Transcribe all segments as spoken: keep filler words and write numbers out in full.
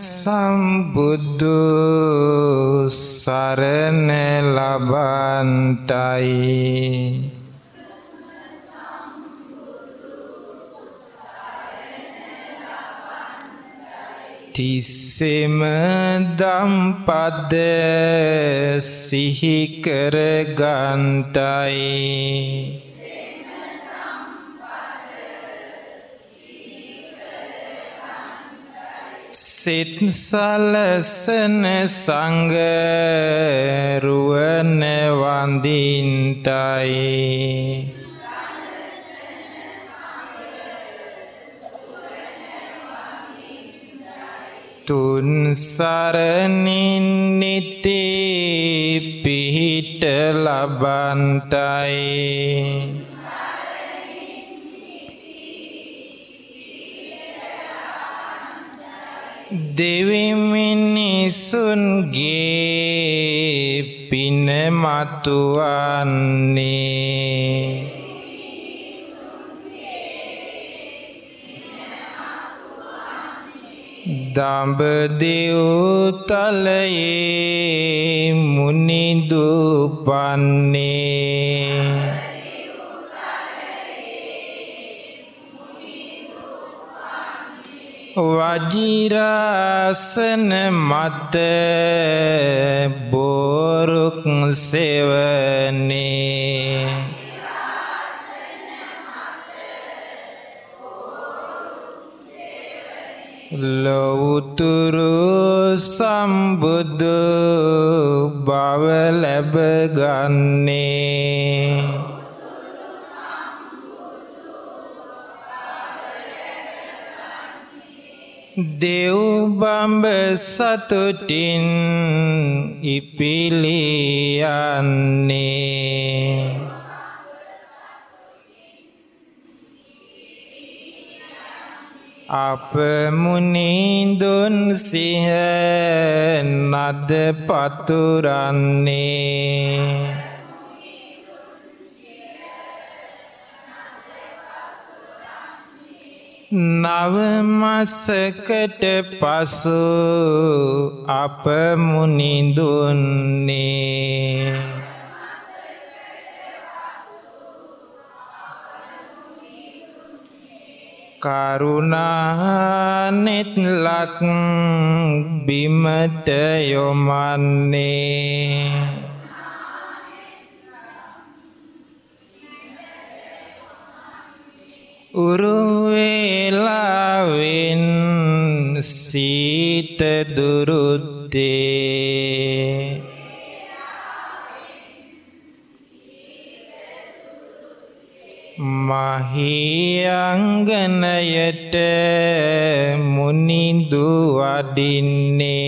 Sambuddhu sarane labantai. Tissima dampada sihi karagantai. Sit salasana sangha ruwana vandintai. Tun saranin niti pihita labantai. Dewi minisun ge pinematuanni. Dambadiu talaye munidupanne. Vajirasana mata boruk sevane. Lauturu sambuddhu bhava labaganne. Dew bamba satutin ipiliyanne. Apa munindun sihe nad paturanne. Navamasakata pasu apa munindunne. Karuna nit lak bimadayomane. Urvelawin sita durutte. Mahiyangganayate munindu adinne.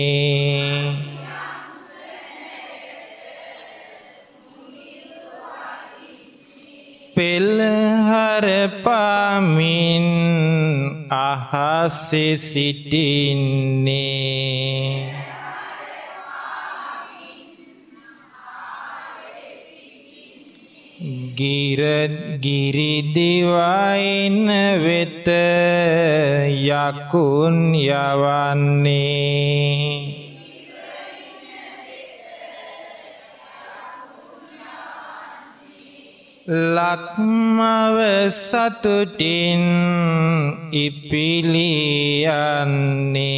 Pelharapamin ahase sitinne. Girat giri divain veta yakun yavanne. Lakmava satutin ipiliyanne.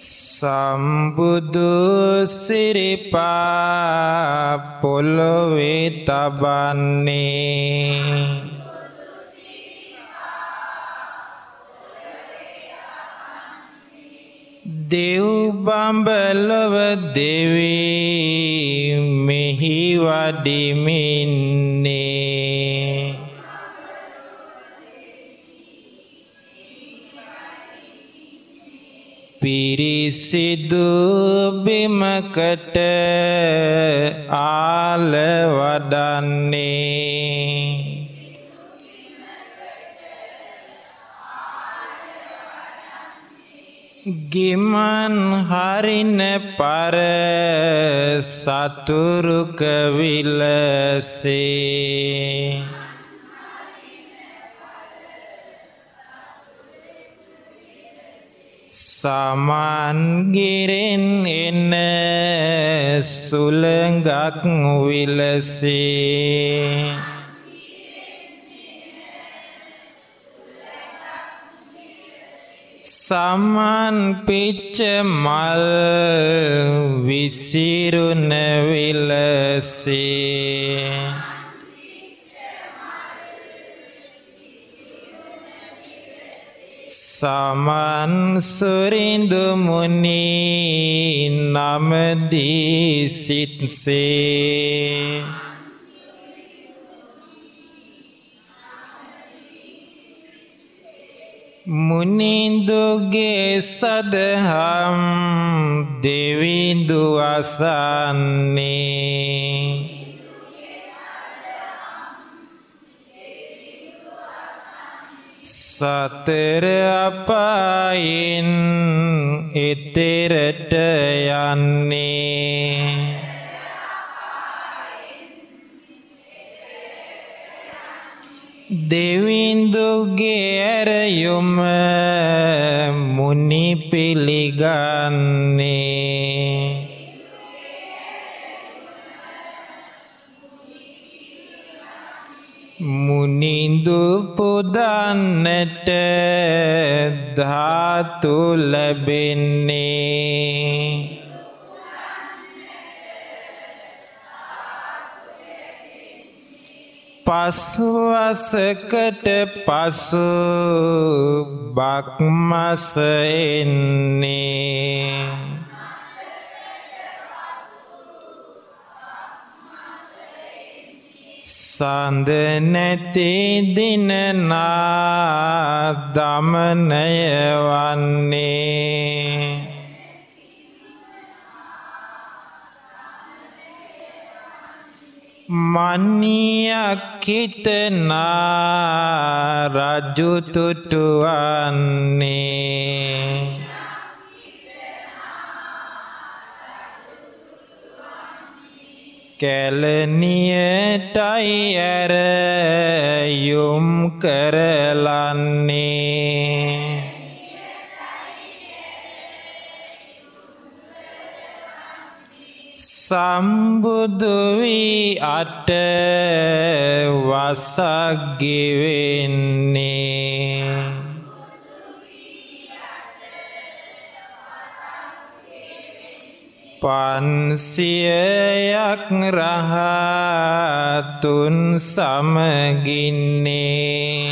Sambuddhu siripa polove tabanne. Dew bambalava devi mehi vadiminne. Pirisidu bimakata alawadanne. Giman harine pare saturu kavilase. සමන් ගිරෙන් එන සුළඟක් විලසේ සමන් පිච්ච මල් විසිරුන විලසේ සමන් සුරින්දු මුනි නමදී සිත්සේ මුනිඳුගේ සදහම් දෙවිඳු අසන්නේ සතර අපායෙන් එතෙරට යන්නේ දෙවිඳුගේ ඇරයුම මුනි පිළිගන්නේ මුනිඳු පුදන්නට ධාතු ලැබෙන්නේ පස්වසකට පසු බක්මස එන්නේ සඳ නැති දිනනා දමනය වන්නේ මනියක් හිතනා රජු තුටුවන්නේ කැලනියටයි ඇර යොම් කරලන්නේ සම්බුදු වී අට වසක් ගෙවෙන්නේ පන්සියයක් රහතුන් සමගින්නේ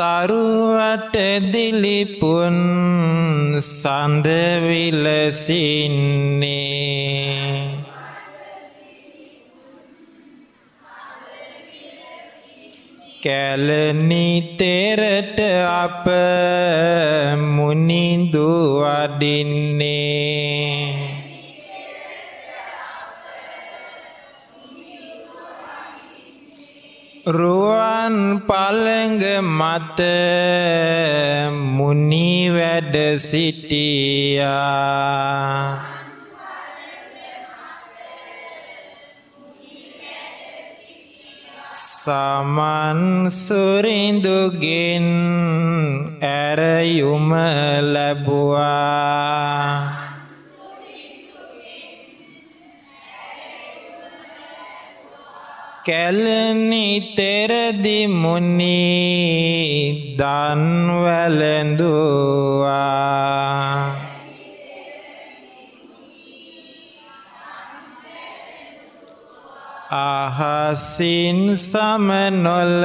තරුවට දිලිපුන් සඳ විලසින්නේ කැලණි තෙරට අප මුනිඳු වඩින්නේ රුවන් පළඟ මත මුනි වැඩ සිටියා සමන් සුරින්දුගෙන් ඇරයුම ලැබුවා කැලණි තෙරදි මුනි දන් වැළඳුවා අහසින් සමනොල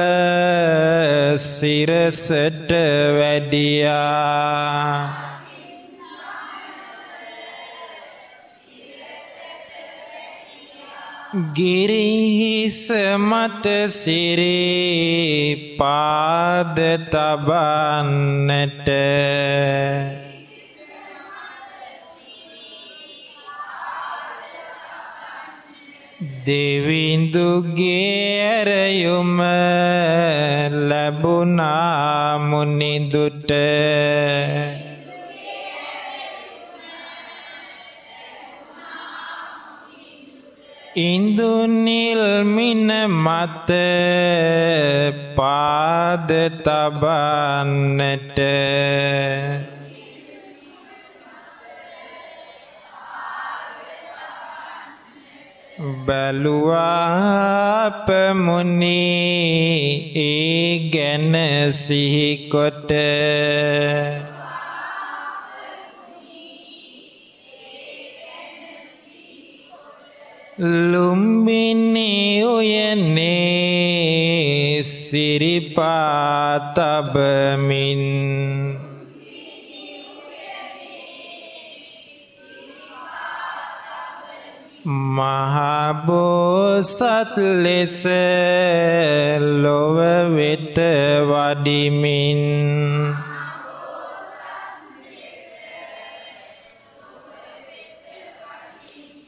සිරසට වැඩියා ගිරිහිස මත සිරි පාද තබන්නට දෙවිඳුගේ ඇරයුම ලැබුණා මුනිඳුට Indunil min mate pad tabanete Baluwa pemuni igan sihi kote Lumbini uyane siripatabmin Mahabosat lese lowe with vadimin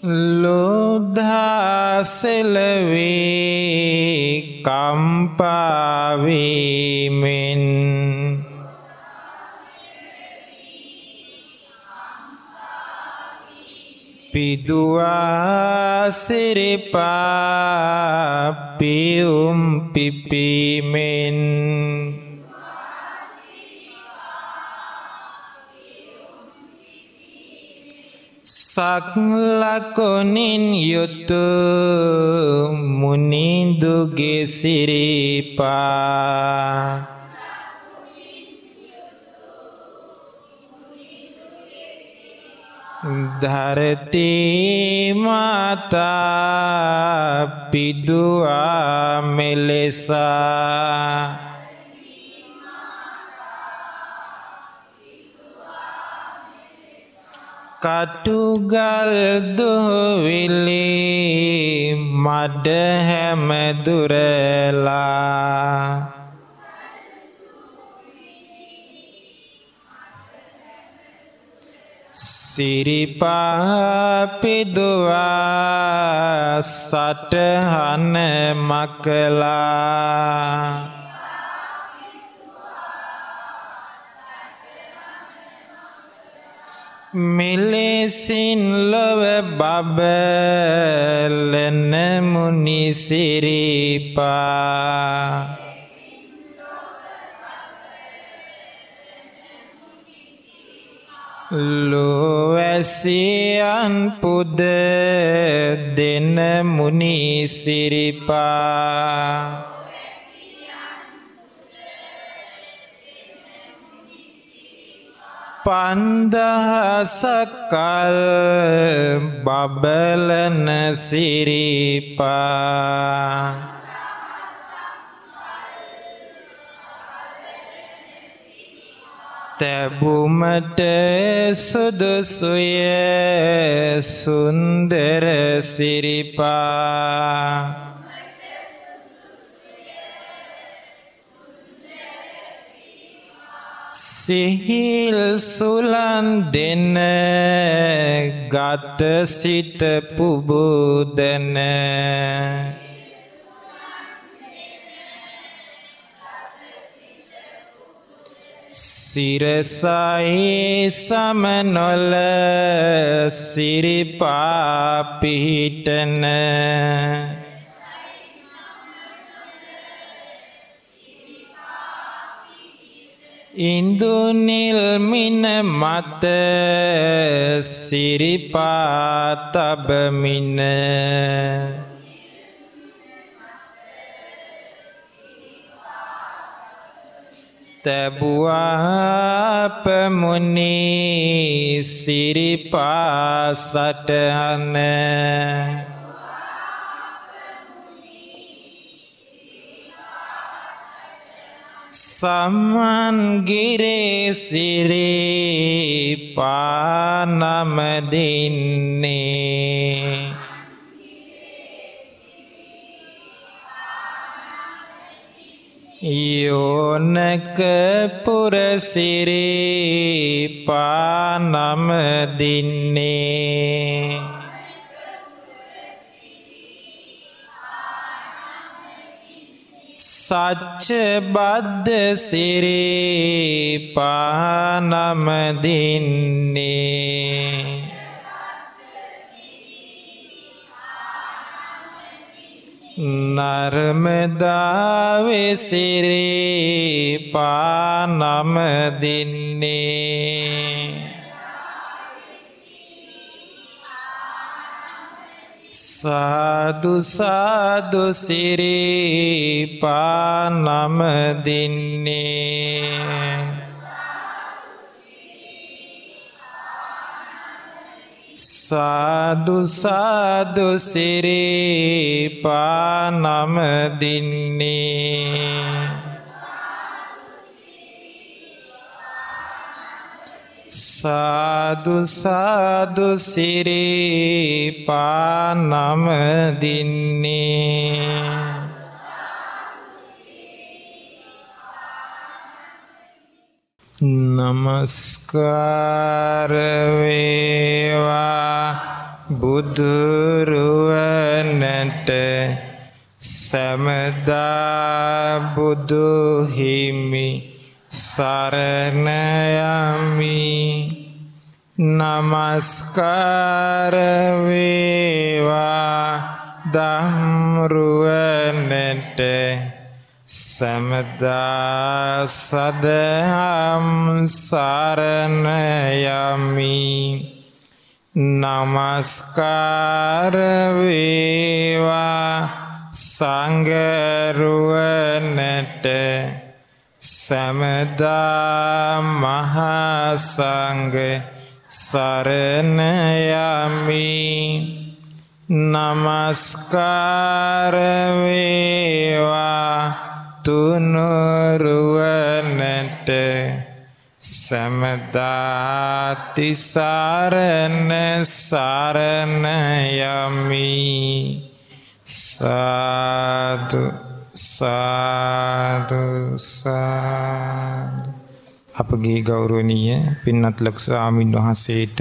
Lodha silvi kampavimin Pidua siripa pium pipimin Saklakonin yutu muninduge siripa Dharati mata pidua melesa Katugal duhvili madhem durela Siripa pidua sathan makla Milisin love babel nemuni siripa Luesian pude denemuni siripa Pandah sakal babelan siripa Tebumate sudusuye sundere siripa Sihil sulan dene gata sita pubu dene Sirasai samanole siripa pitane Indunil min mate siripa tabmine Tabua pemuni siripa satane Saman gire siripa namadinne Yonak pura siripa namadinne Sach bad siripa namadinne नर्म दावे सिरे पानम दिन्ने साधु साधु सिरे पानम दिन्ने साधु साधु सिरे पानम दिन्ने साधु साधु सिरे पानम दिन्ने नमस्कार वेवा බුදුරුවනට සමදා බුදු හිමි සරණ යමි නමස්කාර වේවා ධම්රුවනට සමදා සදහම් සරණ යමි නමස්කාර වේවා සංඝ රුවනට සමදා මහා සංඝ සරණ යමි නමස්කාර වේවා තුනුරුවනට සමදාති සරණ සරණ යමි සාදු සාදු සාදු අපගේ ගෞරවනීය පින්වත් ලක්ෂ ස්වාමීන් වහන්සේට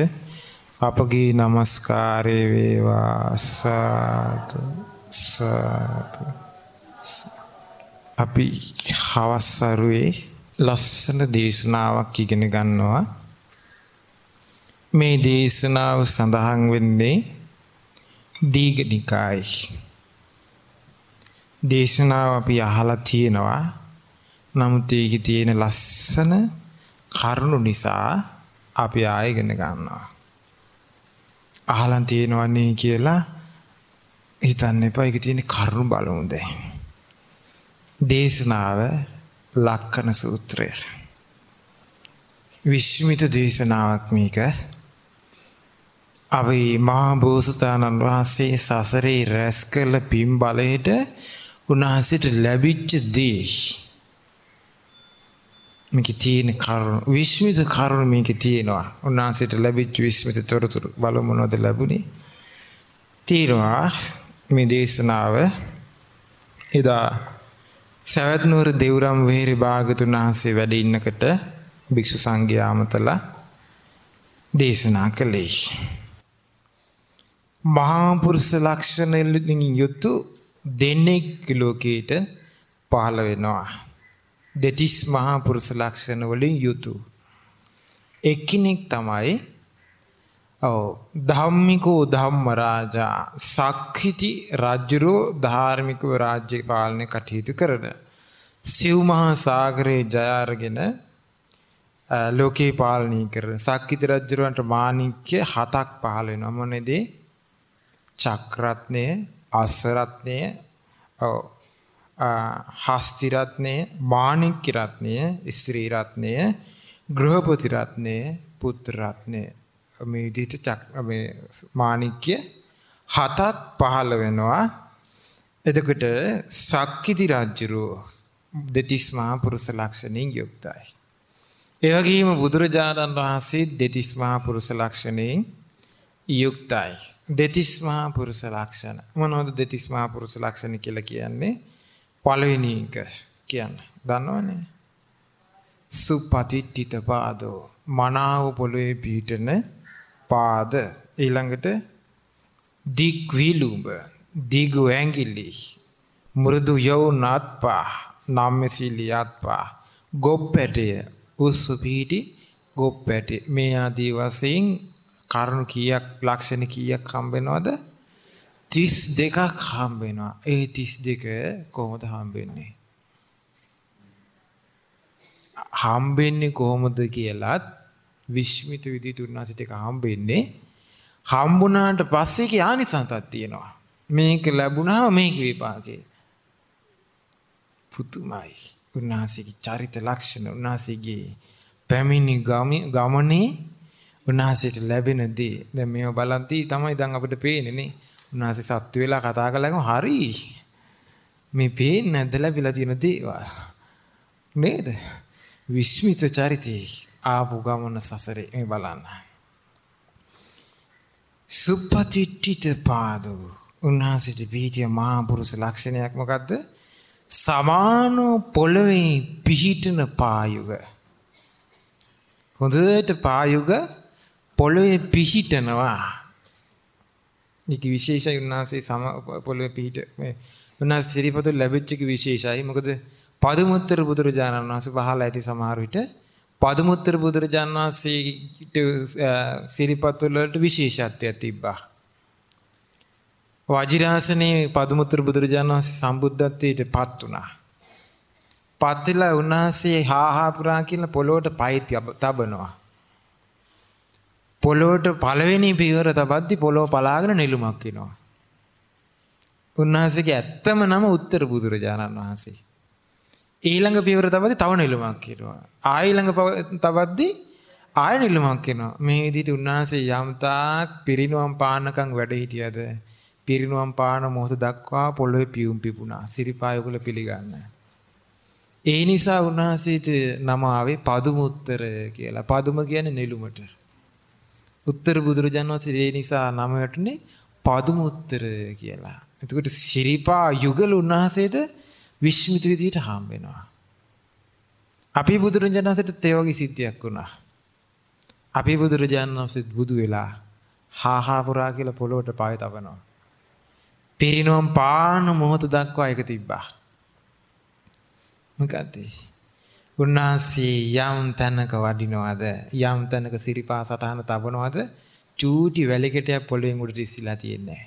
අපගේ নমස්කාරය වේවා සාදු සාදු අපි හවස් සරුවේ ලස්සන දේශනාවක් ඉගෙන ගන්නවා මේ දේශනාව සඳහන් වෙන්නේ දීඝ නිකායේ දේශනාව අපි අහලා තියෙනවා නමුත් ඒකේ තියෙන ලස්සන කරුණු නිසා අපි ආයෙ ඉගෙන ගන්නවා අහලා තියෙනවා නේ කියලා හිතන්න එපා ඒකේ තියෙන කරුණු බලමු දැන් දේශනාව ලක්කන සූත්‍රය විශ්මිත දේශනාවක් මේක අපි මහා බෝසතාණන් වහන්සේ සසරේ රැස් කළ පින් බලයට උන්වහන්සේට ලැබිච්ච දේ මේක තියෙන කරුණ විශ්මිත කරුණ මේක තියෙනවා උන්වහන්සේට ලැබිච්ච විශ්මිත තොරතුරු බලමු මොනවද ලැබුණේ තියෙනවා මේ දේශනාව එදා සවැත් නුවර දෙවුරම් වෙහෙරි භාගතුන් වහන්සේ වැඩ ඉන්නකොට භික්ෂු සංඝයා අමතලා දේශනා කළේ මහා පුරුෂ ලක්ෂණයෙන් යුතු දෙනෙක් ලෝකයට පහළ වෙනවා දෙතිස් මහා පුරුෂ ලක්ෂණ වලින් යුතු එක්කෙනෙක් තමයි ඔව් ධම්මිකෝ ධම්ම රාජා සක්විති රජුරෝ ධාර්මිකව රාජ්‍ය පාලනය කටයුතු කරන සිව් මහා සාගරේ ජය අරගෙන ලෝකේ පාලනය කරන සක්විති රජුරන්ට මාණික්‍ය හතක් පහළ වෙනවා මොනේදී චක්‍රරත්නය අසරත්නය ඔව් හස්ති රත්නය මාණික්‍ය රත්නය ස්ත්‍රී රත්නය ගෘහපති රත්නය පුත්‍ර රත්නය මේ විදිහට චක් මේ මාණික්‍ය හතක් පහළ වෙනවා එතකොට සක්විති රජුරෝ දෙතිස් මහා පුරුෂ ලක්ෂණෙන් යුක්තයි ඒ වගේම බුදුරජාණන් වහන්සේ දෙතිස් මහා පුරුෂ ලක්ෂණෙන් යුක්තයි දෙතිස් මහා පුරුෂ ලක්ෂණ මොනවද දෙතිස් මහා පුරුෂ ලක්ෂණ කියලා කියන්නේ පළවෙනි එක කියන්න දන්නවනේ සුපතිට්ඨිත පාදෝ මනාව පොළවේ පිහිටන පාද ඊළඟට දික් විලුඹ දිගු ඇඟිලි මෘදු යෝනාත්පා නාමසිලියත්පා ගොප්පැටය උස්සු පිහිටි ගොප්පැටය මේ ආදී වශයෙන් කරුණු කීයක් ලක්ෂණ කීයක් හම්බ වෙනවද තිස් දෙකක් හම්බ වෙනවා. ඒ තිස් දෙක කොහොමද හම්බෙන්නේ? හම්බෙන්නේ කොහොමද කියලාත් විශ්මිත විදිහට උන්වහන්සේට එක හම්බෙන්නේ. හම්බුණාට පස්සේ කී ආනිසංසක් තියෙනවා. මේක ලැබුණාම මේක විපාකේ. පුතුමයි. උන්වහන්සේගේ චරිත ලක්ෂණ උන්වහන්සේගේ පැමිණි ගමනේ උන්වහන්සේට ලැබෙන දේ. දැන් මේව බලන්ති තමයි දැන් අපිට පේන්නේ නේ. උන්වහන්සේ සත්තු වෙලා කතා කළාම හරි මේ පේන්නේ නැද්ද ලැබිලා තියෙන දේවල් නේද විශ්මිත චරිතී ආපු ගමන සසරේ මේ බලන්න සුප්පතිට්ඨිත පාදෝ උන්වහන්සේට පිහිටිය මහා පුරුෂ ලක්ෂණයක් මොකද්ද සමානෝ පොළවේ පිහිටන පායුග හොඳට පායුග පොළවේ පිහිටනවා निकी विशेष है उन्नास से सामा पॉल्वे पीठ में उन्नास शरीर पर तो लबिच्चे की विशेष है मुकदे पादमुत्तर बुद्ध जाना उन्नास बहाल ऐसी समारोह इटे पादमुत्तर बुद्ध जाना से शरीर पर तो लट विशेष आते आती बा वाजिरासने पादमुत्तर बुद्ध जाना से सांबुद्धते इटे पातुना पातला उन्नास से हा हा पुराकी ना पॉल्वोट पाई थी ताबनवा පොළොවට පළවෙනි පියවර තබද්දි පොළොව පලාගෙන නිලුමක් වෙනවා. උන්වහන්සේගේ ඇත්තම නම උත්තර බුදුරජාණන් වහන්සේ. ඊළඟ පියවර තබද්දි තව නිලුමක් වෙනවා. ආය ඊළඟ තබද්දි ආය නිලුමක් වෙනවා. මේ විදිහට උන්වහන්සේ යම්තාක් පිරිනුවම් පානකම් වැඩ හිටියද පිරිනුවම් පාන මොහොත දක්වා පොළොවේ පියුම් පිපුණා. සිරිපායුකල පිළිගන්න. ඒ නිසා උන්වහන්සේට නම ආවේ පදුමුත්තර කියලා. පදුම කියන්නේ නිලුමට. उत्तर बुद्ध जानवर से ये निशा नाम है अपने पादुम उत्तर किया ला तो कुछ शरीपा युगल उन्नाह से तो विश्मित विधि ठाम बेना आप ही बुद्ध जानवर से तो तेवागी सिद्धियाँ कुना आप ही बुद्ध जानवर से बुद्ध वेला हा हा पुरा के ला पोलो टे पाये ताबना पेरिनोम पान मोहत दाग को आएगा तिब्बा मुकाते උන්වහන්සේ යම් තැනක වඩිනවද යම් තැනක සිරිපා සටහන තබනවද චූටි වැලිකටයක් පොළොවෙන් උඩට ඉස්සලා තියන්නේ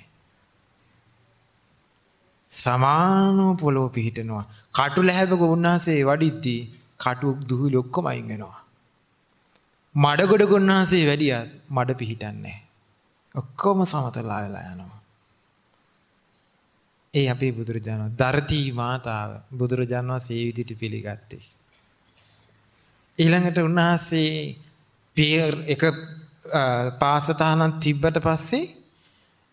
සමානෝ පොළොව පිහිටනවා කටු ලැබෙක උන්වහන්සේ වඩිද්දී කටු දුහුලි ඔක්කොම අයින් වෙනවා මඩ ගොඩක උන්වහන්සේ වැඩියත් මඩ පිහිටන්නේ ඔක්කොම සමතලා වෙලා යනවා ඒ අපේ බුදුරජාණන් ධර්ති මාතාව බුදුරජාණන් වහන්සේ විදිහට පිළිගත්තේ ඊළඟට උන්වහන්සේ පියර් එක පාසටහනක් තිබ්බට පස්සේ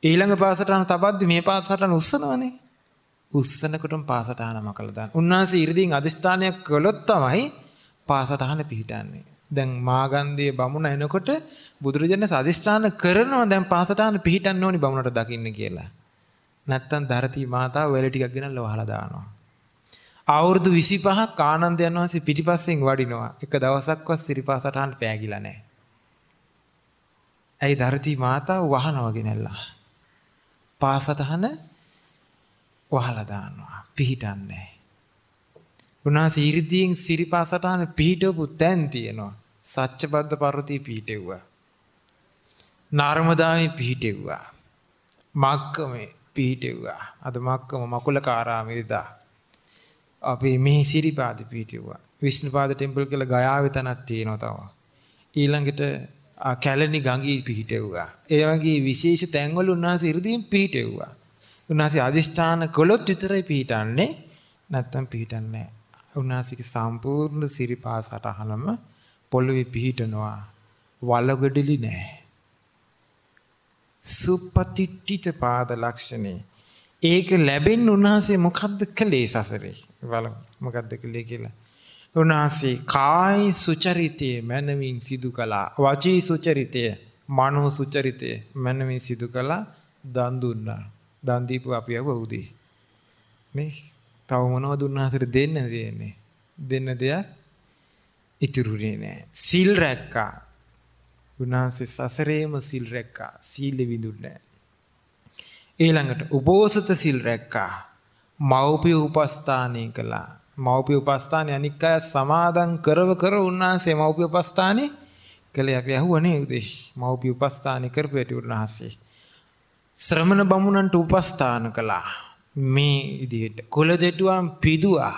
ඊළඟ පාසටහන තබද්දි මේ පාසටහන උස්සනවනේ උස්සනකොටම පාසටහන මකලා දාන උන්වහන්සේ ඉරිදීන් අදිෂ්ඨානයක් කළොත් තමයි පාසටහන පිහිටන්නේ දැන් මාගන්ධයේ බමුණ එනකොට බුදුරජාණන් සදිෂ්ඨාන කරනවා දැන් පාසටහන පිහිටන්න ඕනි බමුණට දකින්න කියලා නැත්තම් ධර්ති මාතාව වෙල ටිකක් ගෙනල්ලා වහලා දානවා අවුරුදු විසිපහක් ආනන්දයන් වහන්සේ පිටිපස්සෙන් වඩිනවා. එක දවසක්වත් සිරිපා සටහන් පෑගිලා නැහැ. ඇයි ධර්ති මාතාව වහනවා ගෙනල්ලා. පා සටහන වහලා දානවා. පිහිටන්නේ නැහැ. උන්වහන්සේ ඊර්දීන් සිරිපා සටහන පිහිටවපු තැන් තියෙනවා. සච්චබද්ද පර්වතයේ පිහිටෙව්වා. නර්මදාවේ පිහිටෙව්වා. මක්කමේ පිහිටෙව්වා. අද මක්කම මකුලකාරාමේදී अभी मैं सिरिपाद पीटे हुआ विष्णुपाद टेम्पल के लिए गया हुए तनाती नोता हुआ इलाके टे कैलनी गांगी पीटे हुआ एवं कि विशेष तैंगल उन्नासे इर्दीम पीटे हुआ उन्नासे आदिष्टान कलोत चित्रे पीटाने नतम पीटाने उन्नासे के सांपूर्ण सिरिपाद साटा हलम पल्लवी पीटनवा वालोगडली ने सुपतिटित पाद लक्षणे एक लेबिन उन्नासे मुखद्द कले सासरे वाला मुकद्द कले केला उन्नासे काय सुचरिते मनवीन सिद्धुकला वाची सुचरिते मानो सुचरिते मनवीन सिद्धुकला दांदुन्ना दांदीपु आपिया बहुदी नहीं ताऊ मनोवद उन्नासे देन देने देन दिया इतरुरी ने सील रखा उन्नासे सासरे में सील रखा सील विदुने ඊළඟට උපෝසත සිල් රැක්කා මෞපිය උපස්ථානේ කළා මෞපිය උපස්ථානේ අනික් අය සමාදන් කරව කර උන්වහන්සේ මෞපිය උපස්ථානේ කළේ අපි අහුවනේ උදේ මෞපිය උපස්ථානේ කරපු ඇටි උන්වහන්සේ ශ්‍රමණ බමුණන්ට උපස්ථාන කළා. මේ විදිහට කුලදෙටුවන් පිදුවා.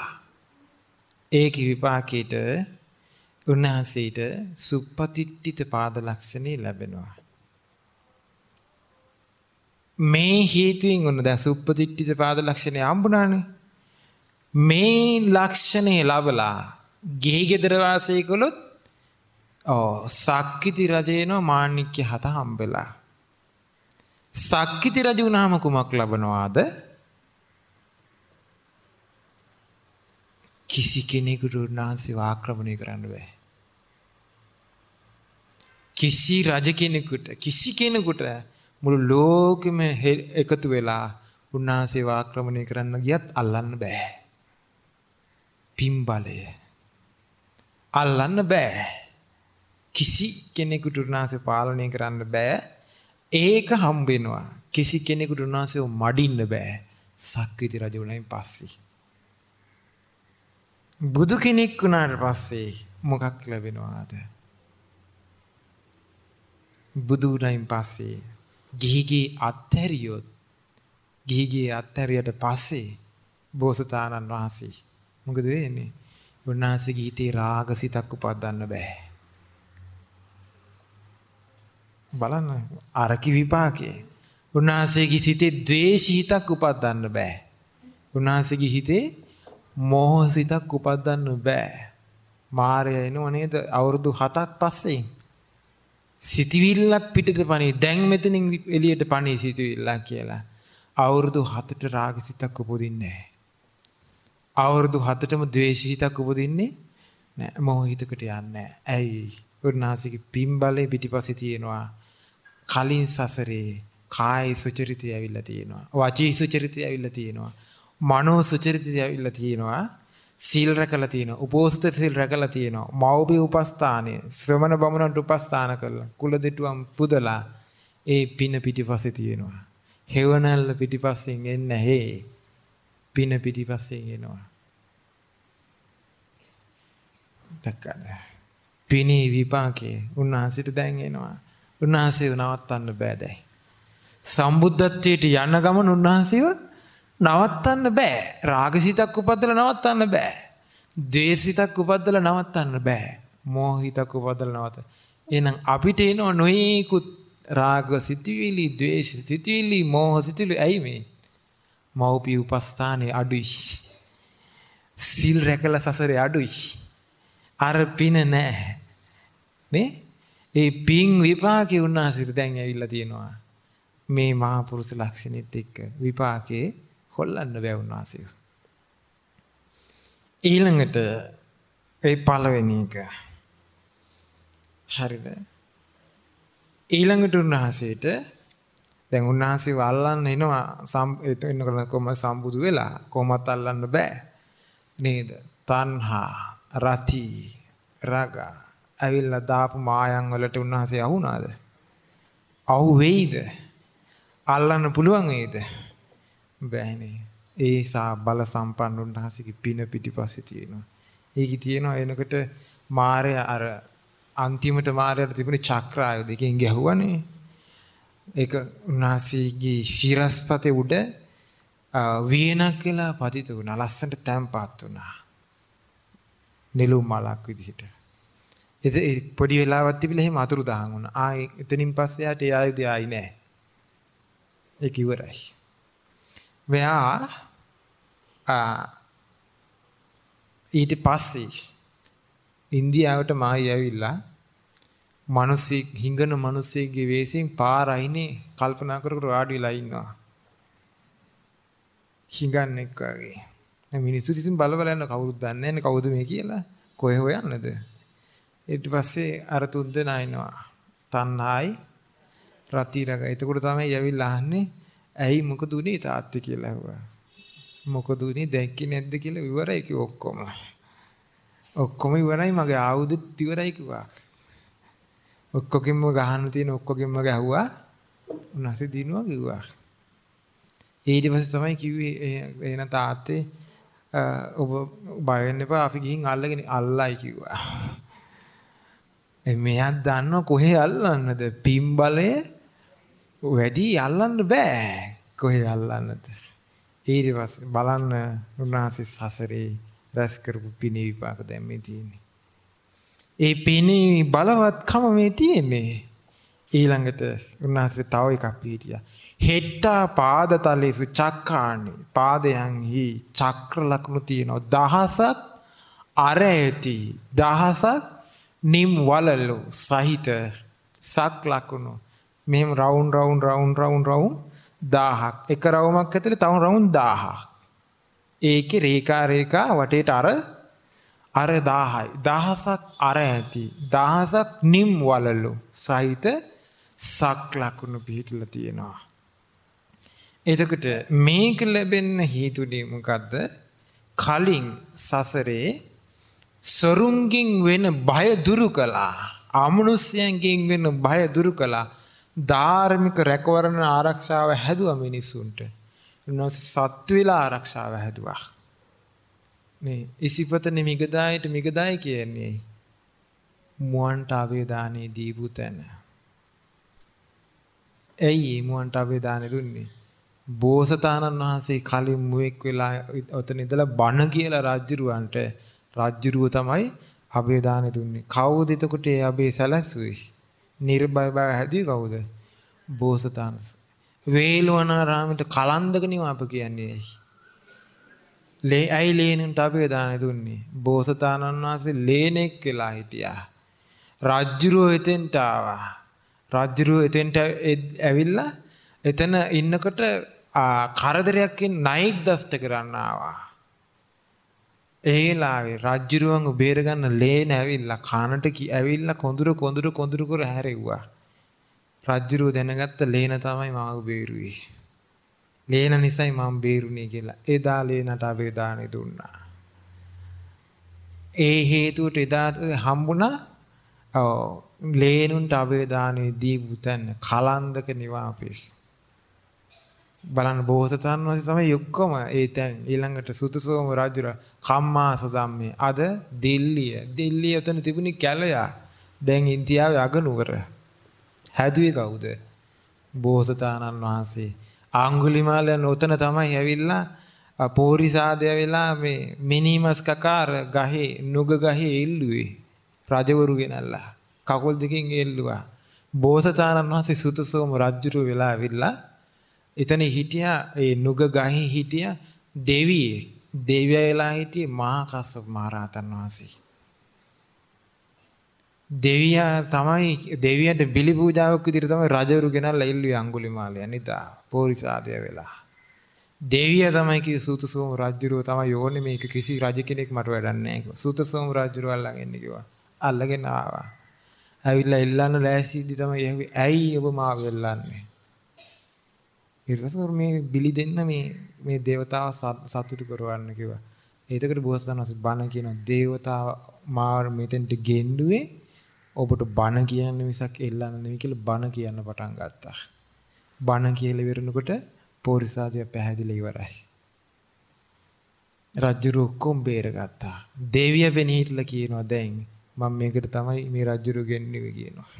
ඒකේ විපාකයට උන්වහන්සේට සුප්පතිට්ඨිත පාද ලක්ෂණේ ලැබෙනවා. මේ හේතුයෙන් උන දැන් සුප්පතිට්ඨිත පාද ලක්ෂණේ හම්බුණානේ. මේ ලක්ෂණේ ලැබලා ගෙහි ගෙදර වාසය කළොත් ඔව් සක්විති රජේනෝ මාණික්‍ය හත හම්බෙලා. සක්විති රජු වුණාම කුමක් ලැබනවාද? කිසි කෙනෙකුට උන්වහන්සේ ආක්‍රමණය කරන්න බෑ. කිසි රජ කෙනෙකුට කිසි කෙනෙකුට මුළු ලෝකෙම එකතු වෙලා උන්වහන්සේ ආක්‍රමණය කරන්න ගියත් අල්ලන්න බෑ. පින්බලය අල්ලන්න බෑ. කිසි කෙනෙකුට උන්වහන්සේ පාලනය කරන්න බෑ. ඒක හම්බෙනවා. කිසි කෙනෙකුට උන්වහන්සේව මඩින්න බෑ. සක්විති රජු වුණායින් පස්සේ බුදු කෙනෙක් වුණාට පස්සේ මොකක් ලැබෙනවාද? බුදු වුණායින් පස්සේ ගිහිගේ අත්හැරියොත් ගිහිගේ අත්හැරියට පස්සේ බෝසතාණන් වහන්සේ මොකද වෙන්නේ? උන්වහන්සේ ගිහිතේ රාගසිතක් උපදවන්න බෑ. බලන්න අරකි විපාකේ. උන්වහන්සේගේ සිතේ ද්වේෂිතක් උපදවන්න බෑ. උන්වහන්සේගේ හිතේ මොහසිතක් උපදවන්න බෑ. මායя එනවා නේද අවුරුදු හතක් පස්සේ සිතවිල්ලක් පිටට පණී. දැන් මෙතනින් එළියට පණී සිතවිල්ලක් කියලා. අවුරුදු හතට රාගසිතක් උපදින්නේ නැහැ. අවුරුදු හතටම ද්වේෂසිතක් උපදින්නේ නැහැ. මොහහිතකට යන්නේ නැහැ. ඇයි? උන්වහන්සේගේ පින්බලේ පිටිපස්සේ තියෙනවා කලින් සසරේ කාය සුචරිතය ඇවිල්ලා තියෙනවා. වාචී සුචරිතය ඇවිල්ලා තියෙනවා. මනෝ සුචරිතය ඇවිල්ලා තියෙනවා. සීල් රැකලා තියෙනවා. උපෝසත සීල් රැකලා තියෙනවා. මෞපිය උපස්ථානයේ ශ්‍රමණ බමුණන්ට උපස්ථාන කළා. කුලදෙටුවන් පුදලා ඒ පින පිටිපස්සේ තියෙනවා. හේවණල්ල පිටිපස්සෙන් එන්නේ හේ පින පිටිපස්සෙන් එනවා. දක්කද පිනේ විපාකේ උන්වහන්සේට දැන් එනවා. උන්වහන්සේව නවත්තන්න බෑ දැයි. සම්බුද්ධත්වයට යන ගමන උන්වහන්සේව නවත්තන්න බෑ. රාගසිතක් උපද්දලා නවත්තන්න බෑ. ද්වේෂසිතක් උපද්දලා නවත්තන්න බෑ. මෝහිතක් උපද්දලා නවත්තන්න. එහෙනම් අපිට එන නොයෙකුත් රාගසිතවිලි, ද්වේෂසිතවිලි, මෝහසිතවිලි ඇයි මේ? මෞපිය උපස්ථානේ අඩුයි. සීල් රැකලා සසරේ අඩුයි. අර පින නැහැ. නේ? ඒ පින් විපාකේ උන්වහන්සේට දැන් ඇවිල්ලා තියෙනවා. මේ මහා පුරුෂ ලක්ෂණෙත් එක්ක විපාකේ කොල්ලන්න බැ වුණාසිය. ඊළඟට ඒ පළවෙනි එක. හරිද? ඊළඟට උන්වහන්සේට දැන් උන්වහන්සේ වල්ලන්න එනවා එන්න කරන කොහොම සම්බුදු වෙලා කොහොමත් අල්ලන්න බෑ. නේද? තණ්හා, රති, රාග ඇවිල්ලා දාපු මායන් වලට උන්වහන්සේ අහුණාද? අහු වෙයිද? අල්ලන්න පුළුවන් වේද? බෑනේ. ඒ සා බල සම්පන්න උන්වහන්සේගේ පින පිටිපස්සේ තියෙනවා. ඒකේ තියෙනවා එනකොට මාය අර අන්තිමට මායයට තිබුණේ චක්‍රායුධ එකෙන් ගැහුවානේ. ඒක උන්වහන්සේගේ ශිරස්පතේ උඩ වීණක් කියලා පතිත වුණා. ලස්සනට තැම්පත් වුණා. නිලු මලක් විදිහට. ඒ පොඩි වෙලාවක් තිබිලා එහෙම අතුරුදහන් වුණා. ආයේ එතනින් පස්සේ යාට ඒ ආයුධය ආයි නෑ. ඒක ඉවරයි. මෙයා ඊට පස්සේ ඉන්දියාවට මායි ඇවිල්ලා මිනිස්සෙක් හිඟන මිනිස්සෙක්ගේ වෙස්යෙන් පාර අයිනේ කල්පනා කර කර වාඩි වෙලා ඉන්නවා. හිඟන්නෙක් වගේ. මේ මිනිස්සු ඉතින් බල බල යන කවුරුත් දන්නේ නැහැ කවුද මේ කියලා. කොහෙ හොයන්නද? ඊට පස්සේ අර තුන් දෙනා ඉනවා. තණ්හායි රති රාග. එතකොට තමයි ඇවිල්ලා අහන්නේ ඇයි මොකද උනේ තාත්තේ කියලා අහුවා. මොකද උනේ දැක්කේ නැද්ද කියලා විවරයි කිව්ව ඔක්කොම. ඔක්කොම ඉවරයි මගේ ආයුධත් ඉවරයි කිව්වා. ඔක්කොගෙම ගහන්න තියෙන ඔක්කොගෙම ගැහුවා. උන්වහන්සේ දිනුවා කිව්වා. ඊට පස්සේ තමයි කිව්වේ එහෙනම් තාත්තේ ඔබ බය වෙන්න එපා අපි ගිහින් අල්ලගෙන අල්ලයි කිව්වා. එ මෙයා දන්නව කොහේ අල්ලන්නද? පින්බලයේ වැඩි අල්ලන්න බෑ. කොහේ අල්ලන්නද? ඊට පස්සේ බලන්න උන්වහන්සේ සසරේ රැස් කරපු පිනේ විපාක දැන් මේ තියෙන්නේ. ඒ පිනේ බලවත්කම මේ තියෙන්නේ. ඊළඟට උන්වහන්සේ තව එකක් පිටියා. හෙට්ටා පාදතලේසු චක්කාණි පාදයන්හි චක්‍ර ලකුණු තියෙනවා. දහසක් අරැති දහසක් නිම් වලලු සහිත සක් ලකුණු මෙහෙම round round round round round දාහක් එක රවුමක් ඇතුලේ තව රවුන්ඩ් දාහක් ඒකේ රේඛා රේඛා වටේට අර අර දහයයි දහසක් අර ඇති දහසක් නිම් වලලු සහිත සක් ලකුණු පිටලා තියෙනවා. එතකොට මේක ලැබෙන්න හේතුනේ මොකද්ද? කලින් සසරේ සරුංගින් වෙන බය දුරු කළා. අමනුෂ්‍යයෙන් වෙන බය දුරු කළා. ධාර්මික රැකවරණ ආරක්ෂාව හැදුවා මිනිසුන්ට. ඊනොස් සත්විලා ආරක්ෂාව හැදුවා. මේ ඉසිපතනේ මිගදායට මිගදාය කියන්නේ මුවන්ට අවේදානේ දීපු තැන. ඇයි මුවන්ට අවේදානේ දුන්නේ? බෝසතාණන් වහන්සේ කලින් මුවෙක් වෙලා ඔතන ඉඳලා බණ කියලා රාජ්‍යරුවන්ට රාජ්‍යරුව තමයි අවේදානේ දුන්නේ. කවුද එතකොට ඒ අබේ සැලැස්සුවේ? නිර්භය බව හැදුවේ කවුද? බෝසතාණන්. වේළුවනාරාමයට කලන්දක නිවාප කියන්නේ ලේ ඇයි ලේනුන්ට අවේදානේ දුන්නේ? බෝසතාණන් වහන්සේ ලේනෙක් වෙලා හිටියා. රාජ්‍යරුව එතෙන්ට ආවා. රාජ්‍යරුව එතෙන්ට ඇවිල්ලා එතන ඉන්නකොට කරදරයක් නයික් දෂ්ට කරන්න ආවා. ඒලාවේ රජ්ජුරුවන් බේර ගන්න ලේන ඇවිල්ලා කනට කි ඇවිල්ලා කොඳුර කොඳුර කොඳුර කර හැරෙව්වා. රජ්ජුරුව දැනගත්ත ලේන තමයි මාව බේරුවේ. ලේන නිසායි මම බේරුණේ කියලා. එදා ලේනට අවේදානේ දුන්නා. ඒ හේතුවට එදා හම්බුණා ඔව් ලේනුන්ට අවේදානේ දීපු තැන කලන්දක නිවාපේ. බලන්න බෝසතාණන් වහන්සේ තමයි ඔක්කොම ඒ තැන් ඊළඟට සුතුසෝම රජුර කම්මාස ධම්මේ අද දිල්ලිය දිල්ලිය උතන තිබුණේ කැලයා දැන් ඉන්දියාවේ අගනුවර හැදුවේ කවුද? බෝසතාණන් වහන්සේ. ආංගුලිමාලයන් උතන තමයි ඇවිල්ලා පෝරිසාදය වෙලා මේ මිනිමස් කකාර ගහේ නුග ගහේ ඉල්ලුවේ රජවරු ගෙනල්ලා කකුල් දෙකෙන් එල්ලුවා. බෝසතාණන් වහන්සේ සුතුසෝම රජුර වෙලා ඇවිල්ලා එතන හිටියා. ඒ නුග ගහේ හිටියා දෙවියෙක්. දෙවියලා හිටියේ මහා කස්සප මහ රහතන් වහන්සේ. දෙවියා තමයි දෙවියන්ට බිලි පූජාවක් විදිහට තමයි රජවරු ගෙනල්ලා ඉල්ලුවේ අඟුලිමාලයන් ඉදා පෝරිසාදය වෙලා. දෙවියා තමයි කිව්ව සුතසෝම රජුරෝ තමයි ඕනේ මේක කිසි රජ කෙනෙක් මට වැඩක් නැහැ කිව්වා. සුතසෝම රජුරෝ අල්ලගෙන ඉන්න කිව්වා. අල්ලගෙන ආවා. ඇවිල්ලා ඉල්ලන්න ලෑස්තිදි තමයි ඇහුවේ ඇයි ඔබ මාව වෙල්ලන්නේ? ඊටවසර මේ බිලි දෙන්න මේ මේ దేవතාව සතුටු කරවන්න කිව්වා. ඒකට බෝසතාණන් වහන්සේ බණ කියන దేవතාව මාර මෙතෙන්ට ගෙන්නුවේ ඔබට බණ කියන්නේ මිසක් එල්ලන්න නෙවෙයි කියලා බණ කියන්න පටන් ගත්තා. බණ කියලා ඉවරනකොට පෝරිසාදිය පැහැදිලි ඉවරයි. රජුරු ඔක්කොම බේරගත්තා. දෙවිය වෙන්නේ හිටලා කියනවා දැන් මම මේකට තමයි මේ රජුරු ගෙන්නුවේ කියනවා.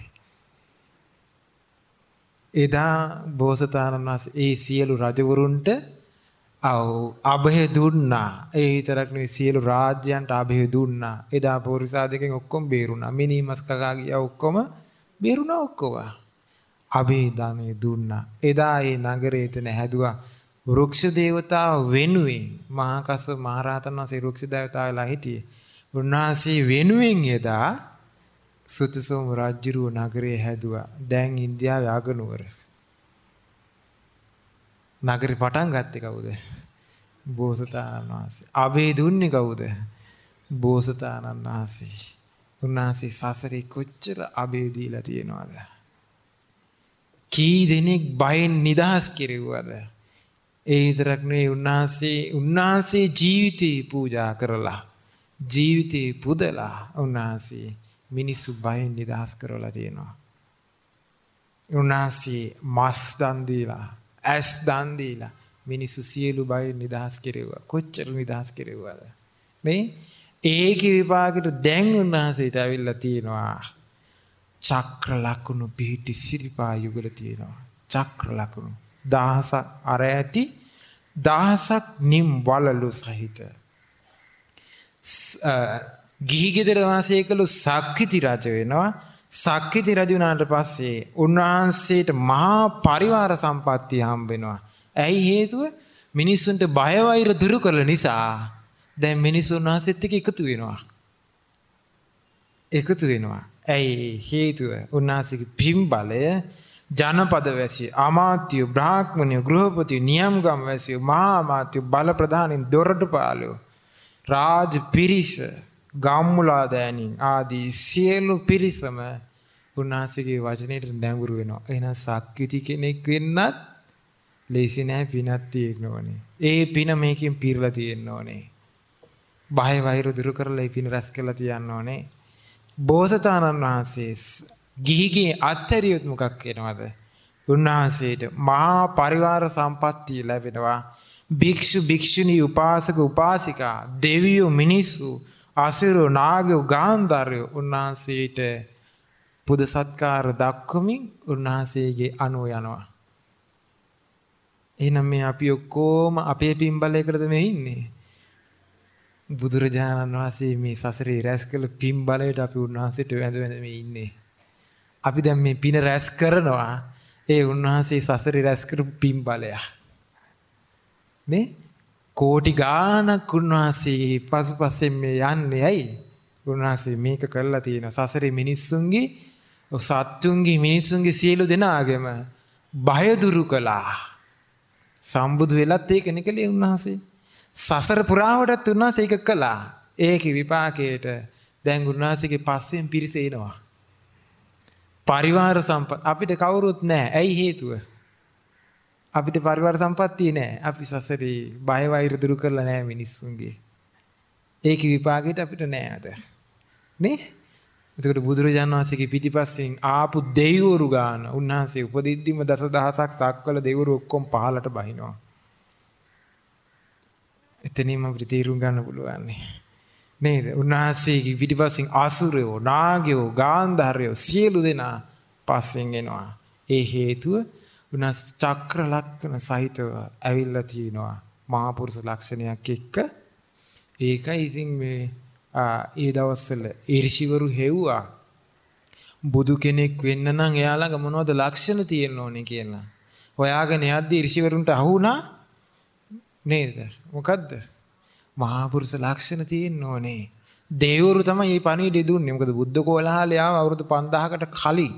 එදා බෝසතාණන් වහන්සේ ඒ සියලු රජවරුන්ට අභය දුන්නා. ඒ විතරක් නෙවෙයි සියලු රාජ්‍යයන්ට අභය දුන්නා. එදා පෝරිසාදයෙන් ඔක්කොම බේරුණා. මිනිමස් කකා ගියා ඔක්කොම බේරුණා ඔක්කොම. අභය දානේ දුන්නා. එදා ඒ නගරේ තන හැදුවා වෘක්ෂ දේවතාව වෙනුවෙන්. මහා කස්සප මහ රහතන් වහන්සේ වෘක්ෂ දේවතාවලා හිටියේ. උන්වහන්සේ වෙනුවෙන් එදා සුතසෝම රාජ්‍යරුව නගරේ හැදුවා. දැන් ඉන්දියාවේ අගනුවර. නගරේ පටන් ගත්තේ කවුද? බෝසතාණන් වහන්සේ. අබේ දුන්නේ කවුද? බෝසතාණන් වහන්සේ. උන්වහන්සේ සසරේ කොච්චර අබේ දීලා තියෙනවද? කී දෙනෙක් බයෙන් නිදහස් කෙරෙව්වද? ඒ විතරක් නෙවෙයි උන්වහන්සේ උන්වහන්සේ ජීවිතේ පූජා කරලා ජීවිතේ පුදලා උන්වහන්සේ මිනිස්සු බයෙන් නිදහස් කරලා තියෙනවා. උන්වහන්සේ මස් දන් දීලා, ඇස් දන් දීලා මිනිස්සු සියලු බයෙන් නිදහස් කෙරෙව්වා. කොච්චර නිදහස් කෙරෙව්වද? මේ ඒකේ විපාකෙට දැන් උන්වහන්සේට අවිල්ලා තියෙනවා. චක්‍ර ලකුණු පිහිටි සිරිපා යුගල තියෙනවා. චක්‍ර ලකුණු දහසක් අර ඇති දහසක් නිම් වලලු සහිත ගිහි ගෙදර වාසය කළ සක්විති රජ වෙනවා. සක්විති රජු වුණාට පස්සේ උන්වහන්සේට මහා පරිවාර සම්පත්තිය හම්බ වෙනවා. ඇයි හේතුව? මිනිස්සුන්ට බය වෛර දුරු කළ නිසා දැන් මිනිස්සු උන්වහන්සේත් එක්ක එකතු වෙනවා. එකතු වෙනවා. ඇයි හේතුව? උන්වහන්සේගේ පින් බලය ජනපද වැසිය අමාත්‍ය බ්‍රාහ්මණිය ගෘහපති නියම්ගම් වැසිය මහා අමාත්‍ය බල ප්‍රධානීන් දොරටුපාලෝ රාජ පිරිස ගම්මුලාදෑනින් ආදී සියලු පිරිසම උන්වහන්සේගේ වචනයට නැඹුරු වෙනවා. එහෙනම් සක්විති කෙනෙක් වෙන්නත් ලේසි නෑ, පිනක් තියෙන්න ඕනේ. ඒ පින මේකෙන් පිරලා තියෙන්න ඕනේ. බය වෛර දුරු කරලා ඒ පින රැස් කරලා තියන්න ඕනේ. බෝසතාණන් වහන්සේ ගිහිගේ අත්හැරියොත් මොකක් වෙනවද? උන්වහන්සේට මහා පරිවාර සම්පත්තිය ලැබෙනවා. භික්ෂු භික්ෂුණී උපාසක උපාසිකා දෙවියෝ මිනිස්සු අසිරු නාගයෝ ගාන්ධාරයෝ උන්වහන්සේට පුද සත්කාර දක්වමින් උන්වහන්සේගේ අනුව යනවා. එහෙනම් මේ අපි ඔක්කොම අපේ පින්බලයකටද මේ ඉන්නේ? බුදුරජාණන් වහන්සේ මේ සසරේ රැස් කළ පින්බලයට අපි උන්වහන්සේට වැඳ වැඳ මේ ඉන්නේ. අපි දැන් මේ පින රැස් කරනවා ඒ උන්වහන්සේ සසරේ රැස් කරපු පින්බලය. නේ? කෝටි ගාණක් උන්වහන්සේ පසුපසෙන් මේ යන්නේ ඇයි? උන්වහන්සේ මේක කරලා තියෙන සසරේ මිනිස්සුන්ගේ සත්තුන්ගේ මිනිස්සුන්ගේ සියලු දෙනාගේම බය දුරු කළා. සම්බුදු වෙලත් ඒකනේ කළේ උන්වහන්සේ. සසර පුරාවටත් උන්වහන්සේ ඒක කළා. ඒකේ විපාකයට දැන් උන්වහන්සේගේ පස්සෙන් පිරිස එනවා. පරිවාර සම්පත් අපිට කවුරුත් නැහැ. ඇයි හේතුව? අපිට පරිවාර සම්පත්තිය නෑ. අපි සසරේ බය වෛර දුරු කරලා නෑ මිනිස්සුන්ගේ. ඒක විපාකයට අපිට නෑ අද. නේ? එතකොට බුදුරජාණන් වහන්සේගේ පිටිපස්සෙන් ආපු දෙවිවරු ගාන උන්වහන්සේ උපදිද්දිම දසදහසක් සක්වල දෙවිවරු ඔක්කොම පහලට බහිනවා. එතනින්ම අපිට තීරුම් ගන්න පුළුවන් නේද? උන්වහන්සේගේ පිටිපස්සෙන් අසුරයෝ, නාගයෝ, ගාන්ධාරයෝ සියලු දෙනා පස්සෙන් එනවා. ඒ හේතුව උනස් චක්‍ර ලක්ෂණ සහිතව ඇවිල්ලා තිනවා මහා පුරුෂ ලක්ෂණයක් එක්ක. ඒකයි ඉතින් මේ ඒ දවස්වල ඍෂිවරු හෙව්වා බුදු කෙනෙක් වෙන්න නම් එයා ළඟ මොනවද ලක්ෂණ තියෙන්න ඕනේ කියලා. හොයාගෙන යද්දී ඍෂිවරුන්ට අහුණා නේද? මොකද්ද? මහා පුරුෂ ලක්ෂණ තියෙන්න ඕනේ. දේවරු තමයි මේ පණිවිඩය දුන්නේ. මොකද බුද්ධ කෝලහලය ආව අවුරුදු පන්දාහකට කලින්.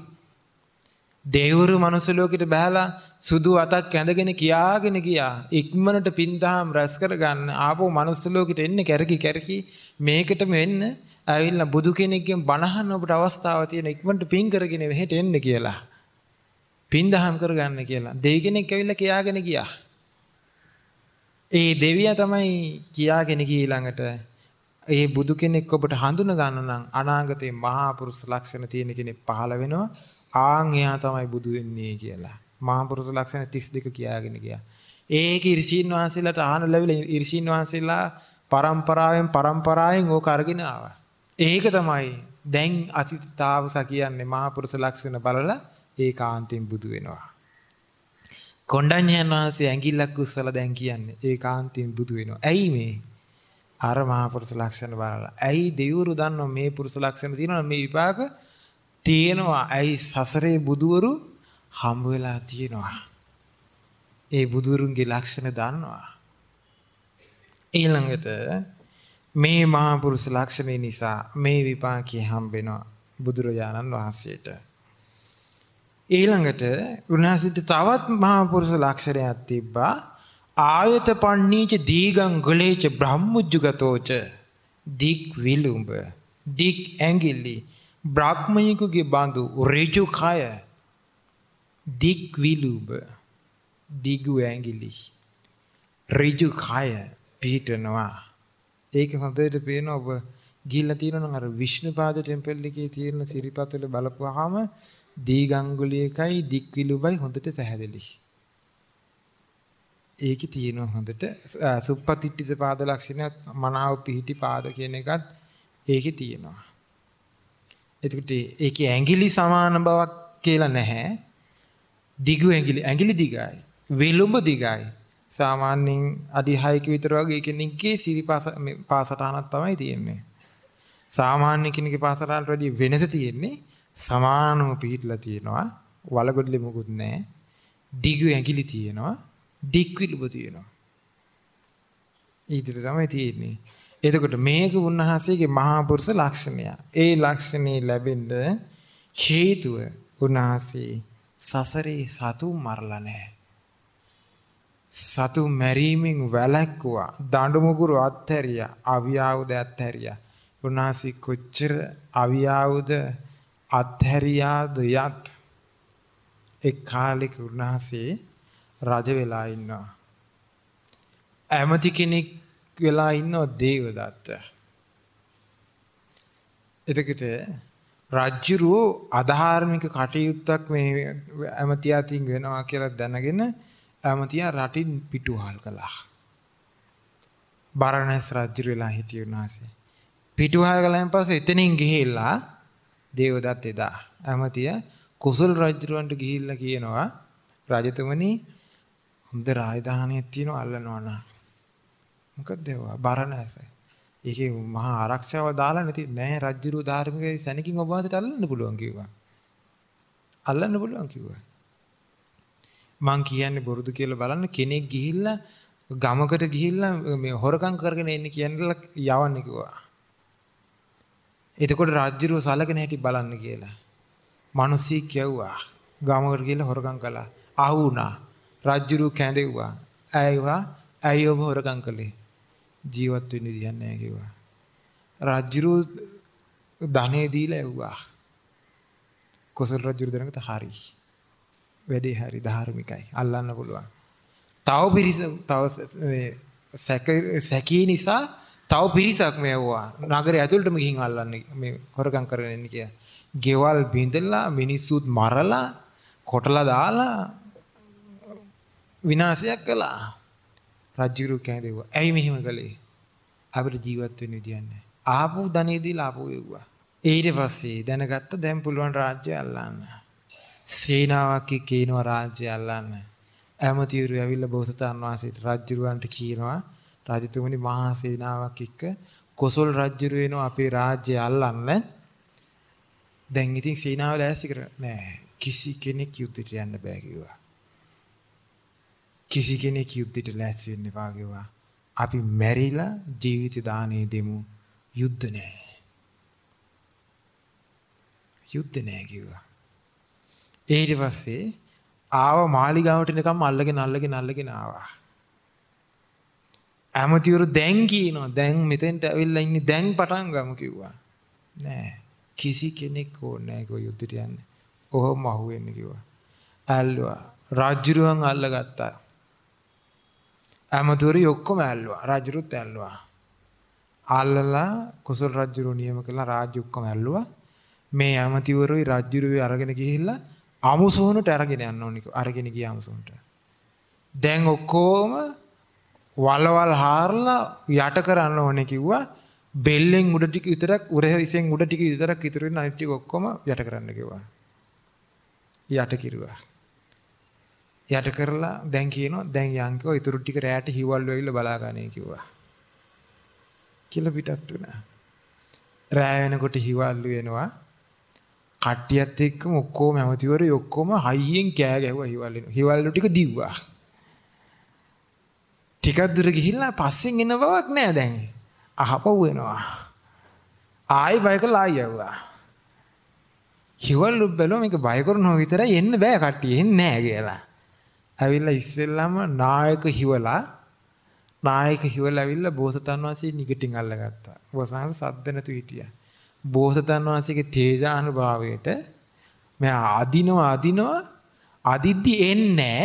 දෙවරු මනුස්ස ලෝකෙට බහැලා සුදු අතක් කැඳගෙන කියාගෙන ගියා ඉක්මනට පින්දහම් රැස් කරගන්න. ආපහු මනුස්ස ලෝකෙට එන්නේ කැරකි කැරකි මේකටම එන්න ඇවිල්ලා බුදු කෙනෙක්ගෙන් බණ අහන්න ඔබට අවස්ථාව තියෙන ඉක්මනට පින් කරගෙන මෙහෙට එන්න කියලා. පින්දහම් කරගන්න කියලා දෙවි කෙනෙක් ඇවිල්ලා කියාගෙන ගියා. ඒ දෙවියා තමයි කියාගෙන ගිහී ළඟට ඒ බුදු කෙනෙක් ඔබට හඳුන ගන්න නම් අනාගතේ මහා පුරුෂ ලක්ෂණ තියෙන කෙනෙක් පහළ වෙනවා. ආන් එයා තමයි බුදු වෙන්නේ කියලා මහා පුරුෂ ලක්ෂණ තිස් දෙක කියාගෙන ගියා. ඒක ඍෂීන් වහන්සේලාට ආහන ලැබිලා ඍෂීන් වහන්සේලා පරම්පරාවෙන් පරම්පරාවෙන් ඕක අරගෙන ආවා. ඒක තමයි දැන් අසිතතාවස කියන්නේ මහා පුරුෂ ලක්ෂණ බලලා ඒකාන්තයෙන් බුදු වෙනවා. කොණ්ඩඤ්ඤයන් වහන්සේ ඇඟිල්ලක් උස්සලා දැන් කියන්නේ ඒකාන්තයෙන් බුදු වෙනවා. ඇයි මේ? අර මහා පුරුෂ ලක්ෂණ බලලා. ඇයි දෙවිවරු දන්නෝ මේ පුරුෂ ලක්ෂණ තියෙනවා මේ විපාක තියෙනවා. ඇයි සසරේ බුදුවරු හම්බ වෙලා තියෙනවා. ඒ බුදුරුන්ගේ ලක්ෂණ දන්නවා. ඊළඟට මේ මහා පුරුෂ ලක්ෂණය නිසා මේ විපාකයේ හම්බ වෙනවා බුදුරජාණන් වහන්සේට. ඊළඟට උන්වහන්සේට තවත් මහා පුරුෂ ලක්ෂණයක් තිබ්බා. ආයත පණ්ණීච දීගං ගලේච බ්‍රහ්මුජ්ජගතෝච දික් විලුඹ දික් ඇඟිලි බ්‍රාහ්මණයෙකුගේ බඳු ඍජු කය දික් විලුඹ දිගු ඇඟිලි ඍජු කය පිහිටනවා. ඒක හොඳට පේනවා. ඔබ ගිහිල්ලා තියෙනවා නම් අර විෂ්ණුපාද ටෙම්පල් එකේ තියෙන සිරිපත් වල බලපුවාම දීගංගුලියකයි දික් විලුඹයි හොඳට පැහැදිලි. ඒකේ තියෙනවා හොඳට සුප්පතිට්ඨිත පාද ලක්ෂණයත් මනාව පිහිටි පාද කියන එකත් ඒකේ තියෙනවා. එතකොට ඒකේ ඇඟිලි සමාන බවක් කියලා නැහැ. දිගුවැගිලි ඇඟිලි දිගයි විලුඹ දිගයි සාමාන්‍යයෙන් අඩි හයක විතර වගේ කෙනෙක්ගේ සිරිපාස මේ පාසටහනක් තමයි තියෙන්නේ සාමාන්‍ය කෙනෙකුගේ පාසටහනට වැඩිය වෙනස තියෙන්නේ සමානව පිටලා තියෙනවා වලගොඩලි මොකුත් නැහැ දිගුවැගිලි තියෙනවා දික් විලුඹ තියෙනවා ඊට තමයි තියෙන්නේ එතකොට මේක උන්වහන්සේගේ මහා පුරුෂ ලක්ෂණය ඒ ලක්ෂණේ ලැබෙන්න හේතුව උන්වහන්සේ සසරේ සතු මරලා නැහැ. සතු මැරීමෙන් වැළැක්කුවා. දඬු මුගුරු අත්හැරියා. අවියාවුද අත්හැරියා. උන්වහන්සේ කොච්චර අවියාවුද අත්හැරියාද යත් ඒ කාලෙක උන්වහන්සේ රජ වෙලා ඉන්නවා. ඇමති කෙනෙක් වෙලා ඉන්නවා දේවදත්ත. එතකොට රාජ්‍යරෝ ආධාර්මික කටයුත්තක් මේ ඇමතියා තින් වෙනවා කියලා දැනගෙන ඇමතියා රටින් පිටුවහල් කළා. බරණැස් රාජ්‍යරලා හිටියුනාසේ. පිටුවහල් කළාන් පස්සේ එතනින් ගිහිල්ලා දේවදත්ත එදා ඇමතියා කුසල් රාජ්‍යරවන්ට ගිහිල්ලා කියනවා රජතුමනි හොඳ රාජධානියක් තියෙනවා අල්ලනවා නා. මොකද ඒවා බරණැසයි. ඒකේ මහා ආරක්ෂාව දාලා නැති නෑ රජ්ජුරු ධාර්මිකයි සැනකින් ඔබ වහන්සේට අල්ලන්න පුළුවන් කිව්වා. අල්ලන්න පුළුවන් කිව්වා. මං කියන්නේ බොරුදු කියලා බලන්න කෙනෙක් ගිහිල්ලා ගමකට ගිහිල්ලා මේ හොරකම් කරගෙන එන්නේ කියනලා යවන්න කිව්වා. එතකොට රජ්ජුරු සලකන හැටි බලන්න කියලා. මිනිස්සු කියවුවා ගමකට ගිහිල්ලා හොරකම් කළා. ආහු වුණා. රජ්ජුරු කැඳෙව්වා. ඇයිවා ඇයි ඔබ හොරකම් කළේ? ජීවත් වෙන්න දෙයක් නැහැ කිව්වා. රජුරු ධනෙ දීලා ඇව්වා. කොසල් රජුරු දැනගත හරි. වැඩේ හරි ධාර්මිකයි. අල්ලන්න පුළුවන්. තව පිරිස තව මේ සැකී නිසා තව පිරිසක් මේ ඇව්වා. නගරය ඇතුළටම ගිහින් අල්ලන්න මේ හොරගම් කරගෙන ඉන්නේ කියලා. ගෙවල් බිඳලා මිනිස්සුත් මරලා කොටලා දාලා විනාශයක් කළා. රජුරු කැඳෙව්වා. ඇයි මෙහෙම කළේ? අපිට ජීවත් වෙන්න විදියක් නැහැ. ආපු ධනෙ දීලා ආපු වේවා. ඊට පස්සේ දැනගත්ත දැන් පුළුවන් රාජ්‍ය අල්ලන්න. සේනාවක් කියනවා රාජ්‍ය අල්ලන්න. ඇමතිවරු ඇවිල්ලා බෝසතාණන් වහන්සේට රජුරුවන්ට කියනවා රජතුමනි මහා සේනාවක් එක්ක කොසල් රජුරු වෙනවා අපේ රාජ්‍ය අල්ලන්න. දැන් ඉතින් සේනාව ලෑස්ති කරලා නෑ. කිසි කෙනෙක් යුද්ධයට යන්න බෑ කිව්වා. කිසි කෙනෙක් යුද්ධයට ලෑස්ති වෙන්න එපා කිව්වා. අපි මැරිලා ජීවිත දානේ දෙමු. යුද්ධ නැහැ. යුද්ධ නැහැ කිව්වා. ඊට පස්සේ ආව මාලිගාවට නිකම්ම අල්ලගෙන අල්ලගෙන අල්ලගෙන ආවා. ඇමතිවරු දැන් කියනවා දැන් මෙතෙන්ට ඇවිල්ලා ඉන්නේ දැන් පටන් ගමු කිව්වා. නෑ. කිසි කෙනෙක් ඕනේ නැහැ කිව්වා යුද්ධයට යන්න. ඔහොම අහුවෙන්න කිව්වා. ඇල්ලුවා. රාජ්‍යරුවන් අල්ලගත්තා. ඇමතුරි ඔක්කොම ඇල්ලුවා. රජුරුත් ඇල්ලුවා. අල්ලලා කුසල් රජුරු නියම කළා රාජ්‍ය ඔක්කොම ඇල්ලුවා. මේ ඇමතිවරුයි රජුරුයි අරගෙන ගිහිල්ලා අමුසොහනට අරගෙන යන්න ඕනි කිව්වා. අරගෙන ගියා අමුසොහනට. දැන් ඔක්කොම වලවල් හාරලා යට කරන්න ඕනේ කිව්වා. බෙල්ලෙන් උඩ ටික විතරක් උරහිසෙන් උඩ ටික විතරක් ඉතුරු වෙන අනිත් ටික ඔක්කොම යට කරන්න කිව්වා. යට කිරුවා. යට කරලා දැන් කියනවා දැන් යන්කෝ ඉතුරු ටික රැයට හිවල් වෙවිලා බලා ගන්නයි කිව්වා කියලා පිටත් වුණා. රැය වෙනකොට හිවල් වෙනවා කට්ටියත් එක්කම ඔක්කොම ඇමතිවරු ඔක්කොම හයියෙන් කෑ ගැහුවා හිවල් වෙනවා. හිවල් ටික දිව්වා. ටිකක් දුර ගිහිල්ලා පස්සෙන් එන බවක් නෑ දැන්. අහපව් වෙනවා. ආයි බයිකල ආයෙව්වා. හිවල් බැලුවා මේක බය කරනවා විතරයි එන්න බෑ කට්ටිය එන්නේ නෑ කියලා. ඇවිල්ලා ඉස්සෙල්ලාම නායක හිවලා නායක හිවලා ඇවිල්ලා බෝසතාණන් වහන්සේ නිගටින් අල්ලගත්තා. බෝසතාණන් සද්ද නැතු හිටියා. බෝසතාණන් වහන්සේගේ තේජානුභාවයට මෙයා අදිනවා අදිනවා අදිද්දි එන්නේ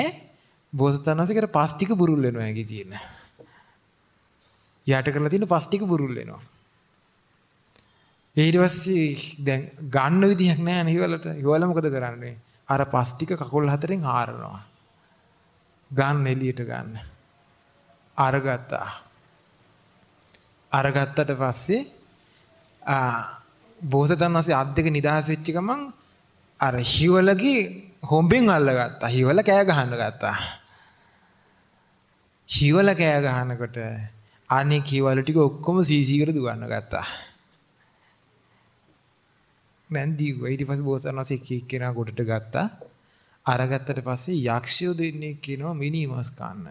බෝසතාණන් වහන්සේකට පස් ටික බුරුල් වෙනවා යකි තියෙන. යට කරලා තියෙන පස් ටික බුරුල් වෙනවා. ඊට පස්සේ දැන් ගන්න විදිහක් නැහැ නේ හිවලට. හිවල මොකද කරන්නේ? අර පස් ටික කකුල් හතරෙන් හාරනවා. ගන්න එළියට ගන්න. අරගත්තා. අරගත්තට පස්සේ ආ බෝසතාණන් වහන්සේ අත් දෙක නිදාස් වෙච්ච ගමන් අර හිවලගේ හොම්බෙන් අල්ලගත්තා. හිවල කෑ ගහන්න ගත්තා. හිවල කෑ ගහනකොට අනේ කීවල ටික ඔක්කොම සීසී කර දුවන්න ගත්තා. දැන් දීවා ඊට පස්සේ බෝසත්ණන්සේ කීක් කෙනා කොටට ගත්තා. අරගත්තට පස්සේ යක්ෂයෝ දෙන්නේ කියනවා මිනි මාස් කන්න.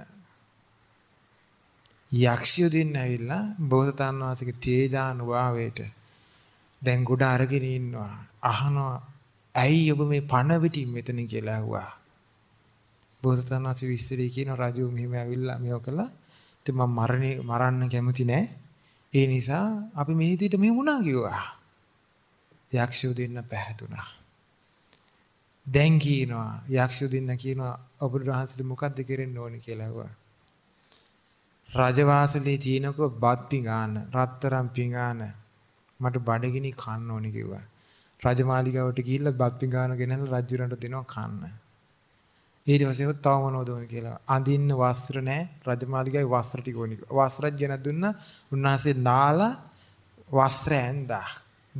යක්ෂයෝ දෙන්න ඇවිල්ලා බෝසත්ණන්සේගේ තේජානුභාවයට දැන් ගොඩ අරගෙන ඉන්නවා. අහනවා ඇයි ඔබ මේ පණ පිටින් මෙතන කියලා ඇහුවා. බෝසත්ණන්සේ විශ්ලේෂණය කරන රජු මෙහෙම ඇවිල්ලා මෙව කළා. ඉතින් මම මරණේ මරන්න කැමති නෑ. ඒ නිසා අපි මේ හිතේට මෙහෙම වුණා කිව්වා. යක්ෂයෝ දෙන්න පැහැදුනා. දැන් කියනවා යක්ෂයෝ දෙන්න කියනවා ඔබට රහසට මොකද්ද කරෙන්න ඕනේ කියලා ඇහුවා. රාජවාසලේ තිනකෝ බත් පිඟාන, රත්තරන් පිඟාන මට බඩගිනි කන්න ඕනේ කිව්වා. රාජමාලිගාවට ගිහිල්ලා බත් පිඟාන ගෙනල්ලා රජුරන්ට දෙනවා කන්න. ඊට පස්සේ තව මොනවද ඕනේ කියලා අඳින්න වස්ත්‍ර නැහැ. රාජමාලිගාවේ වස්ත්‍ර ටික ඕනේ කිව්වා. වස්ත්‍රත් ගෙන දුන්නා. උන්වහන්සේ නාලා වස්ත්‍ර ඇඳා.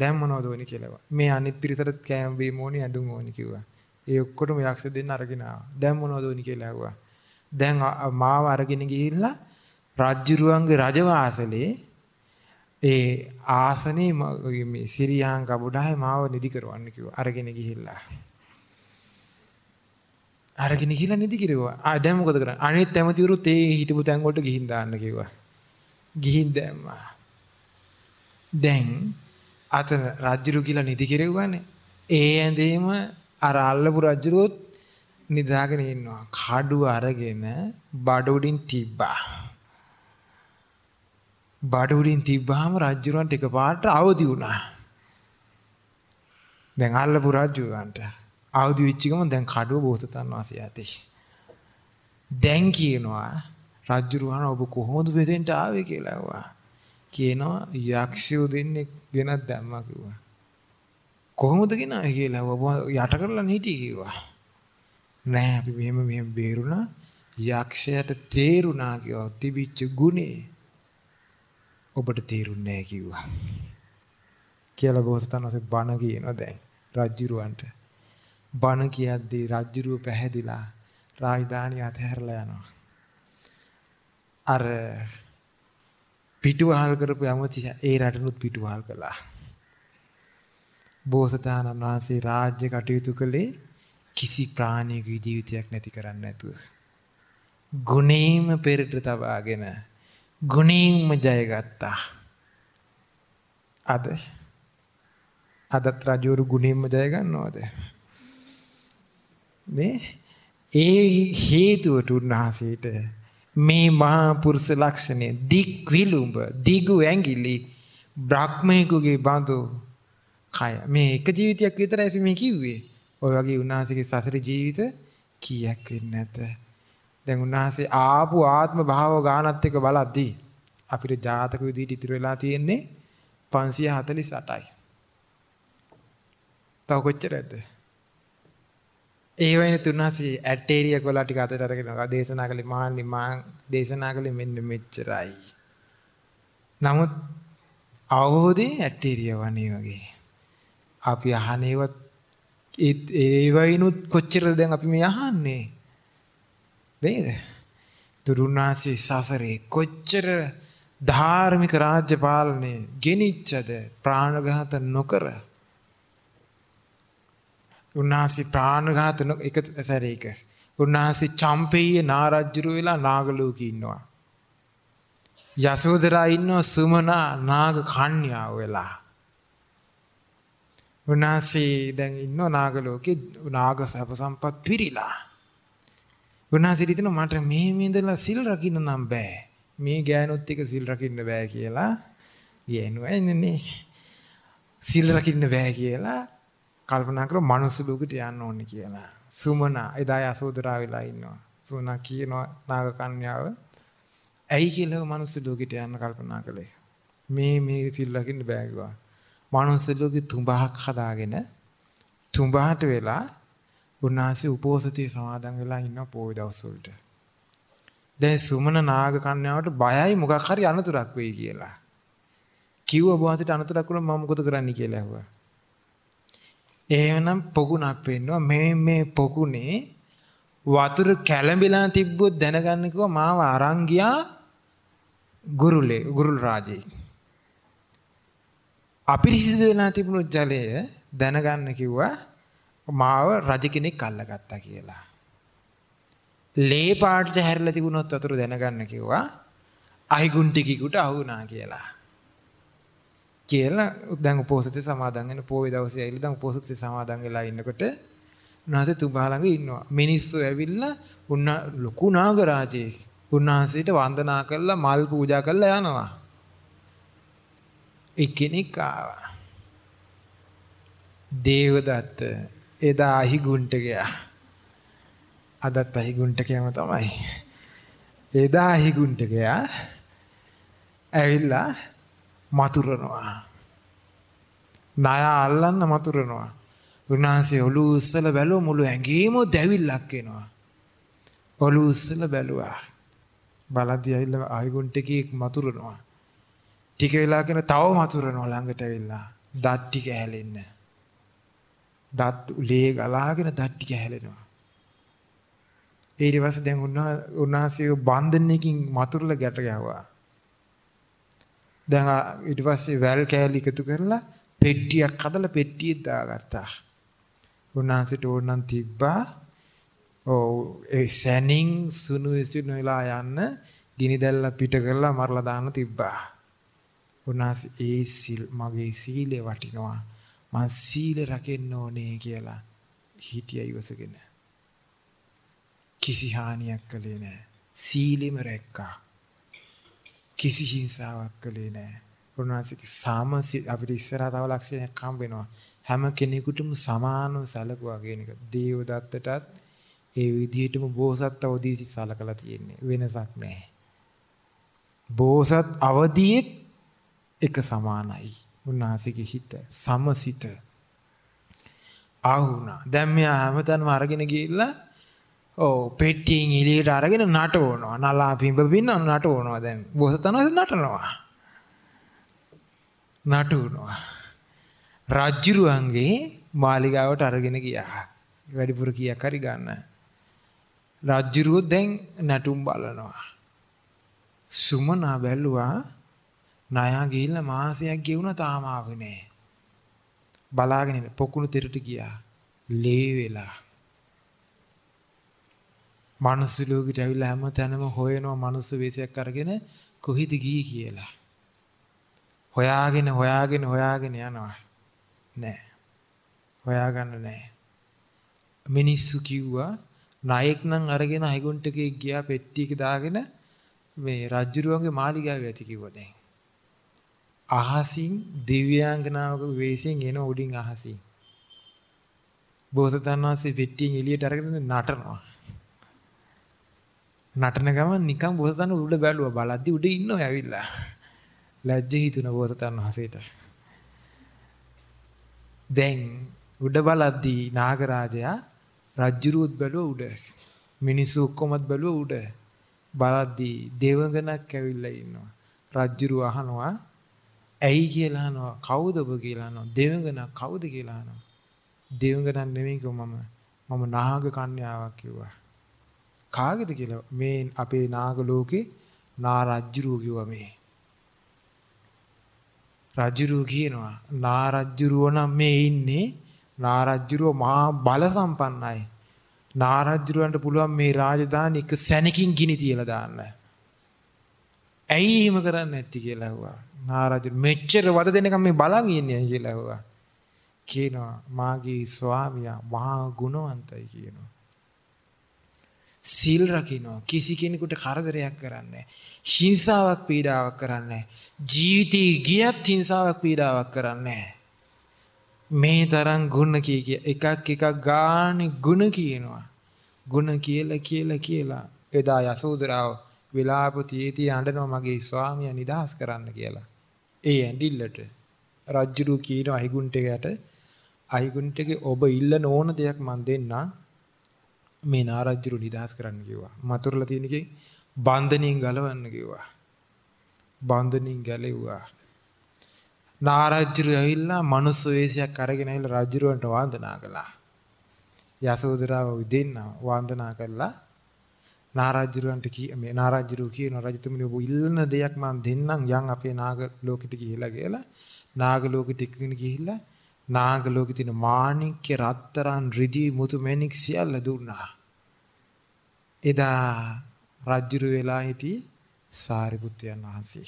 දැන් මොනවද ඕනේ කියලා. මේ අනිත් පිරිසට කෑම බීම ඕනේ, ඇඳුම් ඕනේ කිව්වා. ඒ ඔක්කොටම යක්ෂ දෙන්න අරගෙන ආවා. දැන් මොනවද ඕනේ කියලා ඇහුවා. දැන් මාව අරගෙන ගිහිල්ලා රාජ්‍යරුවන්ගේ රජවාසලේ ඒ ආසනේ මේ සිරියාන් ගබඩාවේ මාව නිදි කරවන්න කිව්වා. අරගෙන ගිහිල්ලා. අරගෙන ගිහිල්ලා නිදි කිරුවා. ආ දැන් මොකද කරන්නේ? අනිත් ඇමතිවරු තේ හිටපු තැන් වලට ගිහින් දාන්න කිව්වා. ගිහින් දැම්මා. දැන් අතන රජුරු කියලා නිදි කෙරෙව්වානේ. ඒ ඇඳේම අර අල්ලපු රජුරුත් නිදාගෙන ඉන්නවා. කඩුව අරගෙන බඩ උඩින් තිබ්බා. බඩ උඩින් තිබ්බාම රජුරන්ට එකපාරට අවදි වුණා. දැන් අල්ලපු රජුරන්ට අවදි වෙච්ච ගමන් දැන් කඩුව බෝසතන් වහන්සේ ඇතේ. දැන් කියනවා රජුරුහන ඔබ කොහොමද මෙතෙන්ට ආවේ කියලා ඇහුවා. කියනවා යක්ෂයෝ දෙන්නේ ගෙනත් දැම්මා කිව්වා. කොහොමද ගෙනාවේ කියලා ඇහුවා. යට කරලා හිටියේ කිව්වා. නෑ අපි මෙහෙම මෙහෙම බේරුණා. යක්ෂයාට තේරුණා කිව්වා තිබිච්ච ගුණේ. ඔබට තේරුන්නේ නෑ කිව්වා. කියලා බෝසතාණන්සේ බණ කියනවා දැන් රජුරවන්ට. බණ කියද්දී රජුරුව පැහැදිලා රාජධානිය අතහැරලා යනවා. අර පිටුවහල් කරපු යමති ඒ රටනුත් පිටුවහල් කළා. බෝසතාණන් වහන්සේ රාජ්‍ය කටයුතු කළේ කිසි ප්‍රාණිකගේ ජීවිතයක් නැති කරන්න නැතුව. ගුණේම පෙරට තබාගෙන ගුණේම ජයගත්තා. අද අදත් රජවරු ගුණේම ජය ගන්නවද? නේ ඒ හේතුවට උන්වහන්සේට මේ මහා පුරුෂ ලක්ෂණය දික් විලුඹ දිගු ඇඟිලි බ්‍රහ්මයෙකුගේ බඳු කය මේ එක ජීවිතයක් විතරයි අපි මේ කිව්වේ. ඔය වගේ උන්වහන්සේගේ සසර ජීවිත කීයක් වෙන්නේ නැත. දැන් උන්වහන්සේ ආපු ආත්ම භාව ගානත් එක බලද්දී අපිට ජාතක විදිහට ඉතුරු වෙලා තියෙන්නේ පන්සිය හතලිස් අටයි. තව කොච්චරද? ඒ වයින් තුනසී ඇටේරියා කොලා ටික අතට අරගෙන දේශනා කළේ මහන්නි මං දේශනා කළේ මෙන්න මෙච්චරයි. නමුත් අවබෝධයේ ඇටේරියා වනේ වගේ අපි අහනේවත් ඒ වයින්ුත් කොච්චරද දැන් අපි මේ අහන්නේ නේද? තුරුණාසී සසරේ කොච්චර ධාර්මික රාජ්‍ය පාලනය ගෙනිච්චද ප්‍රාණඝාත නොකර. උන්වහන්සේ ප්‍රාණඝාත එක සැරේක උන්වහන්සේ චම්පෙය නාරජ්ජුරු වෙලා නාගලෝකේ ඉන්නවා. යසෝදරා ඉන්නවා සුමනා නාග කන්‍යාව වෙලා. උන්වහන්සේ දැන් ඉන්නවා නාගලෝකේ නාග සැප සම්පත් පිරීලා. උන්වහන්සේ හිතන මට මේ මේදලා සිල් රකින්න නම් බෑ. මේ ගෑනුත් එක සිල් රකින්න බෑ කියලා කියනවා එන්නේ. සිල් රකින්න බෑ කියලා කල්පනා කරලා මනුස්ස ලෝකෙට යන්න ඕනේ කියලා. සුමනා එදා යසෝදරා වෙලා ඉන්නවා. සුමනා කියනවා නාග කන්‍යාව ඇයි කියලා මනුස්ස ලෝකෙට යන්න කල්පනා කළේ. මේ මේ සිල් රකින්න බෑ කිව්වා. මනුස්ස ලෝකෙ තුඹහක් හදාගෙන තුඹහට වෙලා උන්වහන්සේ උපෝසතේ සමාදන් වෙලා ඉන්නවා පොය දවස් වලට. දැන් සුමන නාග කන්‍යාවට බයයි මොකක් හරි අනතුරක් වෙයි කියලා. කිව්ව බෝසතට අනතුරක් වුණා මම මොකද කරන්න කියලා ඇහුවා. එහෙනම් පොකුණක් පෙන්නවා මේ මේ පොකුණේ වතුර කැළඹිලා තිබ්බොත් දැනගන්න කිව්වා මාව අරන් ගියා ගුරුලේ ගුරුල් රාජේ අපිරිසිදු වෙලා තිබුණු ජලය දැනගන්න කිව්වා මාව රජ කෙනෙක් අල්ලගත්තා කියලා ලේ පාට හැරිලා තිබුණොත් වතුර දැනගන්න කිව්වා අයිගුන් ටිකෙකුට අහු වුණා කියලා කියලා දැන් උපෝසතේ සමාදන් වෙන පොයේ දවසේ ඇවිල්ලා දැන් උපෝසතේ සමාදන් වෙලා ඉන්නකොට උන්වහන්සේ තුඹා ළඟ ඉන්නවා මිනිස්සු ඇවිල්ලා උන්න ලොකු නාගරාජේ උන්වහන්සේට වන්දනා කරලා මල් පූජා කරලා යනවා එක්කෙනෙක් ආවා දේවදත්ත එදා අහිගුන්ට ගියා අදත් අහිගුන්ට කියම තමයි එදා අහිගුන්ට ගියා ඇවිල්ලා මතුරනවා ණය අල්ලන්න මතුරනවා උන්වහන්සේ ඔළුව උස්සලා බැලුව මුළු ඇඟේම දැවිල්ලක් එනවා ඔළුව උස්සලා බැලුවා බලද්දී ඇවිල්ලා ආයිගොන්ට කීක් මතුරනවා ටික වෙලා කරන තව මතුරනවා ළඟට ඇවිල්ලා දත් ටික හැලෙන්න දත් උලේ ගලාගෙන දත් ටික හැලෙනවා ඊට පස්සේ දැන් උන්වහන්සේ බන්ධනයකින් මතුරලා ගැට ගැහුවා දැන් ඊට පස්සේ වැල් කෑලි එකතු කරලා පෙට්ටියක් හදලා පෙට්ටිය දාගත්තා. උන්වහන්සේට ඕනනම් තිබ්බා. ඔව් ඒ සැනින් සුණු විසුණුලා යන්න ගිනි දැල්ලා පිට කරලා මරලා දාන්න තිබ්බා. උන්වහන්සේ ඒ සීල් මගේ සීලේ වටිනවා. මං සීල රකින්න ඕනේ කියලා හිටියා ඉවසගෙන. කිසි හානියක් කළේ නැහැ. සීලෙම රැක්කා. කිසි හිංසාවක් කළේ නැහැ. උන්වහන්සේගේ සාම අපිට ඉස්සරහ තව ලක්ෂණයක් හම් වෙනවා. හැම කෙනෙකුටම සමානව සැලකුවා කියන එක. දේවදත්තටත් ඒ විදිහටම බෝසත් අවදීසි සැලකලා තියෙන්නේ. වෙනසක් නැහැ. බෝසත් අවදීත් එක සමානයි. උන්වහන්සේගේ හිත සමසිත ආහුණා. දැන් මෙයා හැමතැනම අරගෙන ගිහිල්ලා ඕ පෙට්ටියෙන් එළියට අරගෙන නටවනවා නලා පිඹ පින්න නටවනවා දැන් බොසතනස නටනවා නටුනවා රාජ්‍යරුවන්ගේ මාලිගාවට අරගෙන ගියා වැඩිපුර කීයක් හරි ගන්න රාජ්‍යරුව දැන් නටුම් බලනවා සුමනා බැලුවා ණයා ගිහිල්ලා මාසයක් ගෙවුණා තාම ආවේ නෑ බලාගෙන ඉන්න පොකුණු තිරට ගියා ලේ වෙලා මනුස්ස ලෝකෙට ඇවිල්ලා හැම තැනම හොයනවා මනුස්ස වෙස්යක් අරගෙන කොහිද ගියේ කියලා. හොයාගෙන හොයාගෙන හොයාගෙන යනවා. නෑ. හොයාගන්න නෑ. මිනිස්සු කිව්වා ණයෙක් නම් අරගෙන අයගොන්ට කෙක් ගියා පෙට්ටියක දාගෙන මේ රජුරුවන්ගේ මාලිගාවේ ඇති කිව්වා දැන්. අහසින් දිව්‍යාංගනාවක වෙස්යෙන් එන උඩින් අහසින්. බෝසතාණන් වහන්සේ පෙට්ටියෙන් එළියට අරගෙන නටනවා. නටන ගමන් නිකන් බෝසතන උඩ බැලුවා බලද්දි උඩ ඉන්නෝ ඇවිල්ලා ලැජ්ජ හිතුන බෝසතන හසෙට දැන් උඩ බලද්දි නාගරාජයා රජුරුවත් බැලුවා උඩ මිනිස්සු ඔක්කොමත් බැලුවා උඩ බලද්දි දේවගණක් ඇවිල්ලා ඉන්නවා රජුරුව අහනවා ඇයි කියලා අහනවා කවුද ඔබ කියලා අහනවා දේවගණ කවුද කියලා අහනවා දේවගණ නෙමෙයි කිව්ව මම මම නාග කන්‍යාවක් කිව්වා කාගෙද කියලා මේ අපේ නාග ලෝකේ නා රජුරුව කිව්වා මේ රජුරුව කියනවා නා රජුරුව නම් මේ ඉන්නේ නා රජුරුව මහා බල සම්පන්නයි නා රජුරුවන්ට පුළුවන් මේ රාජධානි එක සැනකින් ගිනි තියලා දාන්න ඇයි එහෙම කරන්නේ නැති කියලා හුවා නා රජු මෙච්චර වද දෙනකම් මේ බලන් ඉන්නේ කියලා හුවා කියනවා මාගේ ස්වාමියා මහා ගුණවන්තයි කියනවා සීල් රකින්නවා කිසි කෙනෙකුට කරදරයක් කරන්නේ හිංසාවක් පීඩාවක් කරන්නේ ජීවිතේ ගියත් හිංසාවක් පීඩාවක් කරන්නේ මේ තරම් ගුණ කී කිය එකක් එකක් ගානේ ගුණ කියනවා ගුණ කියලා කියලා කියලා එදා යසෝදරාව විලාප තීති අඬනවා මගේ ස්වාමියා නිදහස් කරන්න කියලා ඒ ඇඬිල්ලට රජුරු කියන අහිගුන්ටේකට අහිගුන්ටේගේ ඔබ ඉල්ලන ඕන දෙයක් මන් දෙන්නම් මේ නාරජ්ජුරු නිදහස් කරන්න කිව්වා. මතුරුලා තියෙන එකේ බන්ධණින් ගලවන්න කිව්වා. බන්ධණින් ගැලෙව්වා. ನಾ ರಾಜ್ಯರು ಇಲ್ಲ ಮನಸ್ಸು ಏಸಿಯ ಕರಗಿನ ಇಲ್ಲ ರಾಜ್ಯರು ಅಂತ ವಾಂದನ ಆಗಲ್ಲ. ಯಸೋದರ ಇದೇನು ವಾಂದನ ಆಗಲ್ಲ. ನಾರಾಜ್ಯರು అంటే కీ నారాజ్యరు కీ నారాజ్యతము నువ్వు ఇల్లన දෙයක් මන් දෙන්නම් යන් අපේ නාග ලෝකෙට ගිහිලා ගියලා නාග ලෝකෙට ගිහිලා නාග ලෝකෙ තියෙන මාණික්ක රත්තරන් රිදි මුතු මැණික් සියල්ල දුන්නා. එදා රාජ්‍යරු වෙලා හිටි සාරිපුත්යන් වහන්සේ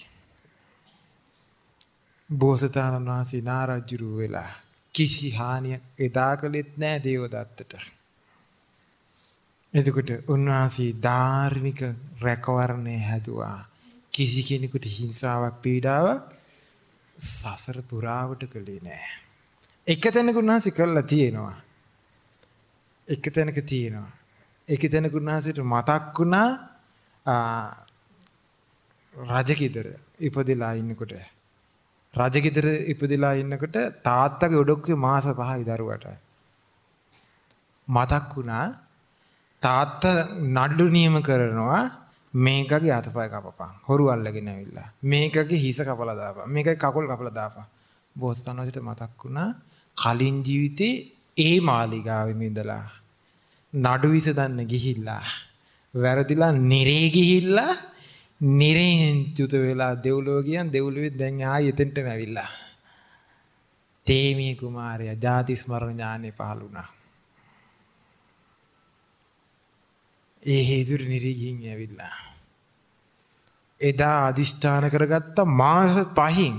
බෝසතාණන් වහන්සේ නාරාජ්‍යරු වෙලා කිසි හානියක් එදා කළෙත් නැහැ දේවදත්තට. එතකොට උන්වහන්සේ ධාර්මික රැකවරණය හැදුවා. කිසි කෙනෙකුට හිංසාවක් පීඩාවක් සසර පුරාවට කළේ නෑ. එක තැනක උන්වහන්සේ කළා තියෙනවා. එක තැනක තියෙනවා. එක තැනක උන්වහන්සේට මතක් වුණා රජකිතර ඉපදලා ඉන්නකොට. රජකිතර ඉපදලා ඉන්නකොට තාත්තගේ ඔඩොක්කේ මාස පහයි දරුවට. මතක් වුණා තාත්තා නඩු නියම කරනවා මේකගේ අතපය කපපන් හොරු අල්ලගෙන ඇවිල්ලා මේකගේ හිස කපලා දාපන් මේකයි කකුල් කපලා දාපන්. බෝසතාණන් වහන්සේට මතක් වුණා කලින් ජීවිතේ ඒ මාලිගාවෙම ඉඳලා නඩු විස දන්න ගිහිල්ලා වැරදිලා නිරේ ගිහිල්ලා නිරෙන් චුත වෙලා දෙව්ලොව ගියන් දෙව්ලොවේ දැන් ආයෙ එතෙන්ටම ඇවිල්ලා තේමී කුමාරයා ජාති ස්මරණ ඥානෙ පහළ වුණා. ඒ හේතුර නිරීගින් ඇවිල්ලා එදා අදිෂ්ඨාන කරගත්ත මාස පහින්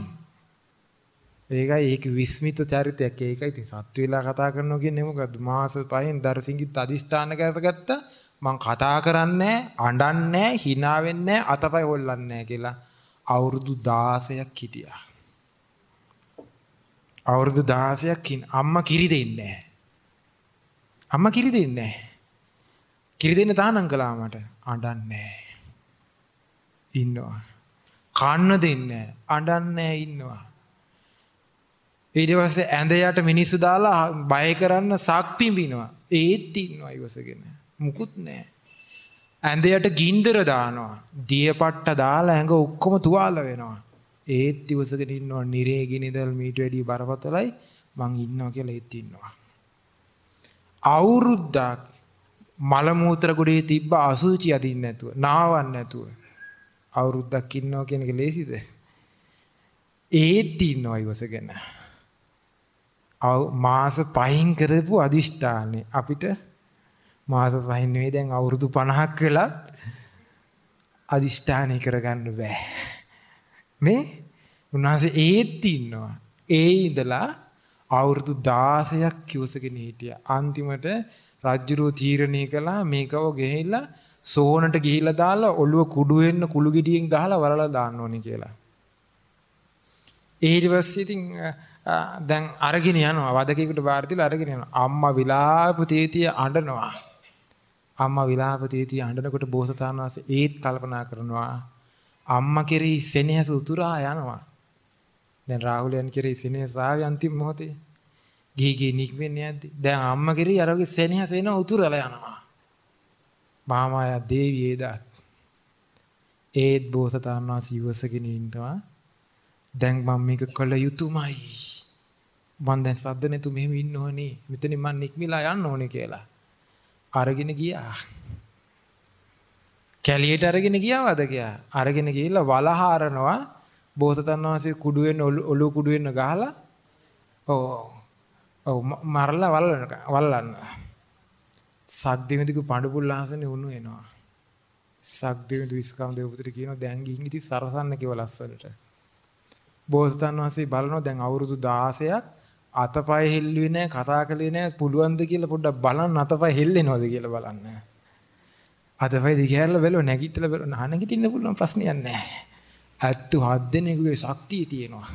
ඒකයි ඒක විස්මිත චරිතයක්. ඒකයි ඉතින් සත්තු වෙලා කතා කරනවා කියන්නේ මොකද්ද? මාස පහින් දර්ශින්ගිත් අදිෂ්ඨාන කරගත්ත මං කතා කරන්නේ අඬන්නේ hina වෙන්නේ අතපය හොල්ලන්නේ කියලා අවුරුදු දාසයක් හිටියා. අවුරුදු දාසයක් අම්මා කිරි දෙන්නේ අම්මා කිරි දෙන්නේ කිරි දෙන්න තහනම් කළා මට. අඬන්නේ ඉන්නවා. කන්න දෙන්නේ අඬන්නේ ඉන්නවා. ඊට පස්සේ ඇඳ යට මිනිස්සු දාලා බය කරන්න සක් පිඹිනවා. ඒත් ඉන්නවා ඉවසගෙන. මුකුත් නැහැ. ඇඳ යට ගින්දර දානවා. දියපට්ට දාලා ඇඟ ඔක්කොම තුවාල වෙනවා. ඒත් ඉවසගෙන ඉන්නවා. නිරේ ගිනිදල් මීට වැඩි බරපතලයි මං ඉන්නවා කියලා ඒත් ඉන්නවා. අවුරුද්දක් මල මූත්‍ර ගොඩේ තිබ්බ අසුචි අදින්න නැතුව නාවන්න නැතුව අවුරුද්දක් ඉන්නවා කියන එක ලේසිද? ඒත් ඉන්නවා ඉවසගෙන. අව මාස පහෙන් කරපු අදිෂ්ඨානේ අපිට මාස පහෙන් නෙවෙයි දැන් අවුරුදු පනහක් වෙලා අදිෂ්ඨානේ කරගන්න බෑ මේ උන්වහන්සේ. ඒත් ඉන්නවා. ඒ ඉඳලා අවුරුදු දාසයක් කිවසගෙන හිටියා. අන්තිමට රජ්ජුරුව තීරණය කළා මේකව ගෙහිලා සෝනට ගිහිලා දාලා ඔළුව කුඩු වෙන්න කුළු ගෙඩියෙන් ගහලා වරලා දාන්න ඕනේ කියලා. ඊට පස්සේ ඉතින් දැන් අරගෙන යනවා වදකේකට බාර දීලා අරගෙන යනවා. අම්මා විලාප තීතිය අඬනවා. අම්මා විලාප තීතිය අඬනකොට බෝසතාණන් වහන්සේ ඒත් කල්පනා කරනවා අම්මා කෙරෙහි සෙනෙහස උතුරා යනවා. දැන් රාහුලයන් කෙරෙහි සෙනෙහස ආවේ අන්තිම මොහොතේ. ගිහිගේ නික්මෙන්නේ නැද්ද? දැන් අම්මා කෙරේ අරගේ සෙනෙහස එන උතුරලා යනවා. මාමායා දේවිය එදාත් ඒත් බෝසතාණන් වහන්සේ ඉවසගෙන ඉන්නවා. දැන් මම මේක කළ යුතුමයි. මම දැන් සද්ද නැතු මෙහෙම ඉන්න ඕනේ. මෙතනින් මම නික්මිලා යන්න ඕනේ කියලා. අරගෙන ගියා. කැලියට අරගෙන ගියා වදකියා. අරගෙන ගිහිල්ලා වලහාරනවා. බෝසතාණන් වහන්සේ කුඩු වෙන ඔළුව කුඩු වෙන ගහලා ඕ ඔව් මරලා වල්ලන වල්ලන්න. සක්දිවිඳුගේ පඬුපුල් ආසනේ උණු එනවා. සක්දිවිඳු විස්කම් දේවපුත්‍රට කියනවා දැන් ගිහින් ඉති සරසන්න කියලා ලස්සනට. බෝසතාණන් වහන්සේ බලනවා දැන් අවුරුදු දාසයක් අතපය හෙල්ලුවේ නැහැ කතා කළේ නැහැ පුළුවන්ද කියලා පොඩ්ඩක් බලන්න අතපය හෙල්ලෙනවද කියලා බලන්න. අතපය දිගහැරලා බලව නැගිටලා බලව නැගිටින්න පුළුවන් ප්‍රශ්නයක් නැහැ. අත්තු හත් දෙනෙකුගේ ශක්තිය තියෙනවා.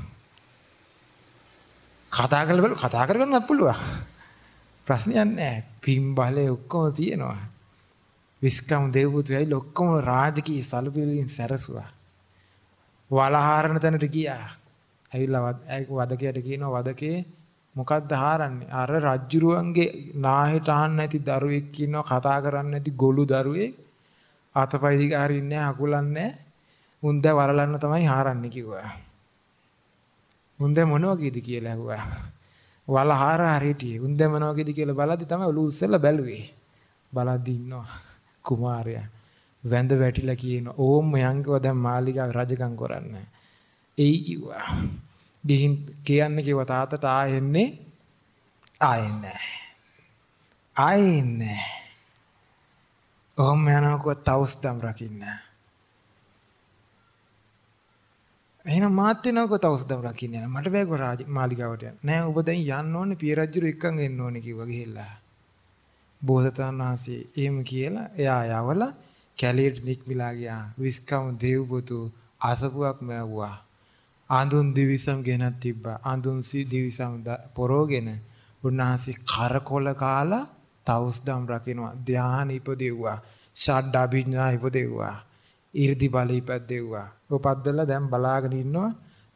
කතා කරලා බලු කතා කරගන්නත් පුළුවන් ප්‍රශ්නයක් නැහැ. පින් බලය ඔක්කොම තියෙනවා. විස්කම් දේවපුත්‍රයයි ඔක්කොම රාජකීය සලපිලින් සැරසුවා. වලහාරණ තැනට ගියා. ඇවිල්ලා වදකයට කියනවා වදකේ මොකද්ද හාරන්නේ? අර රජ්ජුරුවන්ගේ නාහෙට අහන්න නැති දරුවෙක් කියනවා කතා කරන්නේ නැති ගොළු දරුවේ අතපය දිග හරින්නේ නැහැ අකුලන්නේ නැහැ. උන් දැන් වරලන්න තමයි හාරන්නේ කිව්වා. උන්ද මොනවගේද කියලා ඇහුවා. වලහාරා හිටියේ. උන්ද මොනවගේද කියලා බලද්දි තමයි ඔලු උස්සලා බැලුවේ. බලද්දි ඉන්නවා කුමාරයා. වැඳ වැටිලා කියන ඕම් යංගව දැන් මාලිගාවේ රජකම් කරන්නේ. එයි කිව්වා. ගිහින් කියන්න කිව්වා තාතට ආයෙන්නේ ආයෙන්නේ. ආයෙන්නේ. ඕම් යනකොට තවුස්දම් රකින්න. එහෙනම් මාත් එනකොට තවුස්දම් රකින්න යනවා. මට බෑ කොරාජි මාලිගාවට යන්න. නෑ ඔබ දැන් යන්න ඕනේ පිය රජුරු එක්කන් එන්න ඕනේ කිව්වා ගිහිල්ලා. බෝසතාණන් වහන්සේ එහෙම කියලා එයා යවලා කැලේට නික්මිලා ගියා. විස්කම් දේව්බතු ආසපුවක් මැව්වා. ආඳුන් දිවිසම් ගෙනත් තිබ්බා. ආඳුන් සි දිවිසම් පොරෝගෙන උන්වහන්සේ කරකොල කාලා තවුස්දම් රකින්නවා. ධ්‍යාන ඉපදෙව්වා. ෂඩ් අභිඥා ඉපදෙව්වා. 이르දි බලය ඉපදෙව්වා. උපද්දලා දැන් බලාගෙන ඉන්නවා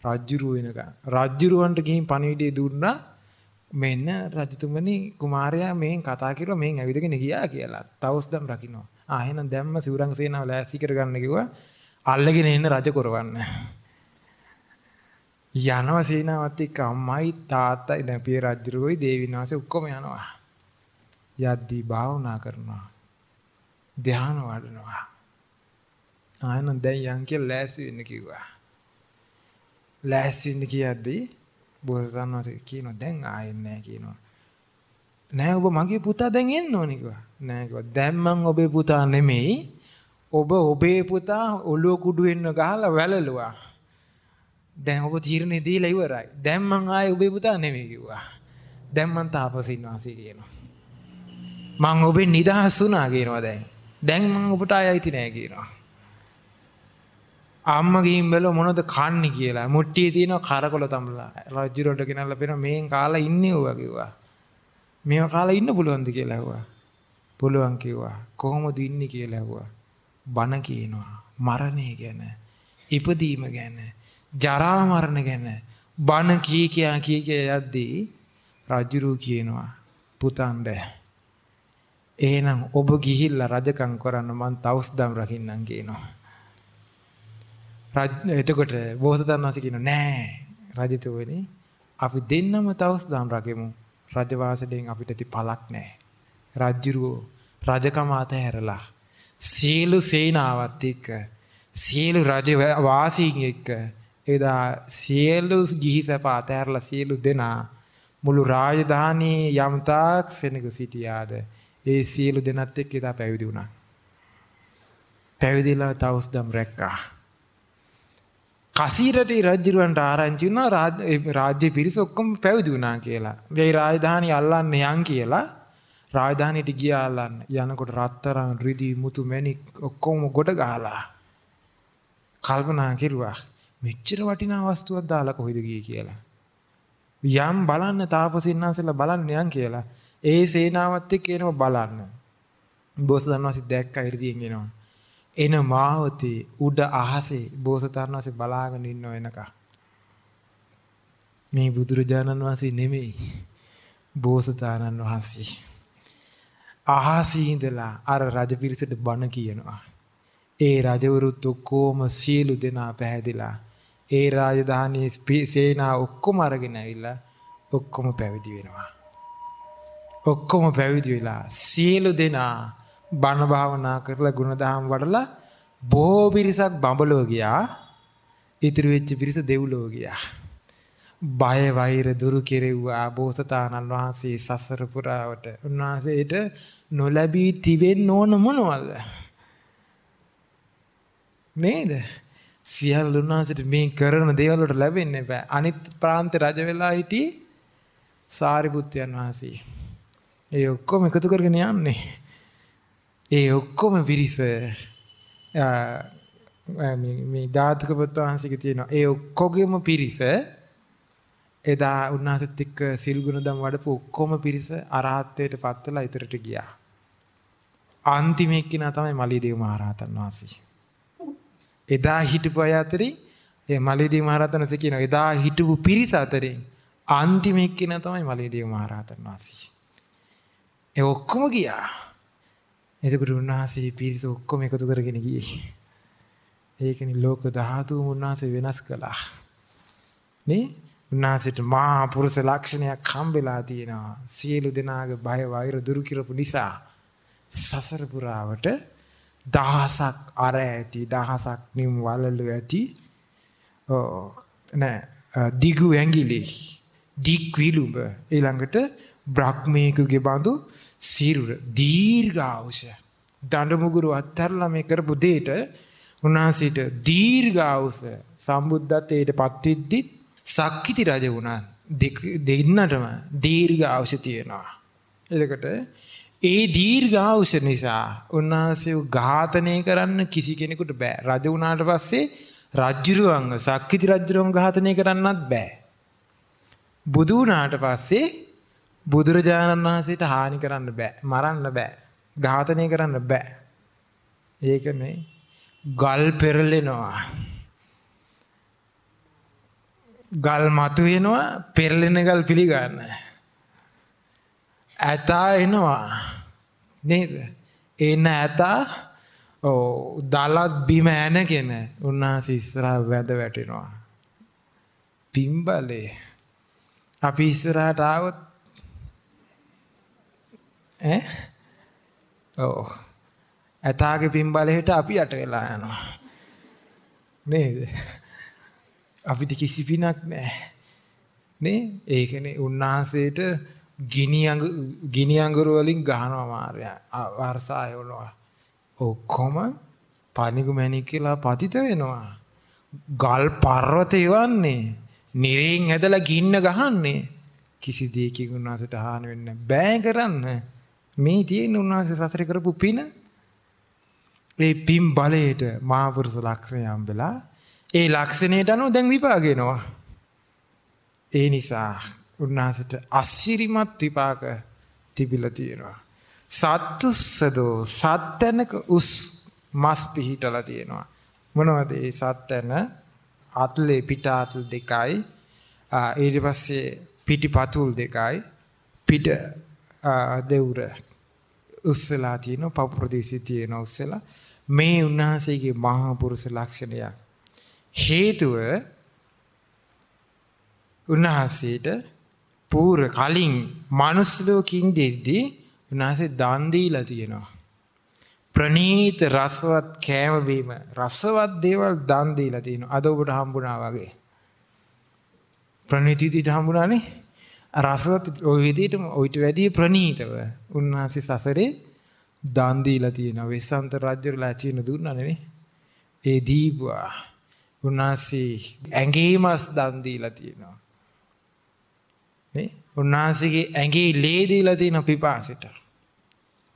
රජ්ජුරුව වෙනකන්. රජ්ජුරුවන්ට ගිහින් පණිවිඩය දුන්නා. මෙන්න රජතුමනි කුමාරයා මෙහෙන් කතා කිරුවා මෙහෙන් ඇවිදගෙන ගියා කියලා. තවුස්දම් රකින්නවා. ආ එහෙනම් දැම්ම සිවුරංග සේනාව ලෑස්ති කරගන්න කිව්වා. අල්ලගෙන එන්න රජ කරවන්න. යනවා සේනාවත් එක්ක අම්මයි තාත්තයි දැන් පිය රජ්ජුරුවයි දේවිනාසේ ඔක්කොම යනවා. යද්දී භාවනා කරනවා ධ්‍යාන වඩනවා ආනන්ද දැන් යන් කියලා ලෑස්ති වෙන්න කිව්වා ලෑස්ති වෙන්න කියද්දී බෝසතාණන්සේ කියනවා දැන් ආයෙත් නැහැ කියනවා නෑ ඔබ මගේ පුතා දැන් එන්න ඕනේ කිව්වා නෑ කිව්වා දැන් මං ඔබේ පුතා නෙමෙයි ඔබ ඔබේ පුතා ඔළුව කුඩු වෙන්න ගහලා වැළලුවා දැන් ඔබ තීරණේ දීලා ඉවරයි දැන් මං ආයෙ ඔබේ පුතා නෙමෙයි කිව්වා දැන් මං තාපසින් වාසී කියනවා මං ඔබෙන් නිදහස් වුණා කියනවා දැන්. දැන් මං ඔබට ආයෙත් නෑ කියනවා. අම්මා ගිහින් බැලුවා මොනවද කන්නේ කියලා. මුට්ටියේ තියෙන කරකොල තඹලා. රජුරොඩ ගෙනල්ලා පේනවා මේන් කාලා ඉන්නේ ඌවා කිව්වා. මේව කාලා ඉන්න පුළුවන්ද කියලා ඇහුවා. පුළුවන් කිව්වා. කොහොමද ඉන්නේ කියලා ඇහුවා. බන කියනවා. මරණය ගැන, ඉපදීම ගැන, ජරා මරණ ගැන බන කී කියා කී කිය යද්දී රජුරු කියනවා පුතන්ඩ එහෙනම් ඔබ ගිහිල්ලා රජකම් කරන්න මං තවුස්දම් රකින්නම් කියනවා. රජ එතකොට බෝසතාණන් වහන්සේ කියනවා නෑ රජතුමනි අපි දෙන්නම තවුස්දම් රකිමු. රජවාසයෙන් අපිට ති පළක් නෑ. රජුරෝ රජකම අතහැරලා සීළු සේනාවත් එක්ක සීළු රජවාසීන් එක්ක එදා සීළු ගිහිසප අතහැරලා සීළු දෙනා මුළු රාජධානී යම්තාක් සෙනඟ සිටියාද ඒ සියලු දෙනත් එක්ක ඉඳා පැවිදි වුණා. පැවිදිලා තවුස්දම් රැක්කා. කසීරට රජුරවන්ට ආරංචි වුණා රාජ්‍ය පිරිස ඔක්කොම පැවිදි වුණා කියලා. මේ රාජධානිය අල්ලන්න යන් කියලා රාජධානියට ගියා අල්ලන්න. යනකොට රත්තරන් රිදී මුතු මැණික් ඔක්කොම ගොඩ ගහලා කල්පනා කෙරුවා මෙච්චර වටිනා වස්තුවක් දාලා කොහෙද ගියේ කියලා. යම් බලන්න තාපසින්නාසෙලා බලන්න යන් කියලා. ඒ සේනාවත් එක්ක එනවා බලන්න. බෝසතාණන් වහන්සේ දැක්කා ඉරදීන් එනවා. එන මාවතේ උඩ අහසේ බෝසතාණන් වහන්සේ බලාගෙන ඉන්නව එනකම්. මේ බුදුරජාණන් වහන්සේ නෙමෙයි. බෝසතාණන් වහන්සේ. අහසේ ඉඳලා අර රජ පිරිසට බණ කියනවා. ඒ රජවරුත් ඔක්කොම සියලු දෙනා පැහැදිලා. ඒ රාජධානියේ සේනා ඔක්කොම අරගෙන ඇවිල්ලා ඔක්කොම පැවිදි වෙනවා. ඔක්කොම පැවිදි වෙලා සියලු දෙනා බණ භාවනා කරලා ගුණධම් වඩලා බොහෝ පිරිසක් බඹලෝ ගියා ඉතිරි වෙච්ච පිරිස දෙව්ලෝ ගියා බය වෛර දුරු කෙරෙව්වා බෝසතාණන් වහන්සේ සසර පුරාවට උන්වහන්සේට නොලැබී තිබෙන්න ඕන මොනවද නේද සියලු උන්වහන්සේට මේ කරන දේවල් වලට ලැබෙන්නේ නැහැ අනිත් ප්‍රාන්ත රජ වෙලා හිටි සාරිපුත්යන් වහන්සේ ඒ ඔක්කොම එකතු කරගෙන යන්නේ. ඒ ඔක්කොම පිරිස මේ ජාතක පොත් වහන්සේගේ තියෙනවා. ඒ ඔක්කොගෙම පිරිස එදා උන්වහන්සේත් එක්ක සිල් ගුණදම් වඩපු ඔක්කොම පිරිස අරහත්ත්වයට පත් වෙලා ඉතරට ගියා. අන්තිම එක්කිනා තමයි මලියදේව මහරහතන් වහන්සේ. එදා හිටපු අය අතරින් ඒ මලියදේව මහරහතන් වහන්සේ කියනවා එදා හිටපු පිරිස අතරින් අන්තිම එක්කිනා තමයි මලියදේව මහරහතන් වහන්සේ. ඒ ඔක්කොම ගියා. එතකොට උන්වහන්සේ පිරිස ඔක්කොම එකතු කරගෙන ගියේ. ඒකනේ ලෝක ධාතු උන්වහන්සේ වෙනස් කළා. නේ? උන්වහන්සේට මහා පුරුෂ ලක්ෂණයක් හම්බෙලා තියෙනවා. සියලු දෙනාගේ බය වෛර දුරු කරපු නිසා සසර පුරාවට දහසක් අර ඇති දහසක් නිම් වලලු ඇති ඕ නෑ දිගු ඇඟිලි දික්විලුඹ ඊළඟට බ්‍රහ්මීකුගේ බඳු සිරුර දීර්ඝායුෂ දඬු මුගුරු අත්හැරලා මේ කරපු දෙයට උන්වහන්සේට දීර්ඝායුෂ සම්බුද්ධත්වයට පත්වෙද්දි සක්විති රජ වුණා දෙන්නටම දීර්ඝායුෂ තියෙනවා එලකට ඒ දීර්ඝායුෂ නිසා උන්වහන්සේව ඝාතනය කරන්න කිසි කෙනෙකුට බෑ රජ වුණාට පස්සේ රජුරුවංග සක්විති රජුරුවංග ඝාතනය කරන්නත් බෑ බුදු වුණාට පස්සේ බුදුරජාණන් වහන්සේට හානි කරන්න බෑ මරන්න බෑ ඝාතනය කරන්න බෑ ඒක නේ ගල් පෙරලෙනවා ගල් මතුවෙනවා පෙරලෙන ගල් පිළිගන්න ඇතා එනවා නේද එන ඇතා ඔව් දලත් බිම ඇනගෙන උන්වහන්සේ ඉස්සරහා වැද වැටෙනවා පිම්බලේ අපි ඉස්සරහට ආවොත් ඈ ඔව් ඇතාගේ පිම්බලේට අපි යට වෙලා යනවා නේද අපිට කිසි පිනක් නැහැ නේ ඒකනේ උන්වහන්සේට ගිනි අඟු ගිනි අඟුරු වලින් ගහනවා මාර්යා වර්ෂාය වුණා ඔක්කොම පණිගුමැණික් කියලා පතිත වෙනවා ගල් පර්වතේ වන්නේ නිරෙන් ඇදලා ගින්න ගහන්නේ කිසි දෙයකින් උන්වහන්සේට හානි වෙන්නේ බෑ කරන්න මේ තියෙන උන්වහන්සේ සසර කරපු පින මේ පින් බලයට මහා පුරුෂ ලක්ෂණය හම්බෙලා ඒ ලක්ෂණයට අනුව දැන් විපාක එනවා ඒ නිසා උන්වහන්සේට අසිරිමත් විපාක තිබිලා තියෙනවා. සත්තුස්සදෝ සත්තනක උස් මස් පිහිටලා තියෙනවා. මොනවද ඒ සත්තන? අත්ලේ පිට අත්ල් දෙකයි. ඊට පස්සේ පිටිපතුල් දෙකයි. පිට දෙවුර උස්සලා තියෙනවා. පපු ප්‍රදේශය තියෙනවා උස්සලා. මේ උන්වහන්සේගේ මහා පුරුෂ ලක්ෂණය. හේතුව උන්වහන්සේට පූර්ව කලින් මනුස්ස ලෝකෙින් දෙද්දී උන්වහන්සේ දාන් දීලා තියෙනවා ප්‍රණීත රසවත් කෑම බීම රසවත් දේවල් දාන් දීලා තියෙනවා අද ඔබට හම්බුණා වගේ ප්‍රණීත විදිහට හම්බුණානේ රසවත් ඔය විදිහටම ඔයිට වැඩිය ප්‍රණීතව උන්වහන්සේ සසරේ දාන් දීලා තියෙනවා වෙස්සන්ත රජුලා චීන දුන්නානේ ඒ දීපුවා උන්වහන්සේ ඇඟේ මස් දාන් දීලා තියෙනවා උන්වහන්සේගේ ඇඟේ ලේ දීලා තියෙන පිපාසිට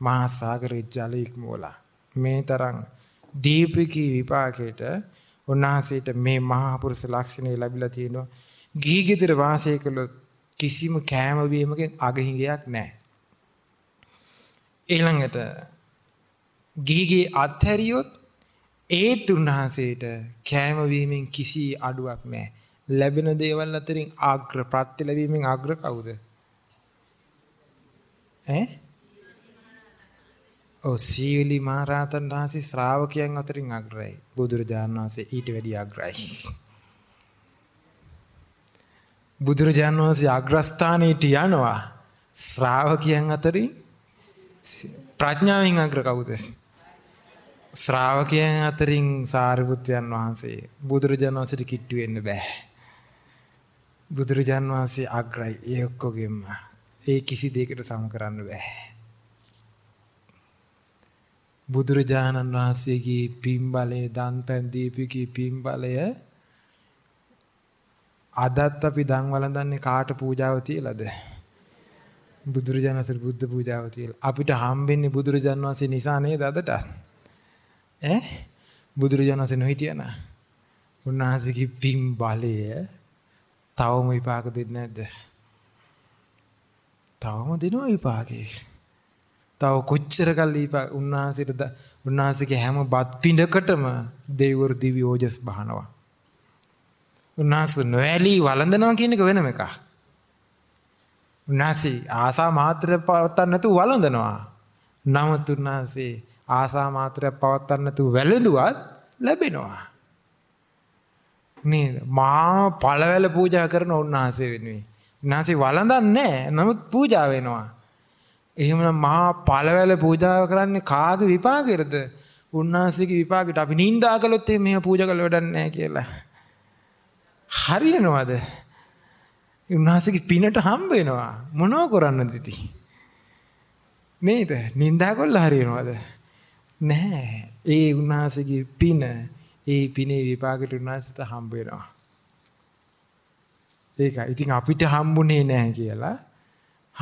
මහා සාගරයේ ජලය ඉක්මවලා මේ තරම් දීපකී විපාකයට උන්වහන්සේට මේ මහා පුරුෂ ලක්ෂණය ලැබිලා තියෙනවා ගිහි ගෙදර වාසය කළොත් කිසිම කෑම බීමකින් අගහිඟයක් නැහැ ඊළඟට ගිහිගේ අත්හැරියොත් ඒත් උන්වහන්සේට කෑම බීමෙන් කිසි අඩුවක් නැහැ ලැබෙන දේවල් අතරින් ආග්‍ර ප්‍රත්‍ය ලැබීමෙන් ආග්‍ර කවුද? ඈ? ඔව් සීවලි මහරහතන් වහන්සේ ශ්‍රාවකයන් අතරින් ආග්‍රයි. බුදුරජාණන් වහන්සේ ඊට වැඩි ආග්‍රයි. බුදුරජාණන් වහන්සේ ආග්‍රස්ථානෙට යනවා. ශ්‍රාවකයන් අතරින් ප්‍රඥාවෙන් ආග්‍ර කවුද? ශ්‍රාවකයන් අතරින් සාරිපුත්යන් වහන්සේ. බුදුරජාණන් වහන්සේට කිට්ටු වෙන්න බෑ. බුදුරජාන් වහන්සේ අග්‍රයි ඒ ඔක්කොගෙම ඒ කිසි දෙයකට සම කරන්න බෑ බුදුරජාණන් වහන්සේගේ පින්බලය දන් පෙන් දීපිකී පින්බලය අදත් අපි දන් වළඳන්නේ කාට පූජාව තියලාද බුදුරජාණන් වහන්සේ බුද්ධ පූජාව තියලා අපිට හම්බෙන්නේ බුදුරජාණන් වහන්සේ නිසා නේද අදට ඈ බුදුරජාණන් වහන්සේ නොහිටියන උන්වහන්සේගේ පින්බලය තවම විපාක දෙන්නේ නැද්ද? තවම දෙනවා විපාකේ. තව කොච්චර කල් විපාක උන්වහන්සේට උන්වහන්සේගේ හැම බත් පිඬකටම දෙවිවරු දිව්‍ය ඕජස් බහනවා. උන්වහන්සේ නොඇලී වළඳනවා කියන එක වෙනම එකක්. උන්වහන්සේ ආසා මාත්‍රයක් පවත්තන්න නැතුව වළඳනවා. නමුත් උන්වහන්සේ ආසා මාත්‍රයක් පවත්තන්න නැතුව වැළඳුවත් ලැබෙනවා. නේද? මා පළවැල පූජා කරන උන්වහන්සේ වෙනුවෙන්. උන්වහන්සේ වළඳන්නේ නමුත් පූජා වෙනවා. එහෙමනම් මා පළවැල පූජා කරන්නේ කාගේ විපාකයටද? උන්වහන්සේගේ විපාකයට. අපි නිඳා කළොත් මේ පූජා කළ වැඩක් නැහැ කියලා. හරියනවද? උන්වහන්සේගේ පිනට හම්බ වෙනවා. මොනව කරන්නද ඉතින්? නේද? නිඳා කළා හරියනවද? නැහැ. ඒ උන්වහන්සේගේ පින ඒ පිනේ විපාකට උන්වහන්සේට හම්බ වෙනවා. ඒක ඉතින් අපිට හම්බුනේ නැහැ කියලා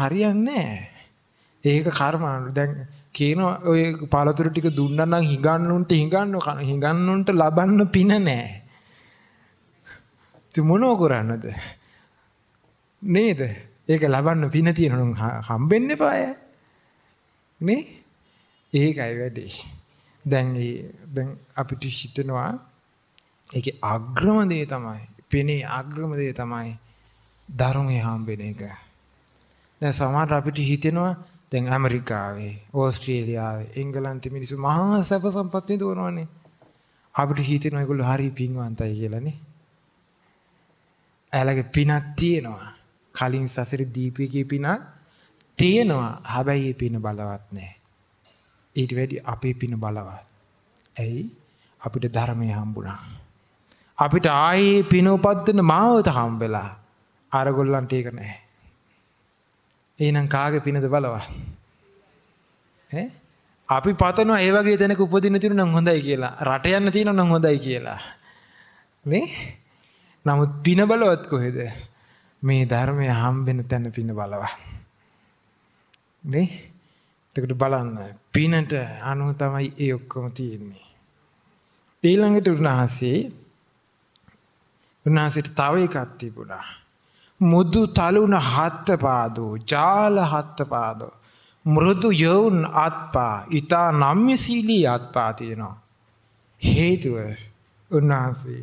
හරියන්නේ නැහැ. ඒක කර්මානුව. දැන් කියන ඔය පාලතුරු ටික දුන්නා නම් හිඟන්නුන්ට හිඟන්න හිඟන්නුන්ට ලබන්න පින නැහැ. තුමනෝ කරන්නද? නේද? ඒක ලබන්න පින තියෙනනම් හම්බෙන්න එපාය. නේ? ඒකයි වැඩි. දැන් ඒ දැන් අපිට හිතෙනවා ඒකේ අග්‍රම දේ තමයි පිනේ අග්‍රම දේ තමයි ධර්මයේ හම්බෙන එක. දැන් සමහර අපිට හිතෙනවා දැන් ඇමරිකාවේ, ඕස්ට්‍රේලියාවේ, එංගලන්තේ මිනිස්සු මහා සැප සම්පත් විඳවනවානේ. අපිට හිතෙනවා ඒගොල්ලෝ හරි පින්වන්තයි කියලානේ. එයාලගේ පිනක් තියෙනවා. කලින් සසරේ දීපිකේ පිනක් තියෙනවා. හැබැයි ඒ පින බලවත් නැහැ. ඊට වැඩි අපේ පින බලවත්. ඇයි? අපිට ධර්මය හම්බුණා. අපිට ආයේ පින උපදින මාවත හම්බෙලා. අරගොල්ලන්ට ඒක නැහැ. එහෙනම් කාගේ පිනද බලවත්? ඈ? අපි පතනවා ඒ වගේ දෙනක උපදින තුරු නම් හොඳයි කියලා. රට යන්න තියෙනවා නම් හොඳයි කියලා. නේ? නමුත් පින බලවත් කොහෙද? මේ ධර්මය හම්බෙන තැන පින බලවත්. නේ? එතකොට බලන්න පිනට අනුව තමයි ඒ ඔක්කොම තියෙන්නේ. ඊළඟට උන්වහන්සේ උන්වහන්සේට තව එකක් තිබුණා. මුදු තලුණ හත් පාදෝ ජාල හත් පාදෝ මෘදු යෝන් ආත්පා ඊතා නම්‍යශීලී ආත්පා තියෙනවා. හේතුව උන්වහන්සේ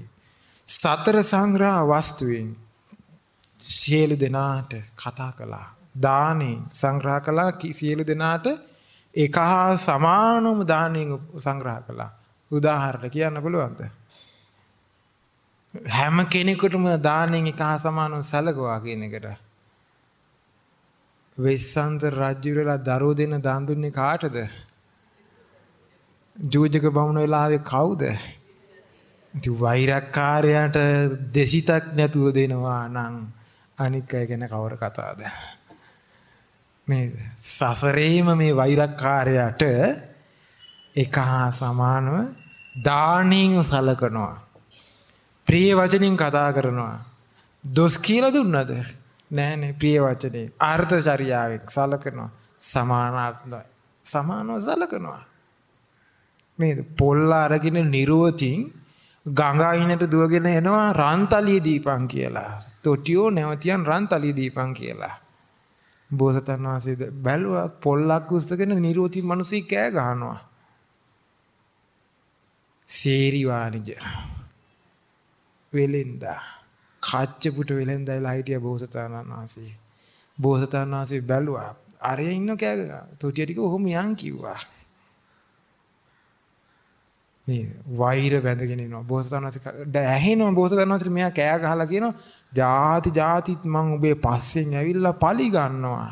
සතර සංග්‍රහ වස්තුවෙන් සියලු දෙනාට කතා කළා. දානේ සංග්‍රහ කළා සියලු දෙනාට එක හා සමානම දානෙන් සංග්‍රහ කළා. උදාහරණ කියන්න පුළුවන්ද? හැම කෙනෙකුටම දානෙන් එක හා සමානව සැලකුවා කියන එකට. වෙස්සන්තර රජුරලා දරෝ දෙන දාන් දුන්නේ කාටද? ජූජක බමුණු වෙලාවේ කවුද? ඉතින් වෛරක්කාරයාට දෙසිතක් නැතුව දෙනවා නම් අනික් අය ගැන කවර කතාවද? මේ සසරේම මේ වෛරක්කාරයාට එක හා සමානව දානෙන් සලකනවා. ප්‍රිය වචනින් කතා කරනවා. දොස් කියලා දුන්නද? නෑ නේ. ප්‍රිය වචනේ අර්ථචර්යාවෙන් සලකනවා. සමානාත්මයි. සමානව සලකනවා. මේ පොල්ල අරගෙන නිරුවතින් ගංගායිනට දුවගෙන එනවා රන්තලිය දීපං කියලා. තොටියෝ නැවතියන් රන්තලිය දීපං කියලා. බෝසතන් වහන්සේ බැලුවා පොල්ලක් උස්සගෙන නිරෝති මිනිස්සු කෑ ගහනවා. සේරි වාණිජ වෙලෙන්දා කච්චපුට වෙලෙන්දායිලා හිටියා බෝසතන් වහන්සේ. බෝසතන් වහන්සේ බැලුවා අරේ ඉන්න කෑ ගහ. තොටිය ටික ඔහොම යන් කිව්වා. මේ වෛර වැඳගෙන ඉනවා බෝසතන් වහන්සේ. ඇහෙනවා බෝසතන් වහන්සේ මෙයා කෑ ගහලා කියනවා ජාති ජාතිත් මං ඔබේ පස්සෙන් ඇවිල්ලා පලි ගන්නවා.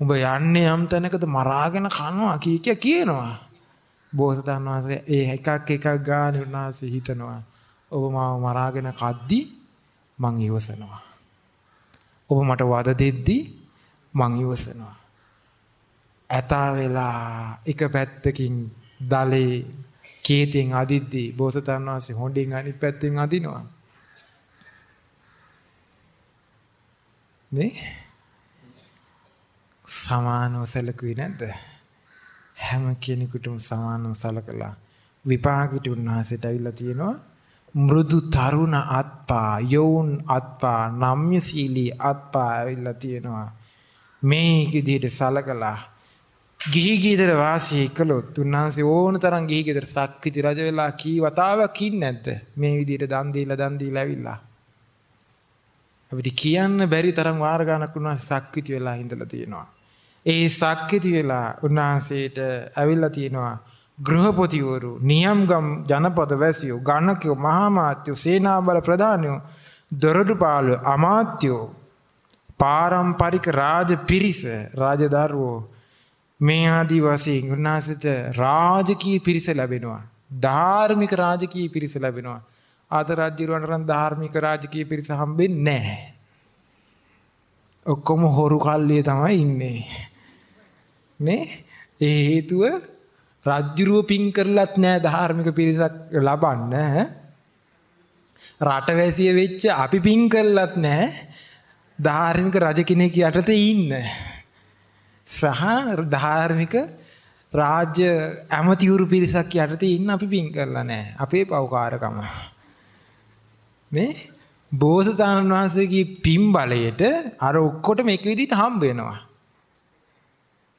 ඔබ යන්නේ යම් තැනකද මරාගෙන කනවා කී කිය කියනවා. බෝසතන් වහන්සේ ඒ එකක් එකක් ගානේ උන්වහන්සේ හිතනවා ඔබ මාව මරාගෙන කද්දි මං ඉවසනවා. ඔබ මට වද දෙද්දි මං ඉවසනවා. ඇතා වෙලා එක පැත්තකින් දලේ කේතෙන් අදිද්දී බෝසතන් වහන්සේ හොඬින් අනිත් පැත්තෙන් අදිනවා. නේ? සමානව සැලකුවේ නැද්ද? හැම කෙනෙකුටම සමානව සැලකලා විපාකෙට උන්වහන්සේට අවිලා තියෙනවා. මෘදු තරුණ ආත්පා යෝන් ආත්පා නම්‍යශීලී ආත්පා අවිලා තියෙනවා. මේ විදිහට සැලකලා ගිහි ගෙදර වාසය කළොත් උන්වහන්සේ ඕන තරම් ගිහි ගෙදර සක්විති රජ වෙලා කී වතාවක් ඉන්නේ නැද්ද? මේ විදිහට දන් දීලා දන් දීලා ඇවිල්ලා. අපිට කියන්න බැරි තරම් වාර ගණක් උන්වහන්සේ සක්විති වෙලා ඉඳලා තියෙනවා. ඒ සක්විති වෙලා උන්වහන්සේට ඇවිල්ලා තියෙනවා ಗೃಹಪತಿಯವರು, ನಿಯಂಗಂ ಜನಪದವಾಸಿಯು, ಗಣಕ್ಯು, ಮಹಾಮಾತ್ಯು, ಸೇನಾಬಲ ಪ್ರಧಾನಿಯು, ದೊರಡುಪಾಲು ಅಮಾತ್ಯು, ಪಾರಂಪರಿಕ ರಾಜ ಪಿರಿಸ ರಾಜದಾರರು, මේ ආදී වශයෙන් උන්වහන්සේට රාජකීය පිරිස ලැබෙනවා, ධාර්මික රාජකීය පිරිස ලැබෙනවා. ආද රජුරවන්ට නම් ධාර්මික රාජකීය පිරිස හම්බෙන්නේ නැහැ. ඔක්කොම හොරු කල්ලිය තමයි ඉන්නේ නේ. ඒ හේතුව රජුරුව පින් කරලත් නැහැ ධාර්මික පිරිසක් ලබන්න. රටවැසිය වෙච්ච අපි පින් කරලත් නැහැ ධාර්මික රජ කෙනෙක් යටතේ ඉන්න. සහ ධාර්මික රාජ්‍ය ඇමතිවරු පිරිසක් යටතේ ඉන්න අපි පින් කරලා නැහැ. අපේ පෞකාරකම. මේ බෝසතාණන් වහන්සේගේ පින් බලයට අර ඔක්කොටම එක විදිහට හම්බ වෙනවා.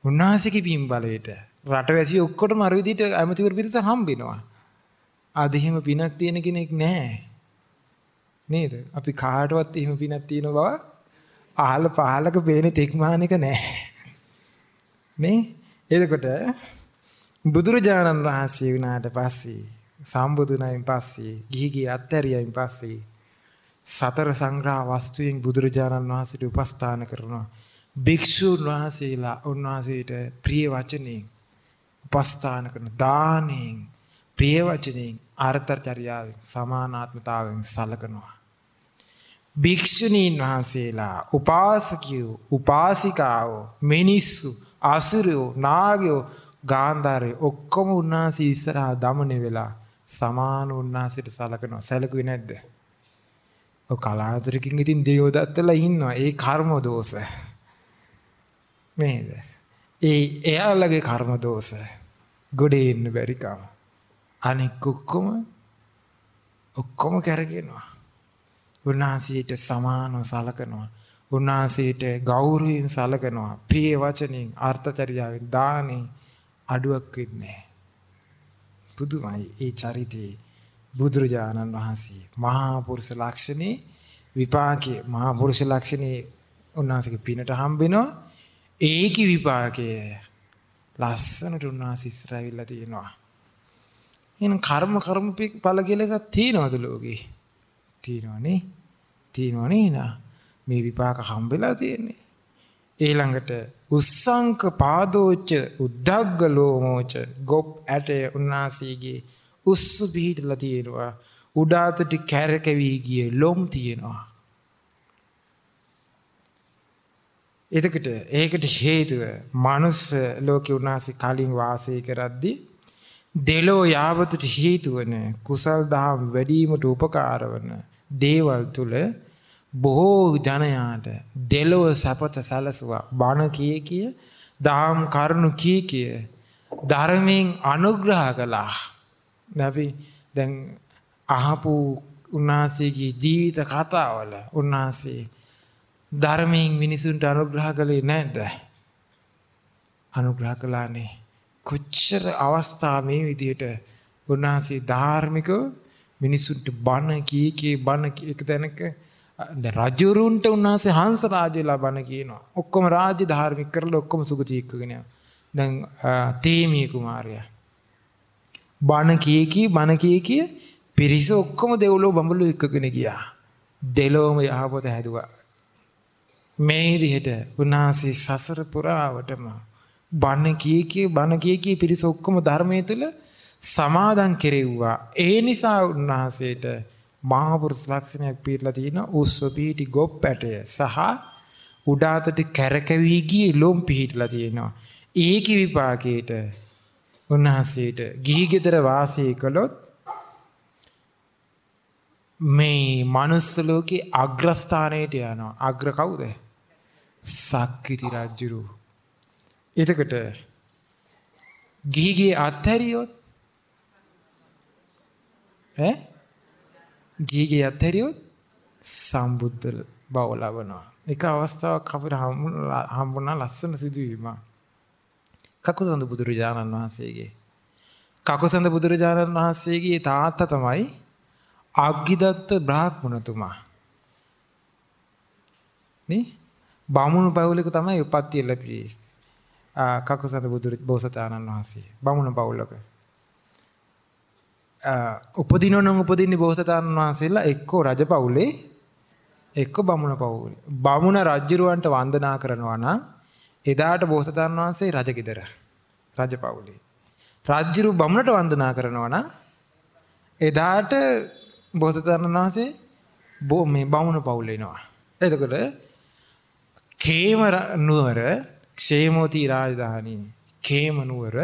උන්වහන්සේගේ පින් බලයට රටවැසිය ඔක්කොටම අර විදිහට ඇමතිවරු පිරිස හම්බ වෙනවා. ආද එහෙම පිනක් තියෙන කෙනෙක් නැහැ. නේද? අපි කාටවත් එහෙම පිනක් තියෙන බව අහල පහලක පේන තෙක්මානික නැහැ. මේ එතකොට බුදුරජාණන් වහන්සේ වුණාට පස්සේ සම්බුදුණයින් පස්සේ ගිහි ගිය අත්හැරියයින් පස්සේ සතර සංග්‍රහ වස්තුයෙන් බුදුරජාණන් වහන්සේට උපස්ථාන කරනවා. භික්ෂුන් වහන්සේලා උන්වහන්සේට ප්‍රිය වචනෙන් උපස්ථාන කරන, දානෙන්, ප්‍රිය වචනෙන්, ආර්ථචර්යාවෙන්, සමානාත්මතාවෙන් සලකනවා. භික්ෂුණීන් වහන්සේලා, උපාසකයෝ, උපාසිකාවෝ, මිනිස්සු, අසුරයෝ, නාගයෝ, ගාන්ධාරයෝ ඔක්කොම උන්වහන්සේ ඉස්සරහා දමණය වෙලා සමාන උන්වහන්සේට සලකනවා. සැලකුවේ නැද්ද? ඔය කලාතුරකින් ඉතින් දේවදත්තලා ඉන්නවා. ඒ කර්ම දෝෂ. මේද? ඒ එයාලගේ කර්ම දෝෂ. ගොඩේ ඉන්න බැරි කම. අනික ඔක්කොම ඔක්කොම කරගෙනවා. උන්වහන්සේට සමානව සලකනවා. උන්වහන්සේට ගෞරවයෙන් සලකනවා. ප්‍රිය වචනෙන්, අර්ථචර්යාවෙන්, දානෙන් අඩුවක් වෙන්නේ. පුදුමයි ඒ චරිතේ. බුදුරජාණන් වහන්සේ මහා පුරුෂ ලක්ෂණේ විපාකයේ, මහා පුරුෂ ලක්ෂණේ උන්වහන්සේගේ පිනට හම්බෙනවා. ඒකි විපාකය ලස්සනට උන්වහන්සේ ඉස්සරහවිලා තියෙනවා. එහෙනම් කර්ම කර්ම ඵල කියලා එකක් තියෙනවද ලෝකේ? තියෙනවනේ. තියෙනවනේ නා. මේ විපාක හම්බෙලා තියෙන්නේ. ඊළඟට උස්සංක පාදෝච්ච උද්දග්ග ලෝමෝච ගොප් ඇටේ උන්නාසීගේ උස්සු පිහිටලා තියෙනවා. උඩාතට කැරකෙවි ගිය ලොම් තියෙනවා. එතකොට ඒකට හේතුව මනුස්ස ලෝකේ උන්නාසී කලින් වාසය කරද්දී දෙලෝ යාවතට හේතු වන කුසල් දහම් වැඩිවීමට උපකාර වන දේවල් තුල බොහෝ ජනයාට දෙලොව සපත සැලසුවා. බණ කිය කිය, දහම් කරුණු කිය කිය ධර්මයෙන් අනුග්‍රහ කළා. අපි දැන් අහපු උන්වහන්සේගේ ජීවිත කතාවල උන්වහන්සේ ධර්මයෙන් මිනිසුන්ට අනුග්‍රහ කළේ නැද්ද? අනුග්‍රහ කළානේ. කොච්චර අවස්ථා මේ විදිහට උන්වහන්සේ ධාර්මිකව මිනිසුන්ට බණ කී කී බණ එක තැනක රජුරුන්ට උන්වහන්සේ හංස රාජ්‍යලා බණ කියනවා. ඔක්කොම රාජ්‍ය ධාර්මික කරලා ඔක්කොම සුගතිය එක්කගෙන යනවා. දැන් තේමී කුමාරයා බණ කී කී බණ කී කී පිරිස ඔක්කොම දෙව්ලෝ බඹලෝ එක්කගෙන ගියා. දෙලොම යහපත හැදුවා. මේ විදිහට උන්වහන්සේ සසර පුරාවටම බණ කී කී බණ කී කී පිරිස ඔක්කොම ධර්මයේ තුල සමාදන් කෙරෙව්වා. ඒ නිසා උන්වහන්සේට මහා පුරුෂ ලක්ෂණයක් පිළිලා තියෙන උස්ව පිහිටි ගොප් පැටය සහ උඩාතට කැරකෙවි ගිය ලොම් පිහිටලා තියෙනවා. ඒකේ විපාකයට උන්වහන්සේට ගිහි ගෙදර වාසය කළොත් මේ මනුස්ස ලෝකේ අග්‍ර ස්ථානයට යනවා. අග්‍ර කවුද? සක්විති රජුරු. එතකොට ගිහි ගියේ අත්හැරියොත් ඈ ගිහිගේ අත්හැරියොත් සම්බුද්ධ බව ලබනවා. එක අවස්ථාවක් අපිට හම්බුණා ලස්සන සිදුවීමක්. කකුසඳ බුදුරජාණන් වහන්සේගේ කකුසඳ බුදුරජාණන් වහන්සේගේ තාත්තා තමයි අග්ගිදත්ත බ්‍රාහ්මණතුමා. නේ? බමුණු පවුලක තමයි උපත්ති ලැබියේ. කකුසඳ බුදුරජාණන් වහන්සේ බමුණු පවුලක. උපදිනව නම් උපදින්නේ බෝසතාණන් වහන්සේලා එක්කෝ රජ පවුලේ එක්කෝ බමුණ පවුලේ. බමුණ රජුරවන්ට වන්දනා කරනවා නම් එදාට බෝසතාණන් වහන්සේ රජගෙදර රජ පවුලේ. රජුරු බමුණට වන්දනා කරනවා නම් එදාට බෝසතාණන් වහන්සේ බෝ මේ බමුණ පවුලේ ඉනවා. එතකොට කේම නුවර ක්ෂේමෝති රාජධානී කේම නුවර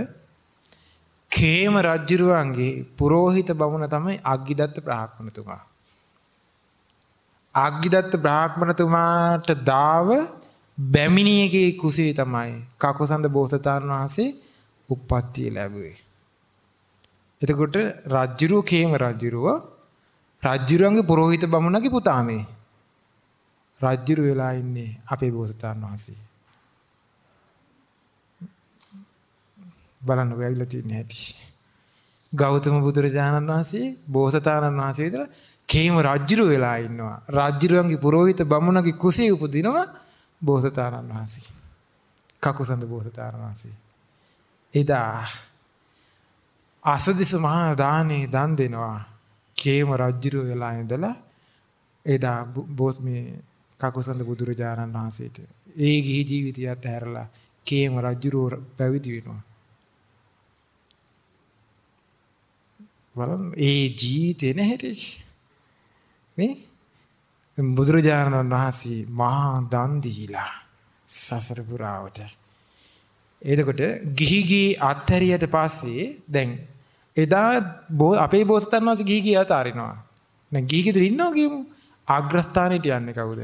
කේම රජුරුවන්ගේ පුරෝහිත බමුණ තමයි අග්ගිදත්ත බ්‍රාහ්මණතුමා. අග්ගිදත්ත බ්‍රාහ්මණතුමාට දාව බැමිණියගේ කුසේ තමයි කකුසඳ බෝසතාණන් වහන්සේ උප්පත්තිය ලැබුවේ. එතකොට රජුරු කේම රජුරුව රජුරුවන්ගේ පුරෝහිත බමුණගේ පුතා මේ. රජුරු වෙලා ඉන්නේ අපේ බෝසතාණන් වහන්සේ. බලන්න වෙවිලා තියෙන හැටි. ගෞතම බුදුරජාණන් වහන්සේ බෝසතාණන් වහන්සේ විතර කේම රජුරු වෙලා ඉන්නවා. රජුරුවන්ගේ පුරෝහිත බමුණගේ කුසේ උපදිනවා බෝසතාණන් වහන්සේ. කකුසඳ බෝසතාණන් වහන්සේ. එදා අසදිස මහා දානේ දන් දෙනවා. කේම රජුරු වෙලා ඉඳලා එදා බෝස් මේ කකුසඳ බුදුරජාණන් වහන්සේට ඒ ගිහි ජීවිතයත් ඇහැරලා කේම රජුරු පැවිදි වෙනවා. බලන්න ඒ ජීවිතේ නැහැටි මේ බුදුරජාණන් වහන්සේ මහා දන් දීලා සසර පුරාවට. එතකොට ගිහි ගිහි අත්හැරියට පස්සේ දැන් එදා අපේ බෝසතාණන් වහන්සේ ගිහි ගිය අතාරිනවා. දැන් ගිහි ගෙදර ඉන්නවා කියමු. අග්‍රස්ථානෙට යන්නේ කවුද?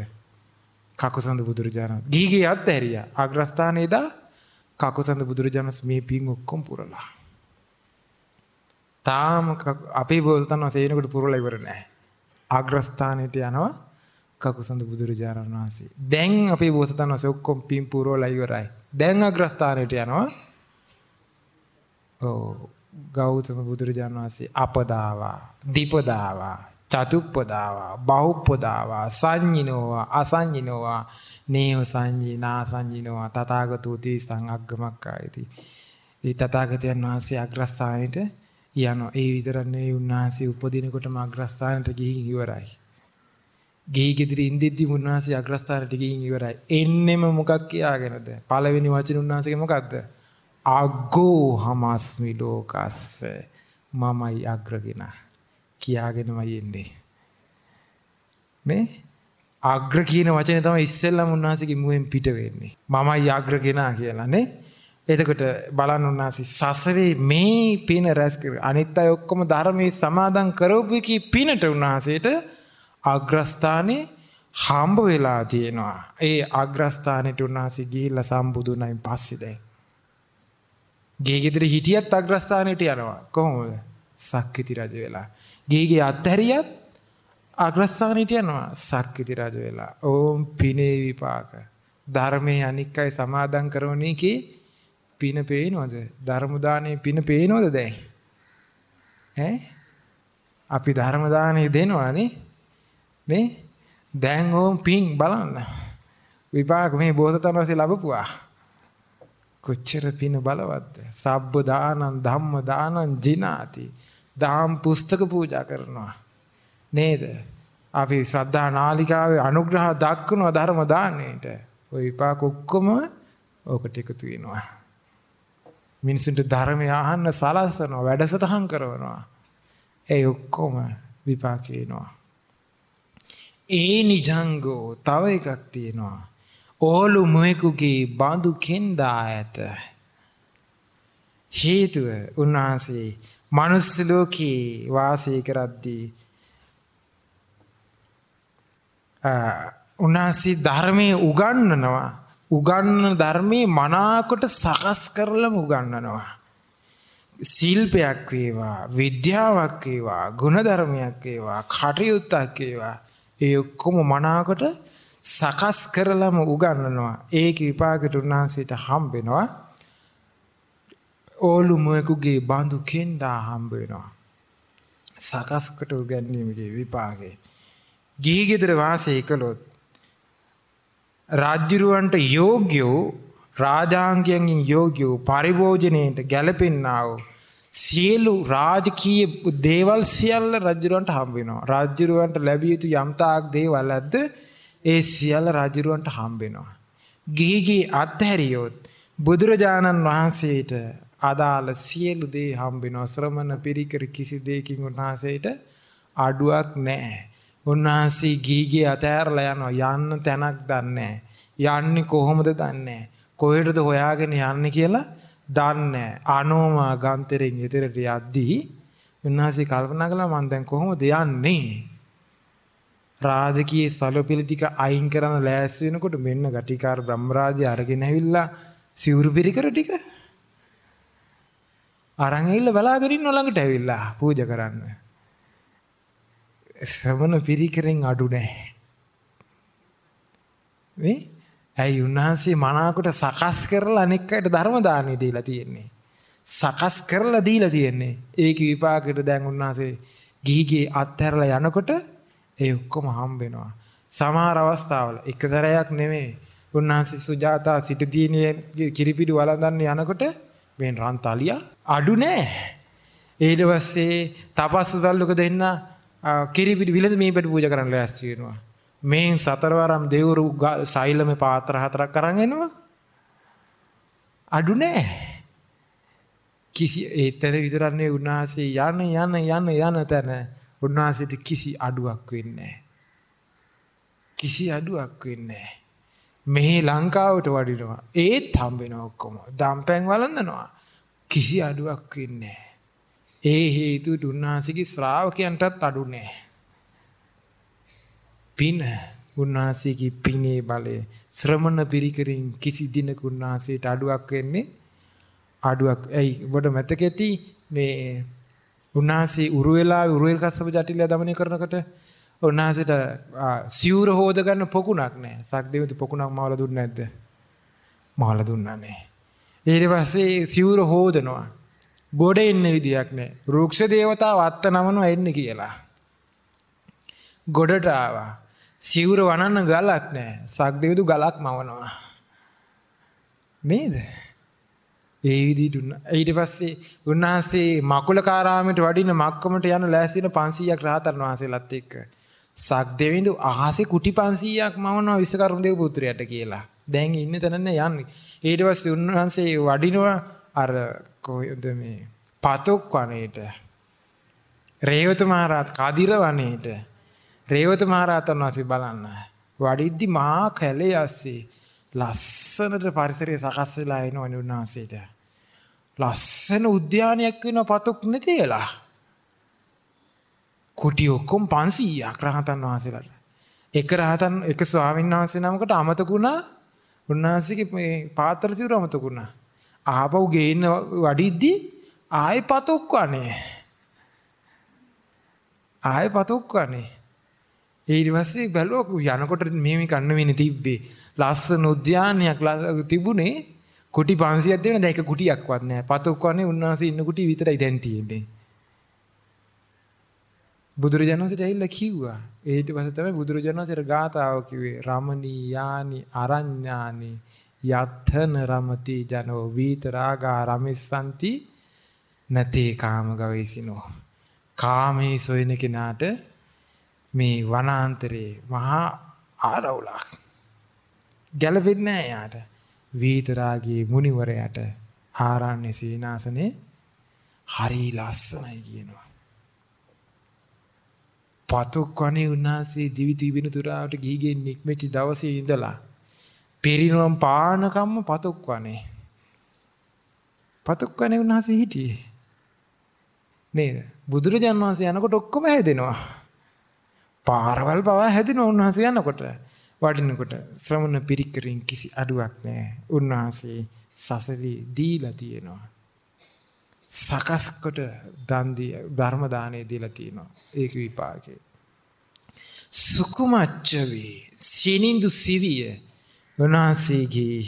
කකුසඳ බුදුරජාණන්. ගිහි ගිය අත්හැරියා. අග්‍රස්ථානේ එදා කකුසඳ බුදුරජාණන් මේ පින් ඔක්කොම පුරලා. තාම අපේ බෝසතාණන් වහන්සේ එනකොට පුරලා ඉවර නැහැ. අග්‍රස්ථානෙට යනවා කකුසඳ බුදුරජාණන් වහන්සේ. දැන් අපේ බෝසතාණන් වහන්සේ ඔක්කොම පින් පුරවලා ඉවරයි. දැන් අග්‍රස්ථානෙට යනවා. ඕ ගෞතම බුදුරජාණන් වහන්සේ අපදාවා, දීපදාවා, චතුප්පදාවා, බහුප්පදාවා, සංඤිනෝවා, අසංඤිනෝවා, නේව සංඤිනා සංඤිනෝවා, තථාගතෝති සංඅග්ගමක්ඛායති. ඒ තථාගතයන් වහන්සේ අග්‍රස්ථානෙට යනවා. ඒ විතරක් නෙවෙයි උන්වහන්සේ උපදිනකොටම අග්‍රස්ථානට ගිහින් ඉවරයි. ගිහි ගෙදර ඉඳිද්දිම උන්වහන්සේ අග්‍රස්ථානට ගිහින් ඉවරයි. එන්නෙම මොකක් කියාගෙනද? පළවෙනි වචන උන්වහන්සේගේ මොකක්ද? අග්ගෝ හමස්මි ලෝකස්ස. මමයි අග්‍රගෙන කියාගෙනමයි එන්නේ. මේ අග්‍ර කියන වචනේ තමයි ඉස්සෙල්ලාම උන්වහන්සේගේ මුවෙන් පිට වෙන්නේ. මමයි අග්‍රගෙන කියලා නේ. එතකොට බලන්න උන්වහන්සේ සසරේ මේ පින රැස් කර අනිත් අය ඔක්කොම ධර්මයේ සමාදන් කරවපු කී පිනට උන්වහන්සේට අග්‍රස්ථානේ හම්බ වෙලා තියෙනවා. ඒ අග්‍රස්ථානෙට උන්වහන්සේ ගිහිල්ලා සම්බුදුණයින් පස්සේ දැන් ගේගෙදර හිටියත් අග්‍රස්ථානෙට යනවා. කොහොමද? සක්විති රජ වෙලා. ගේගේ අත්හැරියත් අග්‍රස්ථානෙට යනවා සක්විති රජ වෙලා. ඕම් පිනේ විපාක ධර්මයේ අනික් අය සමාදන් කරන එකේ පින පේනවද? ධර්ම දානේ පින පේනවද දැන්? ඈ අපි ධර්ම දානේ දෙනවානේ නේ? දැන් ඕම් පින් බලන්න විපාක මේ බෝසතාණන් වහන්සේ ලැබපුවා. කොච්චර පින බලවත්ද? සබ්බ දානං ධම්ම දානං ජිනාති. දාම් පුස්තක පූජා කරනවා නේද? අපි ශ්‍රද්ධා නාලිකාවේ අනුග්‍රහ දක්වනවා ධර්ම දාණයට. ওই විපාක ඔක්කොම ඔකට එකතු වෙනවා. මිනිසුන්ට ධර්මය අහන්න සලස්සනවා, වැඩසටහන් කරනවා. ඒ ඔක්කොම විපාක වෙනවා. ඒ නිජංගෝ තව එකක් තියෙනවා. ඕලු මොයෙකුගේ බඳු කෙන්දා ඇත. හේතුව උන්වහන්සේ මනුස්ස ලෝකේ වාසය කරද්දී උන්වහන්සේ ධර්මයේ උගන්වනවා. උගන්න ධර්මයේ මනාකොට සකස් කරලම උගන්වනවා. ශිල්පයක් වේවා, විද්‍යාවක් වේවා, ගුණධර්මයක් වේවා, කටයුත්තක් වේවා, ඒ ඔක්කොම මනාකොට සකස් කරලම උගන්වනවා. ඒක විපාකෙට උන්වහන්සේට හම්බ වෙනවා. ඕලු මොයෙකුගේ බඳු කෙන්දා හම්බ වෙනවා. සකස්කට උගන්වීමේ විපාකේ. ගිහි ගෙදර වාසය කළොත් රාජ්‍යරුවන්ට යෝග්‍යෝ, රාජාංගයෙන් යෝග්‍යෝ, පරිභෝජනයේට ගැළපෙන්නා වූ සියලු රාජකීය දේවල් සියල්ල රජුරවන්ට හම්බ වෙනවා. රජුරවන්ට ලැබිය යුතු යම්තාක් දේවල් ඇද්ද ඒ සියල්ල රජුරවන්ට හම්බ වෙනවා. ගිහිගේ අත්හැරියොත් බුදුරජාණන් වහන්සේට අදාළ සියලු දේ හම්බ වෙනවා. ශ්‍රමණ පිරිකර කිසි දෙයකින් උන්වහන්සේට අඩුවක් නැහැ. උන්වහන්සේ ගිහිගේ අතහැරලා යනවා. යන්න තැනක් දන්නේ නැහැ. යන්නේ කොහොමද දන්නේ නැහැ. කොහෙටද හොයාගෙන යන්නේ කියලා දන්නේ අනෝමා ගාන්තරෙන් ඉදිරියට යද්දී උන්වහන්සේ කල්පනා කළා මම දැන් කොහොමද යන්නේ රාජකීය සලපිලි ටික අයින් කරන ලෑස්ති වෙනකොට මෙන්න ගටිකාර බ්‍රහ්මරාජය අරගෙන ඇවිල්ලා සිවුරු පිරිකර ටික අරන් ඇවිල්ලා බලාගෙන ඉන්න ළඟට ඇවිල්ලා පූජා කරන්න සමන පිරිකරෙන් අඩු නැහැ මේ ඇයි උන්වහන්සේ මනාවකට සකස් කරලා අනෙක් අයට ධර්ම දානෙ දීලා තියෙන්නේ. සකස් කරලා දීලා තියෙන්නේ. ඒක විපාකයට දැන් උන්වහන්සේ ගිහිගේ අත්හැරලා යනකොට ඒ ඔක්කොම හම්බ වෙනවා. සමහර අවස්ථාවල එක සැරයක් නෙමෙයි උන්වහන්සේ සුජාතා සිටුදීනේ කිරිපිඩි වළඳන්න යනකොට මේ රන් තලිය අඩු නෑ. ඊට පස්සේ තපස්සු දල්ලක දෙන්න කිරිපිඩි විලඳ මේකට පූජා කරන්න ලෑස්ති වෙනවා. මේ සතරවරම් දෙවරු සෛලමේ පාත්‍ර හතරක් අරන් එනවා අඩු නෑ කිසි ඒතර විතරන්නේ උන්වහන්සේ යන යන යන යන තැන උන්වහන්සේට කිසි අඩුවක් වෙන්නේ කිසි අඩුවක් වෙන්නේ මෙහි ලංකාවට වඩිනවා ඒත් හම්බ වෙනවා ඔක්කොම දම්පැන් වළඳනවා කිසි අඩුවක් වෙන්නේ ඒ හේතු උන්වහන්සේගේ ශ්‍රාවකයන්ටත් අඩු නෑ පින උන්වහන්සේගේ පිනේ බලය ශ්‍රමණ පිරිකරින් කිසි දිනක උන්වහන්සේට අඩුවක් වෙන්නේ අඩුවක් ඇයි ඔබට මතක ඇති මේ උන්වහන්සේ උරු වෙලාවේ උරුවෙල් කස්සප ජටිලය දමනය කරනකොට උන්වහන්සේට සිවුර හොද ගන්න පොකුණක් නැහැ සක්දෙවිඳු පොකුණක් මවලා දුන්නේ නැද්ද මවලා දුන්නා නේ ඊට පස්සේ සිවුර හොදනවා ගොඩ එන්න විදියක් නැහැ රුක්ෂ දේවතාව අත්ත නමනවා එන්න කියලා ගොඩට ආවා සිවුර වනන්න ගලක් නැහැ. සක්දෙවිඳු ගලක් මවනවා. නේද? ඒ විදිහට ඊට පස්සේ උන්වහන්සේ මකුලකාරාමයට වඩින මක්කමට යන ලෑස්තින පන්සීයක් රහතන් වහන්සේලාත් එක්ක. සක්දෙවිඳු අහසේ කුටි පන්සීයක් මවනවා විශ්වකර්ම දේව පුත්‍රයාට කියලා. දැන් ඉන්නේ තැන නෑ යන්නේ. ඊට පස්සේ උන්වහන්සේ වඩිනවා අර කොහෙද මේ පතොක් වනයේට. රේවත මහරහත් කදිර වනයේට. රේවත මහරහතන් වහන්සේ බලන්න වඩිද්දි මහා කැලේ ඇස්සේ ලස්සනට පරිසරය සකස් වෙලා එන උන්වහන්සේට ලස්සන උද්‍යානයක් වෙන පතක් නැතිලා කුටි ඔක්කොම පන්සීයක් රහතන් වහන්සේලාට එක රහතන් එක ස්වාමීන් වහන්සේ නමකට අමතකුණා උන්වහන්සේගේ මේ පාත්‍ර සිවුර අමතකුණා ආපහු ගේන්න වඩිද්දි ආයේ පතක් වනේ ආයේ පතක් වනේ ඊට පස්සේ බැලුවා යනකොට මෙහෙම කන්න වෙන්නේ තිබ්බේ ලස්සන උද්‍යානයක් තිබුණේ කුටි පන්සීයක් දෙන්න දැන් එක කුටියක්වත් නැහැ පතොක්වන්නේ උන්වහන්සේ ඉන්න කුටිය විතරයි දැන් තියෙන්නේ බුදුරජාණන් වහන්සේට ඇවිල්ලා කිව්වා ඊට පස්සේ තමයි බුදුරජාණන් වහන්සේට ගාථාව කිව්වේ රමණී යානි අරඤ්ඤානි යත්තන රමති ජනෝ විතරාගා රමිස්සanti නැතේ කාම ගවේෂිනෝ කාමේ සොයන කෙනාට මේ වනාන්තරේ මහා ආරවුලක් ගැලපෙන්නේ නැහැ යාට වීතරාගී මුනිවරයාට ආරණ්‍ය සීනාසනේ හරි ලස්සනයි කියනවා පතුක්කණේ උනාසී දිවිති විනුතරාවට ගිහිගේ නික්මෙච්ච දවසේ ඉඳලා පිරිනොම් පාන කම්ම පතුක්කණේ පතුක්කණේ උනාසී හිටියේ නේද බුදුරජාන් වහන්සේ යනකොට ඔක්කොම හැදෙනවා පාරවල් පවා හැදෙන උන්වහන්සේ යනකොට වඩිනකොට ශ්‍රමණ පිරිකරින් කිසි අඩුවක් නැහැ. උන්වහන්සේ සසලී දීලා තියෙනවා. සකස් කොට දන් දී ධර්ම දාණය දීලා තියෙනවා. ඒක විපාකේ. සුකුමච්චවි සිනින්දු සිවිය උන්වහන්සේගේ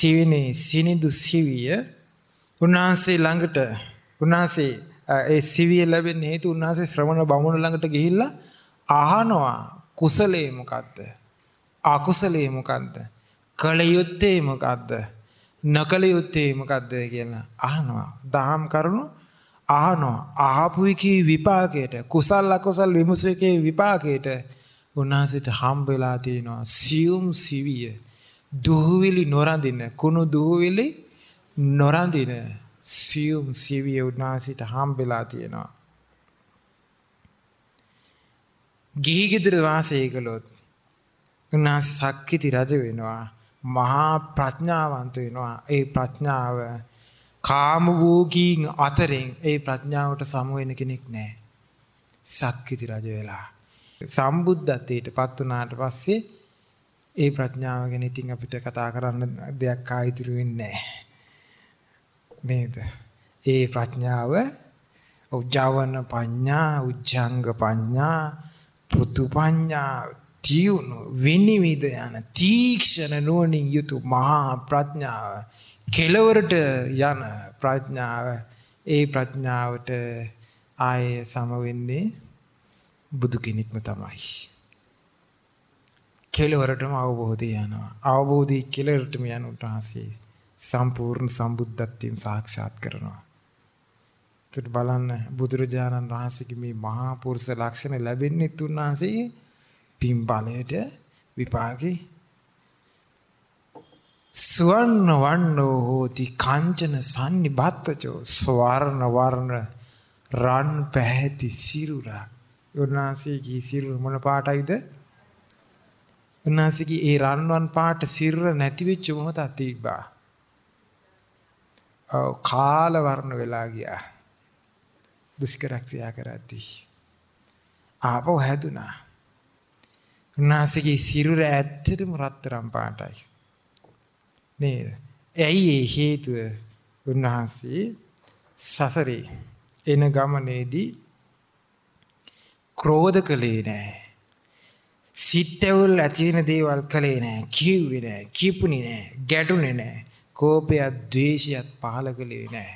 තිවෙනේ සිනින්දු සිවිය උන්වහන්සේ ළඟට උන්වහන්සේ ඒ සිවිය ලැබෙන හේතු උන්වහන්සේ ශ්‍රමණ බමුණු ළඟට ගිහිල්ලා අහනවා කුසලයේ මොකද්ද අකුසලයේ මොකද්ද කලයුත්තේ මොකද්ද නකලයුත්තේ මොකද්ද කියලා අහනවා දහම් කරුණු අහනවා. ආපුවිකේ විපාකයට කුසල් අකුසල් විමුසකේ විපාකයට උන්වහන්සේට හම්බ වෙලා තිනවා සියුම් සිවිය. දුහවිලි නොරඳින කුණු දුහවිලි නොරඳින සියුම් සිවිය උන්වහන්සේට හම්බ වෙලා තිනවා. ගිහි ගෙදර වාසය කළොත් උන්වහන්සේ සක්විති රජ වෙනවා. මහා ප්‍රඥාවන්ත වෙනවා. ඒ ප්‍රඥාව කාම භෝගීන් අතරින් ඒ ප්‍රඥාවට සමු වෙන කෙනෙක් නැහැ. සක්විති රජ වෙලා සම්බුද්ධත්වයට පත් වුණාට පස්සේ ඒ ප්‍රඥාව ගැන ඉතින් අපිට කතා කරන්න දෙයක් ආයිතිරු වෙන්නේ නැහැ. නේද? ඒ ප්‍රඥාව උජ්ජවන පඤ්ඤා, උජ්ජංග පඤ්ඤා, පුතු පඤ්ඤා, තියුණු විනිවිද යන තීක්ෂණ නුවණින් යුතු මහා ප්‍රඥාව. කෙලවරට යන ප්‍රඥාව. ඒ ප්‍රඥාවට ආයේ සම වෙන්නේ බුදු කෙනෙක්ම තමයි. කෙලවරටම අවබෝධය යනවා. අවබෝධය කෙලවරටම යන උන්වහන්සේ සම්පූර්ණ සම්බුද්ධත්වයෙන් සාක්ෂාත් කරනවා. ඒත් බලන්න බුදුරජාණන් වහන්සේගේ මේ මහා පුරුෂ ලක්ෂණ ලැබෙන්නේ උන්වහන්සේ පින්බලයට විපාකේ ස්වර්ණ වන්නෝ හෝති කාංචන සන්නිබත්තචෝ ස්වර්ණ වර්ණ රන් පැහැති සිරුරක් උන්වහන්සේගේ සිරුර මොන පාටයිද උන්වහන්සේගේ ඒ රන්වන් පාට සිරුර නැති වෙච්ච මොහොතක් තිබ්බා ආ කාල වර්ණ වෙලා ගියා දුෂ්කර ක්‍රියා කරති ආපෝ හැදුනා උන්වහන්සේගේ සිරුර ඇත්තටම රත්තරන් පාටයි නේද? ඇයි ඒ හේතුව? උන්වහන්සේ සසරේ එන ගමනේදී ක්‍රෝධ කළේ නැහැ. සිත්වල ඇති වෙන දේවල් කළේ නැහැ. කිව්වේ නැහැ. කිපුණේ නැහැ. ගැටුනේ නැහැ. කෝපය, ද්වේෂය පහළ කළේ නැහැ.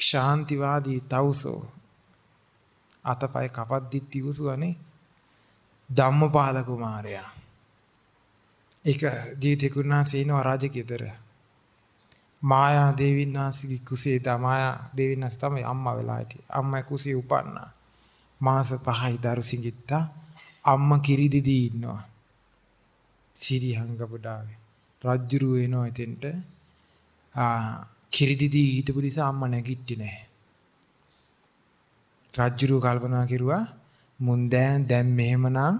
ක්ෂාන්තිවාදී තවුසෝ අතපය කපද්දි තිවුසුවනේ ධම්මපාල කුමාරයා. එක ජීවිතේ කුණාසීනෝ රාජකීයතර මායා දේවිනාසිකි කුසේ දා මායා දේවිනාස තමයි අම්මා වෙලා හිටියේ අම්මයි කුසේ උපන්නා මාස පහයි දරු සිඟිත්තා අම්මා කිරි දිදී ඉන්නවා සිරි හංගපඩාවේ රජ්ජුරු වෙනවා එතෙන්ට ආ කිරි දිදී හිටපු නිසා අම්මා නැගිට්ටි නැහැ රජ්ජුරු කල්පනා කෙරුවා මුන් දැන් දැන් මෙහෙමනම්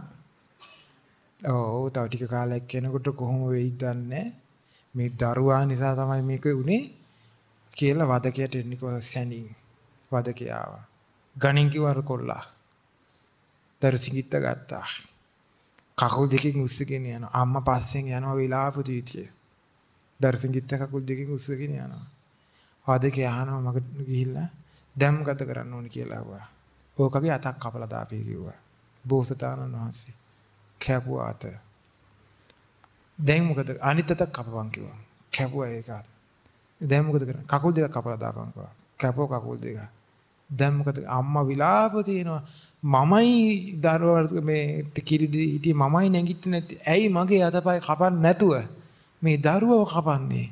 ඔව් තව ටික කාලයක් යනකොට කොහොම වෙයිද දන්නේ මේ දරුවා නිසා තමයි මේක උනේ කියලා වදකයට එන්නේ කොහොම සැනින් වදකයාව ගණින් කිවර කොල්ලා දර්ශිකිට ගත්තා කකුල් දෙකකින් උස්සගෙන යනවා අම්මා පස්සෙන් යනවා විලාප දීතිය දර්ශිකිට කකුල් දෙකකින් උස්සගෙන යනවා වදකයා අහනවා මගට ගිහිල්ලා දැම් ගත කරන්න ඕනේ කියලා ආවා ඕකගේ අතක් කපලා දාපේ කිව්වා බෝසතාණන් වහන්සේ කැපුවා අත. දැන් මොකද අනිත් අතක් කපපන් කිව්වා. කැපුවා ඒකත්. දැන් මොකද කරන්නේ? කකුල් දෙක කපලා දාපන් කිව්වා. කැපුව කකුල් දෙක. දැන් මොකද අම්මා විලාප තිනවා. මමයි දරුවා මේ කිරිදී හිටියේ මමයි නැගිටින්නේ නැති. ඇයි මගේ අතපය කපන්න නැතුව මේ දරුවව කපන්නේ?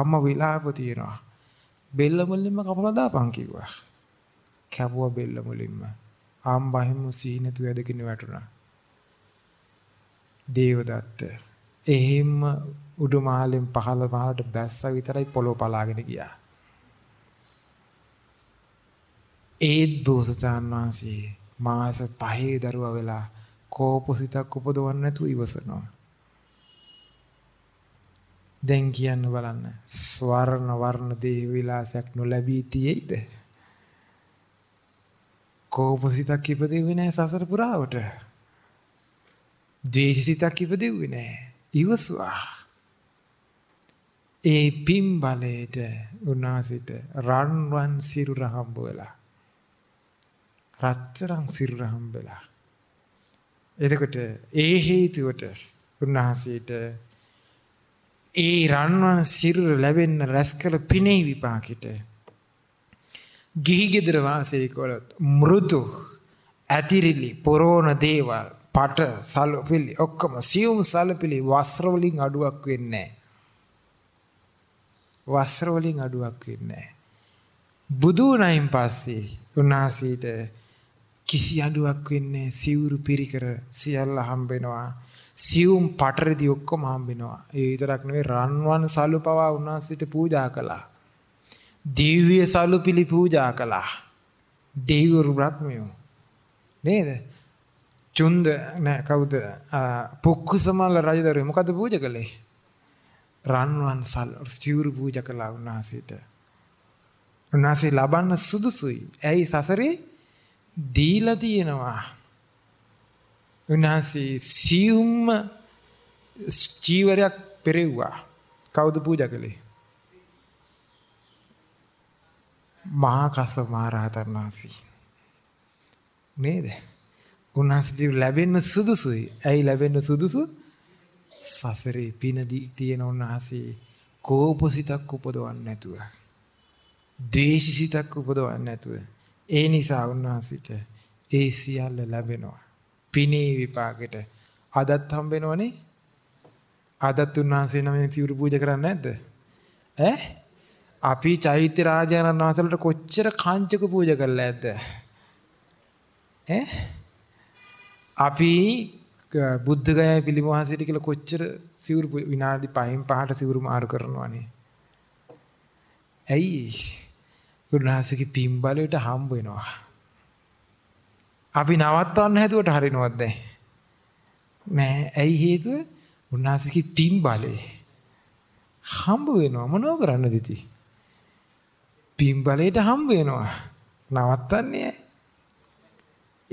අම්මා විලාප තිනවා. බෙල්ල මුලින්ම කපලා දාපන් කිව්වා. කැපුවා බෙල්ල මුලින්ම. අම්මා හැම සීනතු වැඩගෙන වැටුණා. දේවදත්ත එහෙම උඩුමාලෙන් පහළ පහළට බැස්සා විතරයි පොළොව පලාගෙන ගියා. ඒත් බෝසතාණන් වහන්සේ මාස පහේ දරුවා වෙලා කෝපසිතක් උපදවන්න නැතුව ඉවසනවා. දැන් කියන්න බලන්න ස්වර්ණ වර්ණ දේහ විලාසයක් නොලැබී තියෙයිද? කෝපසිතක් ඉපදෙන්නේ නැහැ සසර පුරාවට. ද්වේෂිතක් ඉපදෙන්නේ නැහැ. ඉවසුවා. ඒ පින්බලයට උනාසිත රන්වන් සිරුර හම්බවෙලා. රත්තරන් සිරුර හම්බෙලා. එතකොට ඒ හේතුවට උනාසිත ඒ රන්වන් සිරුර ලැබෙන්න රැස්කල පිනේ විපාකෙට. ගිහි ගෙදර වාසය කළොත් මෘදු ඇතිරිලි පොරෝණ දේවල් පාට සලපිලි ඔක්කොම සියුම් සලපිලි වස්ත්‍ර වලින් අඩුවක් වෙන්නේ නැහැ. වස්ත්‍ර වලින් අඩුවක් වෙන්නේ නැහැ. බුදු වුණයින් පස්සේ උන්වහන්සේට කිසි අඩුවක් වෙන්නේ සිවුරු පිරිකර සියල්ල හම්බ වෙනවා. සියුම් පටරදී ඔක්කොම හම්බ වෙනවා. ඒ විතරක් නෙවෙයි රන්වන් සලු පවා උන්වහන්සේට පූජා කළා. දිව්‍ය සලු පිළි පූජා කළා. දෙවිවරු බ්‍රහ්මයෝ නේද? චුන්ද නෑ කවුද? පොක්කුසමල රජදරුවෝ මොකද පූජා කළේ? රන්වන් සල් සිවුරු පූජා කළා උන්වහන්සේට. උන්වහන්සේ ලබන්න සුදුසුයි. ඇයි සසරේ දීලා තියෙනවා. උන්වහන්සේ සියුම් ජීවරයක් පෙරෙව්වා. කවුද පූජා කළේ? මහා කස්සප මහ රහතන් වහන්සේ. නේද? උන්වහන්සේට ලැබෙන්න සුදුසුයි. ඇයි ලැබෙන්න සුදුසු? සසරේ පිනදී තියෙන උන්වහන්සේ කෝපසිතක් උපදවන්නේ නැතුව. ද්වේෂසිතක් උපදවන්නේ නැතුව. ඒ නිසා උන්වහන්සේට ඒ සියල්ල ලැබෙනවා. පිනේ විපාකෙට අදත් හම්බ වෙනවනේ. අදත් උන්වහන්සේ නමෙන් සිවුරු පූජා කරන්නේ නැද්ද? ඈ? අපි චෛත්‍ය රාජානන් වහන්සේලට කොච්චර කාංචක පූජා කළා ඇද්ද? ඈ? අපි බුද්ධ ගයාවේ පිළිම වහන්සේට කියලා කොච්චර සිවුරු විනාඩි පහෙන් පහට සිවුරු මාරු කරනවනේ. ඇයි? උන්වහන්සේගේ පින්බලයට හම්බ වෙනවා. අපි නවත්තන්න හැදුවට හරිනවද දැන්? නෑ. ඇයි හේතුව? උන්වහන්සේගේ පින්බලේ හම්බ වෙනවා. මොනව කරන්නද ඉතින්? පින්බලයට හම්බ වෙනවා. නවත්තන්නේ ඇයි?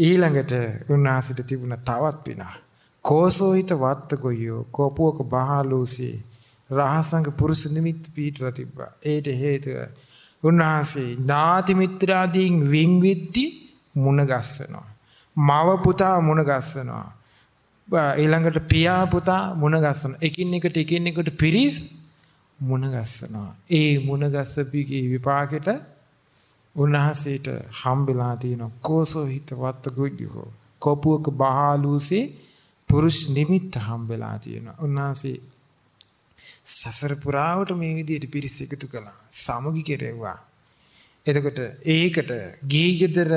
ඊළඟට උන්වහන්සේට තිබුණ තවත් පින. කෝසෝහිත වත්තකොයෝ කෝපුවක බහලෝසී රහසංග පුරුෂ නිමිත් පිටලා තිබ්බා. ඒට හේතුව උන්වහන්සේ ඥාති මිත්‍රාදීන් වින් විද්දි මුණ ගැස්සනවා. මව පුතා මුණ ගැස්සනවා. ඊළඟට පියා පුතා මුණ ගැස්සනවා. එකින් එකට එකින් එකට පිරිස් මුණ ගැස්සනවා. ඒ මුණ ගැස්සපිගේ විපාකෙට උන්වහන්සේට හම්බෙලා තියෙන කෝසෝහිත වත්තගුජ්ජෝ කෝපුවක බහාලුසේ පුරුෂ නිමිත්ත හම්බෙලා තියෙනවා. උන්වහන්සේ සසර පුරාවට මේ විදිහට පිරිස එකතු කළා. සමගි කෙරෙව්වා. එතකොට ඒකට ගීගෙදර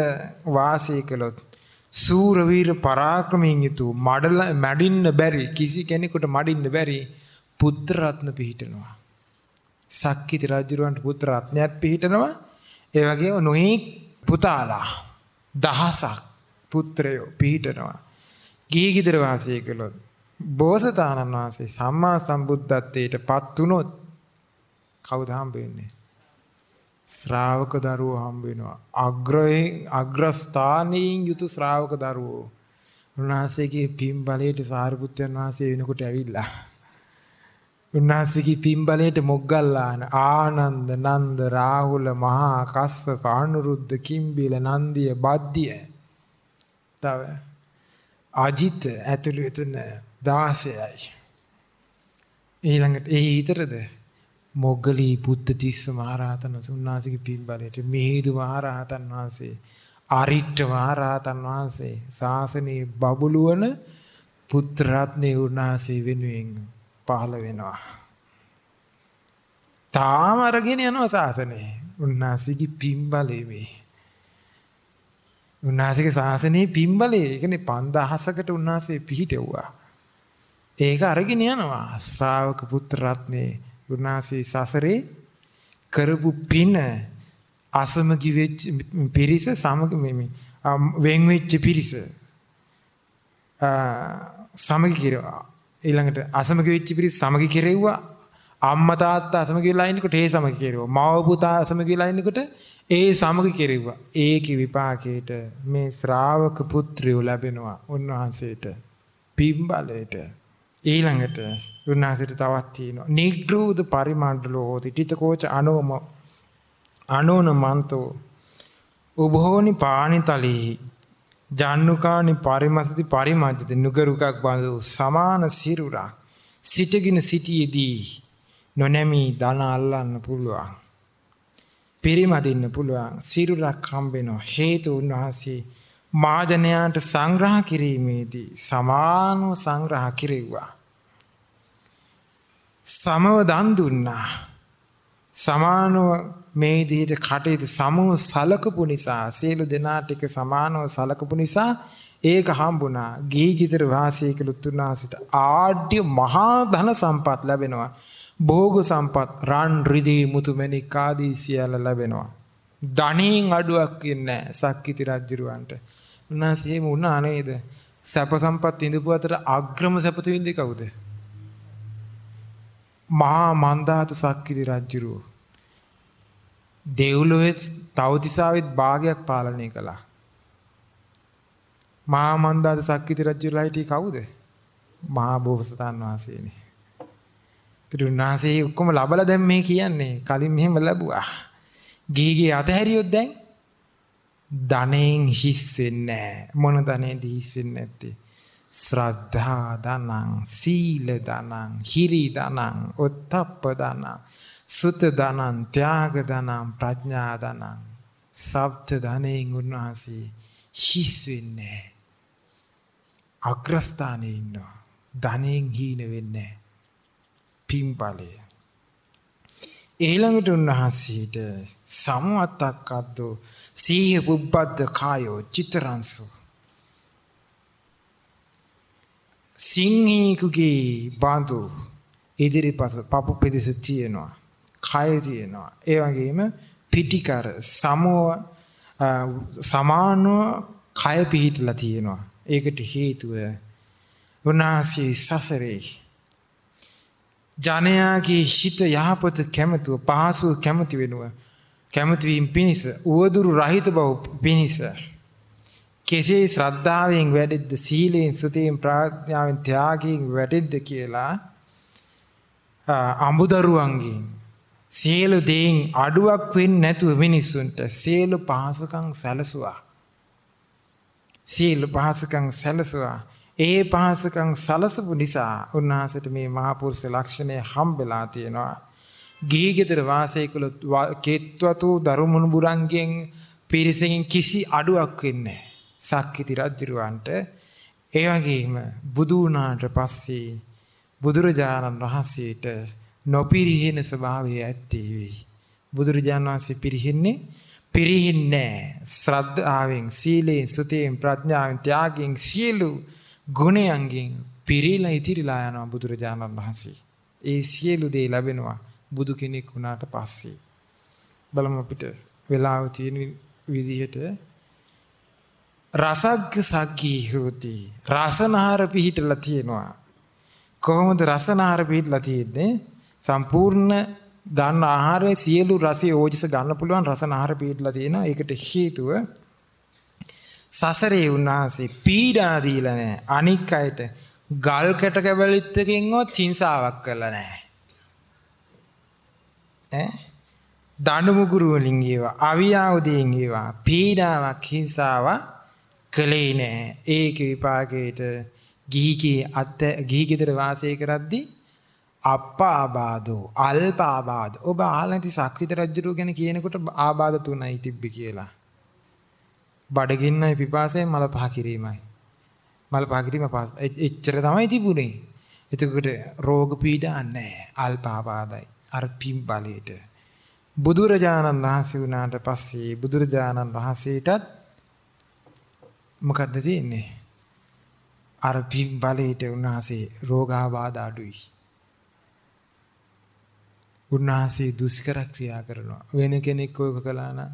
වාසය කළොත් සූර වීර පරාක්‍රමයෙන් යුතු මඩල මැඩින්න බැරි කිසි කෙනෙකුට මඩින්න බැරි පුත්‍ර රත්න පිහිටනවා. සක්විත රජුරන්ට පුත්‍ර රත්නයක් පිහිටනවා. ඒ වගේම නොහේ පුතාලා දහසක් පුත්‍රයෝ පිහිටනවා. ගීගෙදර වාසය කළොත් බෝසතාණන් වහන්සේ සම්මා සම්බුද්ධත්වයට පත් වුණොත් කවුද හම්බ වෙන්නේ? ශ්‍රාවක දරුවෝ හම්බ වෙනවා. අග්‍රයෙන් අග්‍රස්ථානයෙන් යුතු ශ්‍රාවක දරුවෝ. උන්වහන්සේගේ පින් බලයට සාරිපුත්‍රයන් වහන්සේ වෙනකොට ඇවිල්ලා. උන්වහන්සේගේ පින් බලයට මොග්ගල්ලාන ආනන්ද නන්ද රාහුල මහා කස්සප අනුරුද්ධ කිම්බිල නන්දිය බද්දිය. තව අජිත ඇතුළු එතන දාසයයි. ඊළඟට ඒ විතරද මොග්ගලී බුද්ධතිස්ස මහරහතන් වහන්සේ උන්වහන්සේගේ පින්බලයට මිහිඳු මහරහතන් වහන්සේ අරිට්ඨ මහරහතන් වහන්සේ ශාසනයේ බබළුවන පුත්‍ර රත්නේ උන්වහන්සේ වෙනුවෙන් පහළ වෙනවා. තාම අරගෙන යනවා ශාසනේ. උන්වහන්සේගේ පින්බලයේ මේ උන්වහන්සේගේ ශාසනයේ පින්බලයේ කියන්නේ පන්දහසකට උන්වහන්සේ පිහිටෙව්වා. ඒක අරගෙන යනවා ශ්‍රාවක පුත්‍ර රත්නේ උන්වහන්සේ සසරේ කරපු පින අසමගි වෙච්ච පිරිස සමග මේ වෙන් වෙච්ච පිරිස සමගි කෙරුවා. ඊළඟට අසමගි වෙච්ච පිරිස සමගි කෙරෙව්වා. අම්මා තාත්තා සමගි වෙලා ඉන්නකොට ඒ සමගි කෙරුවා. මව පුතා සමගි වෙලා ඉන්නකොට ඒ සමගි කෙරෙව්වා. ඒකේ විපාකයට මේ ශ්‍රාවක පුත්‍රයෝ ලැබෙනවා උන්වහන්සේට පින්බලයට. ඊළඟට උන්වහන්සේට තවත් තියෙනවා නිග්‍රෝධ පරිමණ්ඩලෝ හෝති තිතකෝච අනෝම අනෝනමන්තෝ උභෝනි පාණිතලෙහි ජානුකානි පරිමසති පරිමජ්ජති නුගරුකක් බඳු සමාන සිරුරක් සිටගෙන සිටියේදී නොනැමි දන අල්ලන්න පුළුවන් පරිමදින්න පුළුවන් සිරුරක් හම්බෙනවා. හේතු උන්වහන්සේ මහජනයාට සංග්‍රහ කිරීමේදී සමානව සංග්‍රහ කෙරෙව්වා. සමව දන් දුන්නා. සමානව මේ විදිහට කටයුතු සමව සලකපු නිසා සියලු දෙනා ටික සමානව සලකපු නිසා ඒක හම්බුණා. ගිහි ගෙදර වාසය කළ තුනාසිට ආඩ්‍ය මහා ධන සම්පත් ලැබෙනවා. භෝග සම්පත් රන් රිදී මුතුමැණික් ආදී සියල්ල ලැබෙනවා. ධනෙන් අඩුවක් ඉන්නේ නැහැ සක්විති රජුරවන්ට. උන්වහන්සේ එහෙම වුණා නේද? සැප සම්පත් ඉඳපු අතර අග්‍රම සැපත විඳින්නේ කවුද? මහා මන්දාතු සක්විති රජුරෝ. දෙව්ලොවෙත් තවතිසාවෙත් භාගයක් පාලනය කළා. මහා මන්දාතු සක්විති රජුලා හිටියේ කවුද? මහා බෝසතාණන් වහන්සේනේ. ත්‍රිුණාසේ ඔක්කොම ලබලා දැන් මේ කියන්නේ කලින් මෙහෙම ලැබුවා. ගිහිගේ අතහැරියොත් දැන් ධනෙන් හිස් වෙන්නේ නැහැ. මොන ධනෙන්ද හිස් වෙන්නේ නැත්තේ? ශ්‍රද්ධා ධනං, සීල ධනං, හිරි ධනං, උත්තප්ප ධනං, සුත ධනං, ත්‍යාග ධනං, ප්‍රඥා ධනං. සප්ත ධනෙන් උන්වහන්සේ හිස් වෙන්නේ අග්‍රස්ථානයේ ඉන්නවා. ධනෙන් හීන වෙන්නේ පිම්බලය. ඊළඟට උන්වහන්සේට සම්වත්තක්කද්දෝ සීහ පුබ්බද්ද කායෝ චිතරංසෝ. සිංහීකුගේ බඳු ඉදිරිපස පපු පිදිස තියෙනවා, කය තියෙනවා. ඒ වගේම පිටිකර සමව සමානව කය පිහිටලා තියෙනවා. ඒකට හේතුව උනාසී සසරේ ජනයාගේ හිත යහපත කැමතුව, පහසුව කැමති වෙනුව, කැමති වීම පිණිස, උවදුරු රහිත බව පිණිස. කෙසේ ශ්‍රද්ධාවෙන් වැඩෙද්ද, සීලයෙන්, සුතියෙන්, ප්‍රඥාවෙන්, ත්‍යාගයෙන් වැඩෙද්ද කියලා අඹදරුවන්ගෙන් සියලු දේන් අඩුවක් වෙන්නේ නැතුව මිනිසුන්ට සියලු පහසුකම් සැලසුවා. සියලු පහසුකම් සැලසුවා. ඒ පහසුකම් සැලසුපු නිසා උන්වහන්සේට මේ මහා පුරුෂ ලක්ෂණය හම්බෙලා තියෙනවා. ගිහි ගෙදර වාසය කළොත් කෙත්වතු දරු මුණුබුරන්ගෙන් පිරිසෙන් කිසි අඩුවක් වෙන්නේ නැහැ සක්විති රජුරවන්ට. ඒ වගේම බුදු වුණාට පස්සේ බුදුරජාණන් වහන්සේට නොපිරිහෙන ස්වභාවය ඇත්තේ වෙයි. බුදුරජාණන් වහන්සේ පිරිහෙන්නේ පිරිහින්නේ ශ්‍රද්ධාවෙන්, සීලයෙන්, සුතියෙන්, ප්‍රඥාවෙන්, ත්‍යාගයෙන්, සියලු ගුණයන්ගෙන් පිරීලා ඉතිරිලා යනවා බුදුරජාණන් වහන්සේ. ඒ සියලු දේ ලැබෙනවා බුදු කෙනෙක් වුණාට පස්සේ. බලමු අපිට වෙලාව තියෙන විදිහට. රසග්ග සග්ගී හොති. රසනහර පිහිටලා තියෙනවා. කොහොමද රසනහර පිහිටලා තියෙන්නේ? සම්පූර්ණ ගන්න ආහාරයේ සියලු රසය ඕජස ගන්න පුළුවන් රසනහර පිහිටලා තියෙනවා. ඒකට හේතුව සසරේ උන්වහන්සේ පීඩා දීලා නැහැ. අනික් අයට ගල් කැට කැබලිත් එකෙන්වත් හිංසාවක් කළා නැහැ. ඈ දඬු මුගුරු වලින් ඒවා, අවියාවදීන් ඒවා පීඩාවක්, හිංසාවක් කලේ නැහැ. ඒක විපාකයට ගිහිගේ අත ගිහි ගෙදර වාසය කරද්දී අප්පාබාධෝ අල්පාබාධ. ඔබ ආලන්ති සක්විති රජුරු ගැන කියනකොට ආබාධ තුනයි තිබ්බේ කියලා. බඩගින්නයි, පිපාසයයි, මල පහ කිරීමයි. මල පහ කිරීම පාස එච්චර තමයි තිබුණේ. එතකොට රෝග පීඩා නැහැ, අල්පාබාධයි අර පිම් බලයට. බුදුරජාණන් වහන්සේ වුණාට පස්සේ බුදුරජාණන් වහන්සේටත් මොකද්ද තියෙන්නේ? අර පිම් බලයට උන්වහන්සේ රෝගාබාධ අඩුයි. උන්වහන්සේ දුෂ්කර ක්‍රියා කරනවා. වෙන කෙනෙක් ඔයක කළා නම්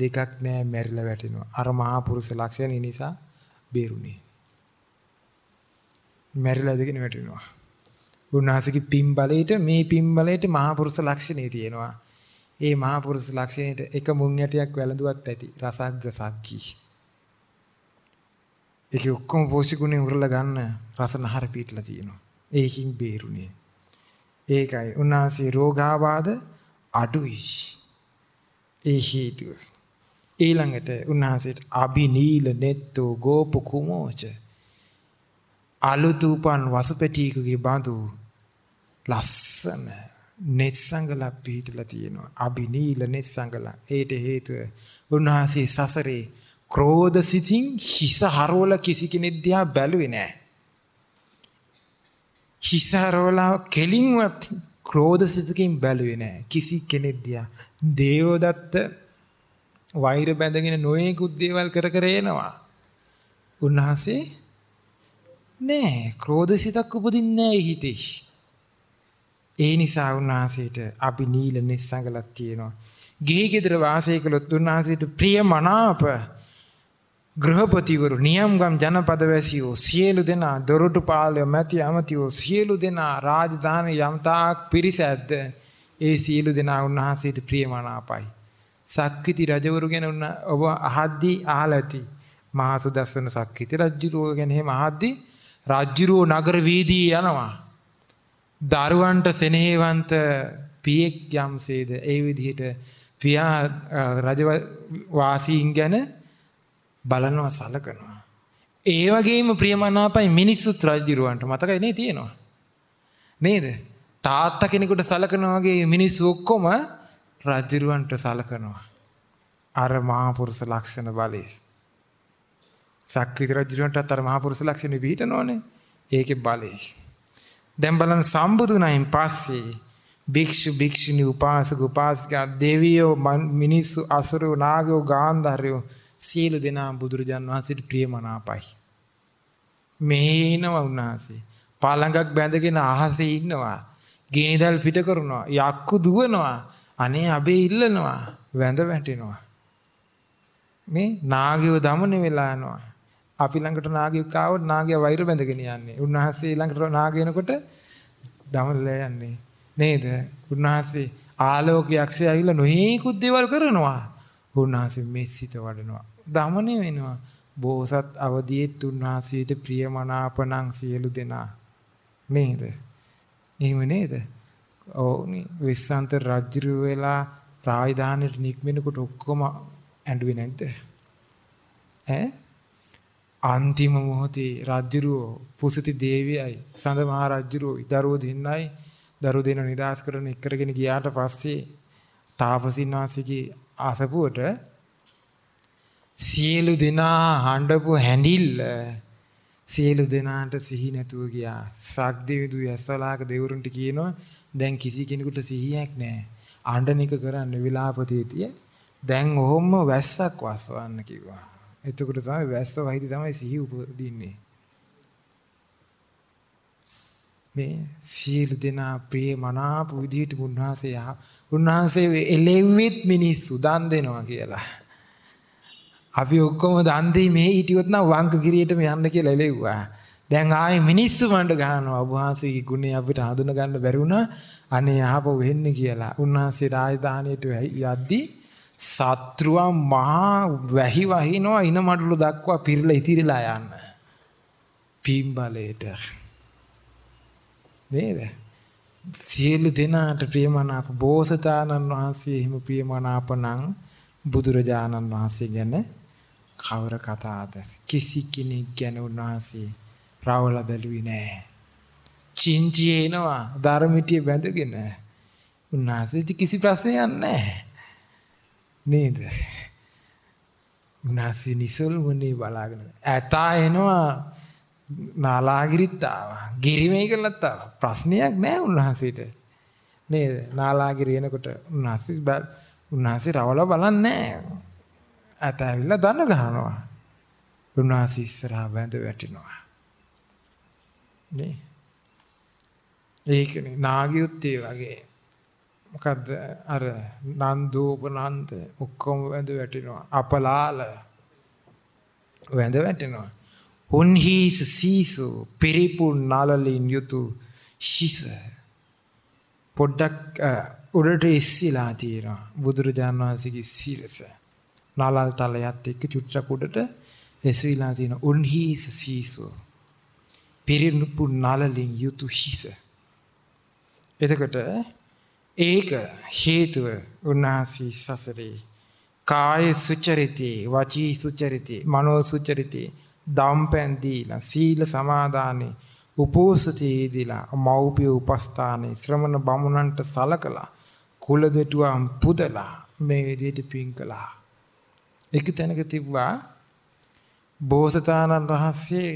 දෙකක් නෑ, මැරිලා වැටෙනවා. අර මහා පුරුෂ ලක්ෂණ නිසා බේරුණේ. මැරිලා දෙකෙන වැටෙනවා. උන්වහන්සේගේ පිම් බලයට මේ පිම් බලයට මහා පුරුෂ ලක්ෂණේ තියෙනවා. ඒ මහා පුරුෂ ලක්ෂණයට එක මුං යටියක් වැළඳුවත් ඇති රසග්ග සග්ගී. ඒක ඔක්කොම පෝෂිකුණේ උරලා ගන්න රසනහර පිටලා තියෙනවා. ඒකින් බේරුණේ. ඒකයි උන්වහන්සේ රෝගාබාධ අඩුයි. ඒ හේතුව. ඊළඟට උන්වහන්සේට අබිනීල නෙත්තෝ ගෝප කුමෝච. අලුතුපන් වසුපැටියෙකුගේ බඳු ලස්සන නෙත්සංගල පිහිටලා තියෙනවා. අබිනීල නෙත්සංගල. ඒට හේතුව උන්වහන්සේ සසරේ ක්‍රෝධ සිතින් හිස හරවලා කිසි කෙනෙක් දිහා බැලුවේ නැහැ. හිස හරවලා කෙලින්වත් ක්‍රෝධ සිතකින් බැලුවේ නැහැ කිසි කෙනෙක් දිහා. දේවදත්ත වෛර බැඳගෙන නොයෙකුත් දේවල් කර කර එනවා. උන්වහන්සේ නෑ ක්‍රෝධ සිතක් උපදින්නේ නැහැ හිතේ. ඒ නිසා උන්වහන්සේට අපි නීල නිස්සඟලක් තියෙනවා. ගෙහි ගෙදර වාසය කළොත් උන්වහන්සේට ප්‍රිය මනාප ගෘහපතිවරු නියම්ගම් ජනපදවැසියෝ සියලු දෙනා දොරටු පාලය මැති අමතියෝ සියලු දෙනා රාජධානී යම්තාක් පිරිස ඇද්ද ඒ සියලු දෙනා උන්වහන්සේට ප්‍රිය මනාපයි. සක්විති රජවරු ගැන ඔබ අහද්දී අහලා ඇති. මහා සුදස්සන සක්විති රජුරුව ගැන එහෙම අහද්දී රජුරුව නගර වීදී යනවා. දරුවන්ට සෙනෙහවන්ත පියෙක් යම්සේද ඒ විදිහට පියා රජවාසීන් ගැන බලනවා සලකනවා. ඒ වගේම ප්‍රියමනාපයි මිනිස්සුත් රජුරවන්ට මතකයි නේ තියෙනවා. නේද? තාත්තා කෙනෙකුට සලකනවා වගේ මිනිස්සු ඔක්කොම රජුරවන්ට සලකනවා. අර මහා පුරුෂ ලක්ෂණ බලේ. සක්විති රජුරවන්ට අර මහා පුරුෂ ලක්ෂණ පිහිටනෝනේ. ඒකේ බලේ. දැන් බලන්න සම්බුදුණයින් පස්සේ භික්ෂු භික්ෂුණී උපාසක උපාසිකා දෙවියෝ මිනිස්සු අසුරෝ නාගයෝ ගාන්ධාරයෝ සියලු දෙනා බුදුරජාන් වහන්සේට ප්‍රියමනාපයි. මෙහෙනවා උන්වහන්සේ. පාළඟක් බැඳගෙන අහසේ ඉන්නවා. ගිනිදල් පිට කරනවා. යක්කු දුවනවා. අනේ අබේ ඉල්ලනවා. වැඳ වැටෙනවා. මේ නාගයෝ දමන වෙලා යනවා. අපි ළඟට නාගයෙක් ආවොත් නාගයා වෛර බැඳගෙන යන්නේ. උන්වහන්සේ ළඟට නාගයනකොට දමලලා යන්නේ. නේද? උන්වහන්සේ ආලෝකයක්සේ ඇවිල්ලා නොහේකුත් දේවල් කරනවා. උන්වහන්සේ මේ සිත වඩනවා. දමණය වෙනවා. බෝසත් අවදීත් උන්වහන්සේට ප්‍රියමනාපණං සියලු දෙනා. නේද? එහෙම නේද? ඔව් නේ. විශ්වාන්ත රජු වෙලා රාජධානියට නික්මෙනකොට ඔක්කොම ඇඬුවේ නැද්ද? ඈ අන්තිම මොහොතේ රජුරෝ පුසිත දේවියයි සඳ මහ රජුරෝ ඉදරෝ දෙන්නයි දරු දෙන නිදාස් කරන එක්කරගෙන ගියාට පස්සේ තාපසින් වාසිකී ආසපුවට සියලු දෙනා හඬපු හැඬිල්ල සියලු දෙනාට සිහි නැතුව ගියා. සක්දෙවිඳු යස්සලාක දෙවරුන්ට කියනවා දැන් කිසි කෙනෙකුට සිහියක් නැහැ. අඬන එක කරන්න විලාපතිය දැන් ඔහොම වැස්සක් වස්සවන්න කිව්වා. එතකොට තමයි වැස්ස වහිදී තමයි සිහි උපදින්නේ. මේ සියලු දෙනා ප්‍රිය මනාප විදිහට උන්වහන්සේ උන්වහන්සේ එළෙව්වෙත් මිනිස්සු දන් දෙනවා කියලා. අපි ඔක්කොම දන් දෙයි මේ හිටියොත් නම් වංක කිරියටම යන්න කියලා එළෙව්වා. දැන් ආයේ මිනිස්සු මණ්ඩ ගන්නවා. උන්වහන්සේගේ ගුණය අපිට හඳුන ගන්න බැරි වුණා. අනේ යහපව වෙන්නේ කියලා. උන්වහන්සේ රාජධානියට යද්දී සත්‍රුවා මහා වැහි වහිනවා ඉන මඩලු දක්වා පිරලා ඉතිරිලා යන්න. පිම්බලයට. නේද? සියලු දෙනාට ප්‍රියමනාප බෝසතාණන් වහන්සේ හිම ප්‍රියමනාප නම් බුදුරජාණන් වහන්සේ ගැන කවර කතාද? කිසි කෙනෙක් ගැන උන්වහන්සේ රාවල බැලුවේ නෑ. චින්තියේ එනවා ධර්මිතිය බැඳගෙන. උන්වහන්සේට කිසි ප්‍රශ්නයක් නෑ. නේද? උන්වහන්සේ නිසල් වනේ බලාගෙන. ඇතා එනවා නාලාගිරිත් ආවා. ගිරිමේ කළත් ආවා. ප්‍රශ්නයක් නෑ උන්වහන්සේට. නේද? නාලාගිරිය එනකොට උන්වහන්සේ උන්වහන්සේ රවල බලන්නේ නෑ. ඇතා ඇවිල්ලා දන ගහනවා. උන්වහන්සේ ඉස්සරහා වැඳ වැටෙනවා. නේ? ඒකනේ නාගියුත් ඒ වගේ මොකද අර නන්දෝපනන්ද ඔක්කොම වැඳ වැටෙනවා. අපලාල වැඳ වැටෙනවා. උන්හිස සීසු පෙරිපු නාලලින් යුතු ශිස පොඩ්ඩක් උඩට ඉස්සලා තියෙනවා. බුදුරජාණන් වහන්සේගේ සීරස නාලල් තලයත් එක්ක චුට්ටක් උඩට ඉස්සලා තියෙනවා. උන්හිස සීසු පෙරිපු නාලලින් යුතු ශිස. එතකොට ඒක හේතුව උන්වහන්සේ සසරේ කාය සුචරිතේ වචී සුචරිතේ මනෝ සුචරිතේ දම්පෙන් දීලා සීල සමාදානේ උපෝසතේ දීලා මෞපිය උපස්ථානේ ශ්‍රමණ බමුණන්ට සලකලා කුල දෙටුවම් පුදලා මේ විදිහට පින් කළා. එක තැනක තිබ්බා බෝසතාණන් වහන්සේ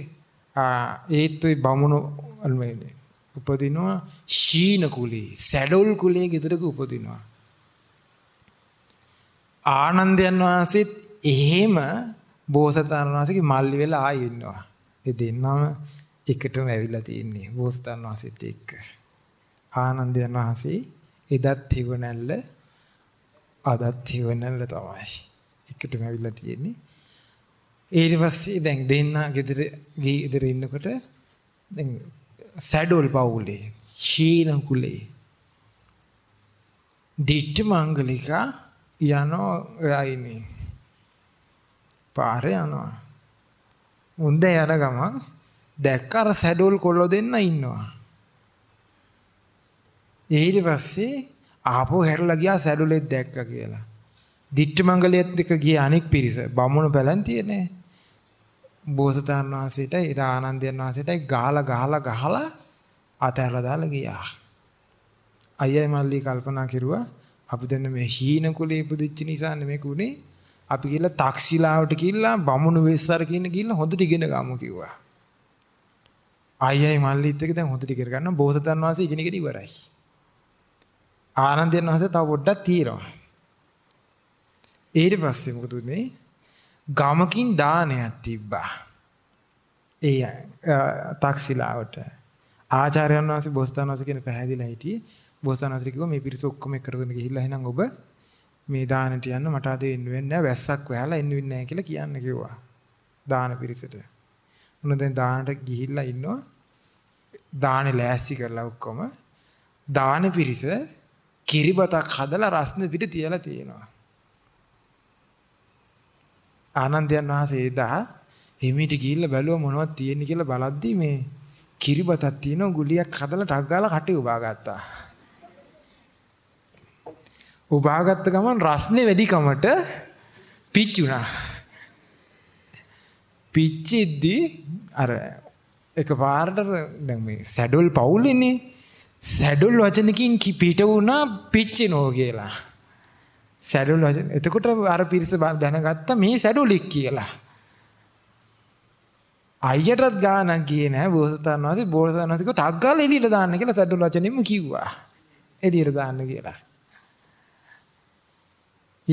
ඒත් ওই බමුණු upadinwa sheena kule, saddle kule gedaraku upadinwa. ආනන්දයන් වහන්සේත් එහෙම බෝසතාණන් වහන්සේගේ මල්ලි වෙලා ආයෙ ඉන්නවා. ඒ දෙන්නම එකටම ඇවිල්ලා තින්නේ බෝසතාණන් වහන්සේත් එක්ක. ආනන්දයන් වහන්සේ එදත් හිවණැල්ල අදත් හිවණැල්ල තමයි එකටම ඇවිල්ලා තින්නේ. ඊට පස්සේ දැන් දෙන්නා ගෙදර ගෙදර ඉන්නකොට දැන් සැඩෝල් පවුලේ ශීන කුලේ දිට්ඨ Mangalika Yano Raini Pareano Munde Anagama Dekar Sadul Kolodena Inno Edivasi Apo Herlagia Sadulet Dekagela Ditmangalet Dekagianic Piris, Bamun Valentine Bosatana Sita, Iranandiana Sita, Gala Gala Gala Ataradalagia Ayamali Kalpana Kirua. අපි දැන් මේ හීන කුලේ ඉපදිච්ච නිසානේ මේක උනේ අපි කියලා තාක්ෂිලාවට කියලා බමුණු වෙස්සර කියන කියලා හොඳට ඉගෙන ගමු කිව්වා. ආයයි මල්ලිත් එක දැන් හොඳට ඉගෙන ගන්න බෝසතන් වහන්සේ ඉගෙන ඉගෙන ඉවරයි. ආනන්දයන් වහන්සේ තව පොඩ්ඩක් තීරනවා. ඊට පස්සේ මොකද උනේ? ගමකින් දානයක් තිබ්බා. ඒ තාක්ෂිලාවට ආචාර්යයන් වහන්සේ බෝසතන් වහන්සේ කියන පැහැදිලා හිටියේ බෝසතාණන්සේ කිව්වා මේ පිරිස ඔක්කොම එකරගෙන ගිහිල්ලා එහෙනම් ඔබ මේ දානට යන්න මට අද එන්න වෙන්නේ නැහැ වැස්සක් වැහලා එන්න වෙන්නේ නැහැ කියලා කියන්න කිව්වා දාන පිරිසට. මොන දැන් දානට ගිහිල්ලා ඉන්නවා දානේ ලෑස්ති කරලා ඔක්කොම දාන පිරිස කිරිබතක් හදලා රස්න පිට තියලා තියෙනවා. ආනන්දයන් වහන්සේ එදා හිමිට ගිහිල්ලා බැලුවා මොනවද තියෙන්නේ කියලා බලද්දි මේ කිරිබතක් තියෙනවා ගුලියක් හදලා ටක් ගාලා කටේ උබා ගත්තා. උභාගත්ත ගමන් රස්නේ වැඩි කමට පිච්චුණා. පිච්චෙද්දි අර එකපාරට දැන් මේ සැඩොල් පවුලේනේ සැඩොල් වචනකින් පිට වුණා පිච්චෙනෝ කියලා. සැඩොල් වචන. එතකොට අර පිරිස දැනගත්ත මේ සැඩොලික් කියලා. අයියටත් ගානක් ගියේ නෑ බෝසතාණන් වහන්සේ බෝසතාණන් වහන්සේ කිව්වා ටක් ගාලා එළියට දාන්න කියලා සැඩොල් වචනින්ම කිව්වා. එළියට දාන්න කියලා.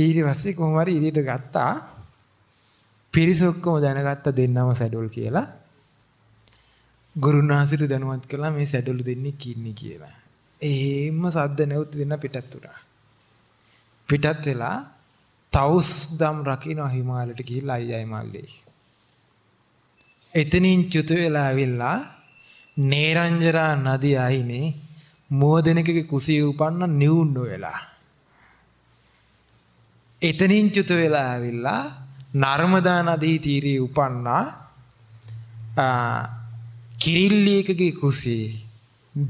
ඊරිවස්සේ කොහොම හරි ඉරියට ගත්තා පිරිස ඔක්කොම දැනගත්ත දෙන්නම සැඩොල් කියලා ගුරුනාසිට දැනුවත් කළා මේ සැඩොල් දෙන්නේ කින්නේ කියලා. එහෙම සද්ද නැවුත් දෙන්න පිටත් උනා. පිටත් වෙලා තවුස් දම් රකින්න හිමාලයට ගිහිල්ලා අයියයි මල්ලේ. එතනින් චුත වෙලා ඇවිල්ලා නේරංජරා නදී අයිනේ මෝදෙනකගේ කුසිය උපන්න නිවුන්න වෙලා එතනින් චුත වෙලා ඇවිල්ලා නර්මදා නදී තීරයේ උපන්නා කිරිල්ලීකගේ කුසී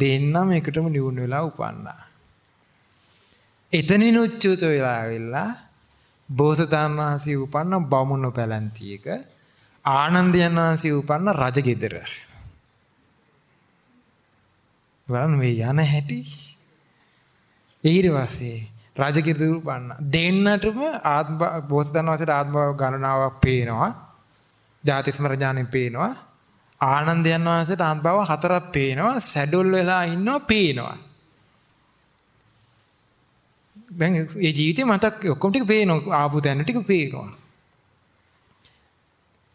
දෙන්නම එකටම නිවුන් වෙලා උපන්නා. එතනින් උච්චුත වෙලා ඇවිල්ලා බෝසතාණන් වහන්සේ උපන්න බමුණු පැලැන්තියක ආනන්දයන් වහන්සේ උපන්න රජගෙදර. වරන් මේ යන හැටි ඊර්වසේ රාජකීය උපන්න දෙන්නටම ආත්ම බෝසතාණන් වහන්සේට ආත්ම ගණනාවක් පේනවා ජාතිස්මර ඥාණයෙන් පේනවා ආනන්දයන් වහන්සේට ආත්ම භව හතරක් පේනවා සැඩොල් වෙලා ඉන්නවා පේනවා දැන් ඒ ජීවිතේ මතක් ඔක්කොම ටික පේනවා ආපු දැන ටික පේනවා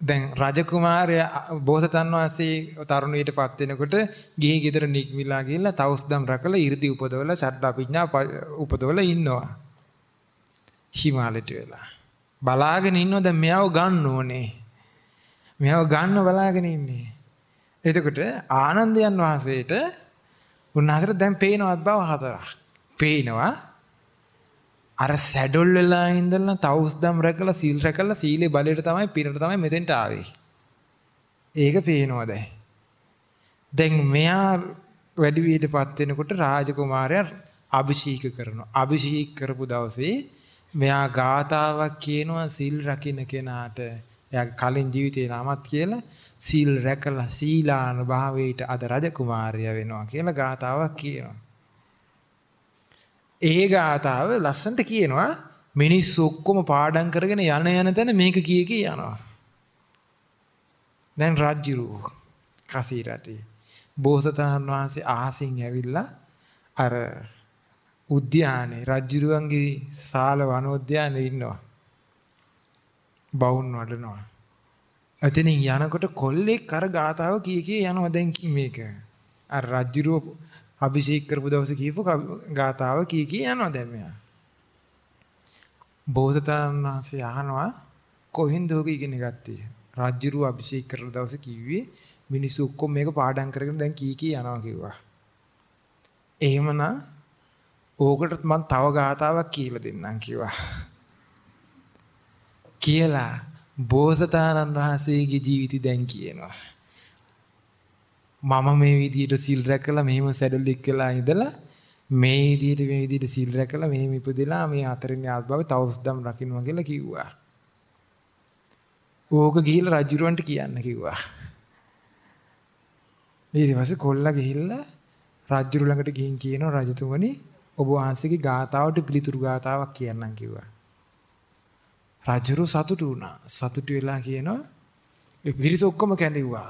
දැන් රාජකුමාරයා බෝසතාණන් වහන්සේ තරුණියටපත් වෙනකොට ගිහි ගෙදර නික්මිලා ගිහිල්ලා තවුස්දම් රකලා 이르දි උපදවලා ඡඩ්ඩාපිඥා උපදවලා ඉන්නවා. හිමාලයට වෙලා. බලාගෙන ඉන්නවා දැන් මෙයාව ගන්න ඕනේ. මෙයාව ගන්න බලාගෙන ඉන්නේ. එතකොට ආනන්දයන් වහන්සේට උන්වහන්සේට දැන් පේනවත් බව හතරක්. පේනවා අර සැඩොල් වෙලා ඉඳලා තවුස්දම් රැකලා සීල් රැකලා සීලේ බලයට තමයි පිරට තමයි මෙතෙන්ට ආවේ. ඒක පේනවා දැන්. දැන් මෙයා වැඩි විදිහටපත් වෙනකොට රාජකුමාරයා අභිෂේක කරනවා. අභිෂේක කරපු දවසේ මෙයා ගාතාවක් කියනවා සීල් රකින්න කෙනාට. එයා කලින් ජීවිතේ නාමත් කියලා සීල් රැකලා සීලාන භාවයට අද රාජකුමාරයා වෙනවා කියලා ගාතාවක් කියනවා. ඒ ගාතාව ලස්සනට කියනවා මිනිස්සු ඔක්කොම පාඩම් කරගෙන යන යන තැන මේක කී කී යනවා. දැන් රාජ්‍ය රූ කසී රටේ බෝසතාණන් වහන්සේ අහසින් ඇවිල්ලා අර උද්‍යානයේ රජුරුවන්ගේ ශාල වනෝද්‍යානයේ ඉන්නවා. බවුන් වඩනවා. එතනින් යනකොට කොල්ලෙක් අර ගාතාව කී කී යනවා දැන් මේක. අර රජුරුව අභිෂේක කරපු දවසේ කියපු ගාතාව කී කී යනවා දැන් මෙයා. බෝසතාණන් වහන්සේ අහනවා කොහෙන්ද ඔක ඉගෙන ගත්තේ? රජුරුව අභිෂේක කරන දවසේ කිව්වේ මිනිස්සු ඔක්කොම මේක පාඩම් කරගෙන දැන් කී කී යනවා කිව්වා. එහෙමනම් ඕකට මම තව ගාතාවක් කියලා දෙන්නම් කිව්වා. කියලා බෝසතාණන් වහන්සේගේ ජීවිතය දැන් කියනවා. මම මේ විදිහට සිල් රැකලා මෙහෙම සැඩලික් වෙලා ඉඳලා මේ විදිහට මේ විදිහට සිල් රැකලා මෙහෙම ඉපදෙලා මේ අතරින් ආත්භාවය තවස්දම් රකින්නවා කියලා කිව්වා. ඕක ගිහිල්ලා රජුරවන්ට කියන්න කිව්වා. ඊට පස්සේ කොල්ලා ගිහිල්ලා රජුරු ළඟට ගිහින් කියනවා රජතුමනි ඔබ වහන්සේගේ ගාතාවට පිළිතුරු ගාතාවක් කියන්නම් කිව්වා. රජුරු සතුටු වුණා. සතුටු වෙලා කියනවා මේ පිරිස ඔක්කොම කැඳෙව්වා.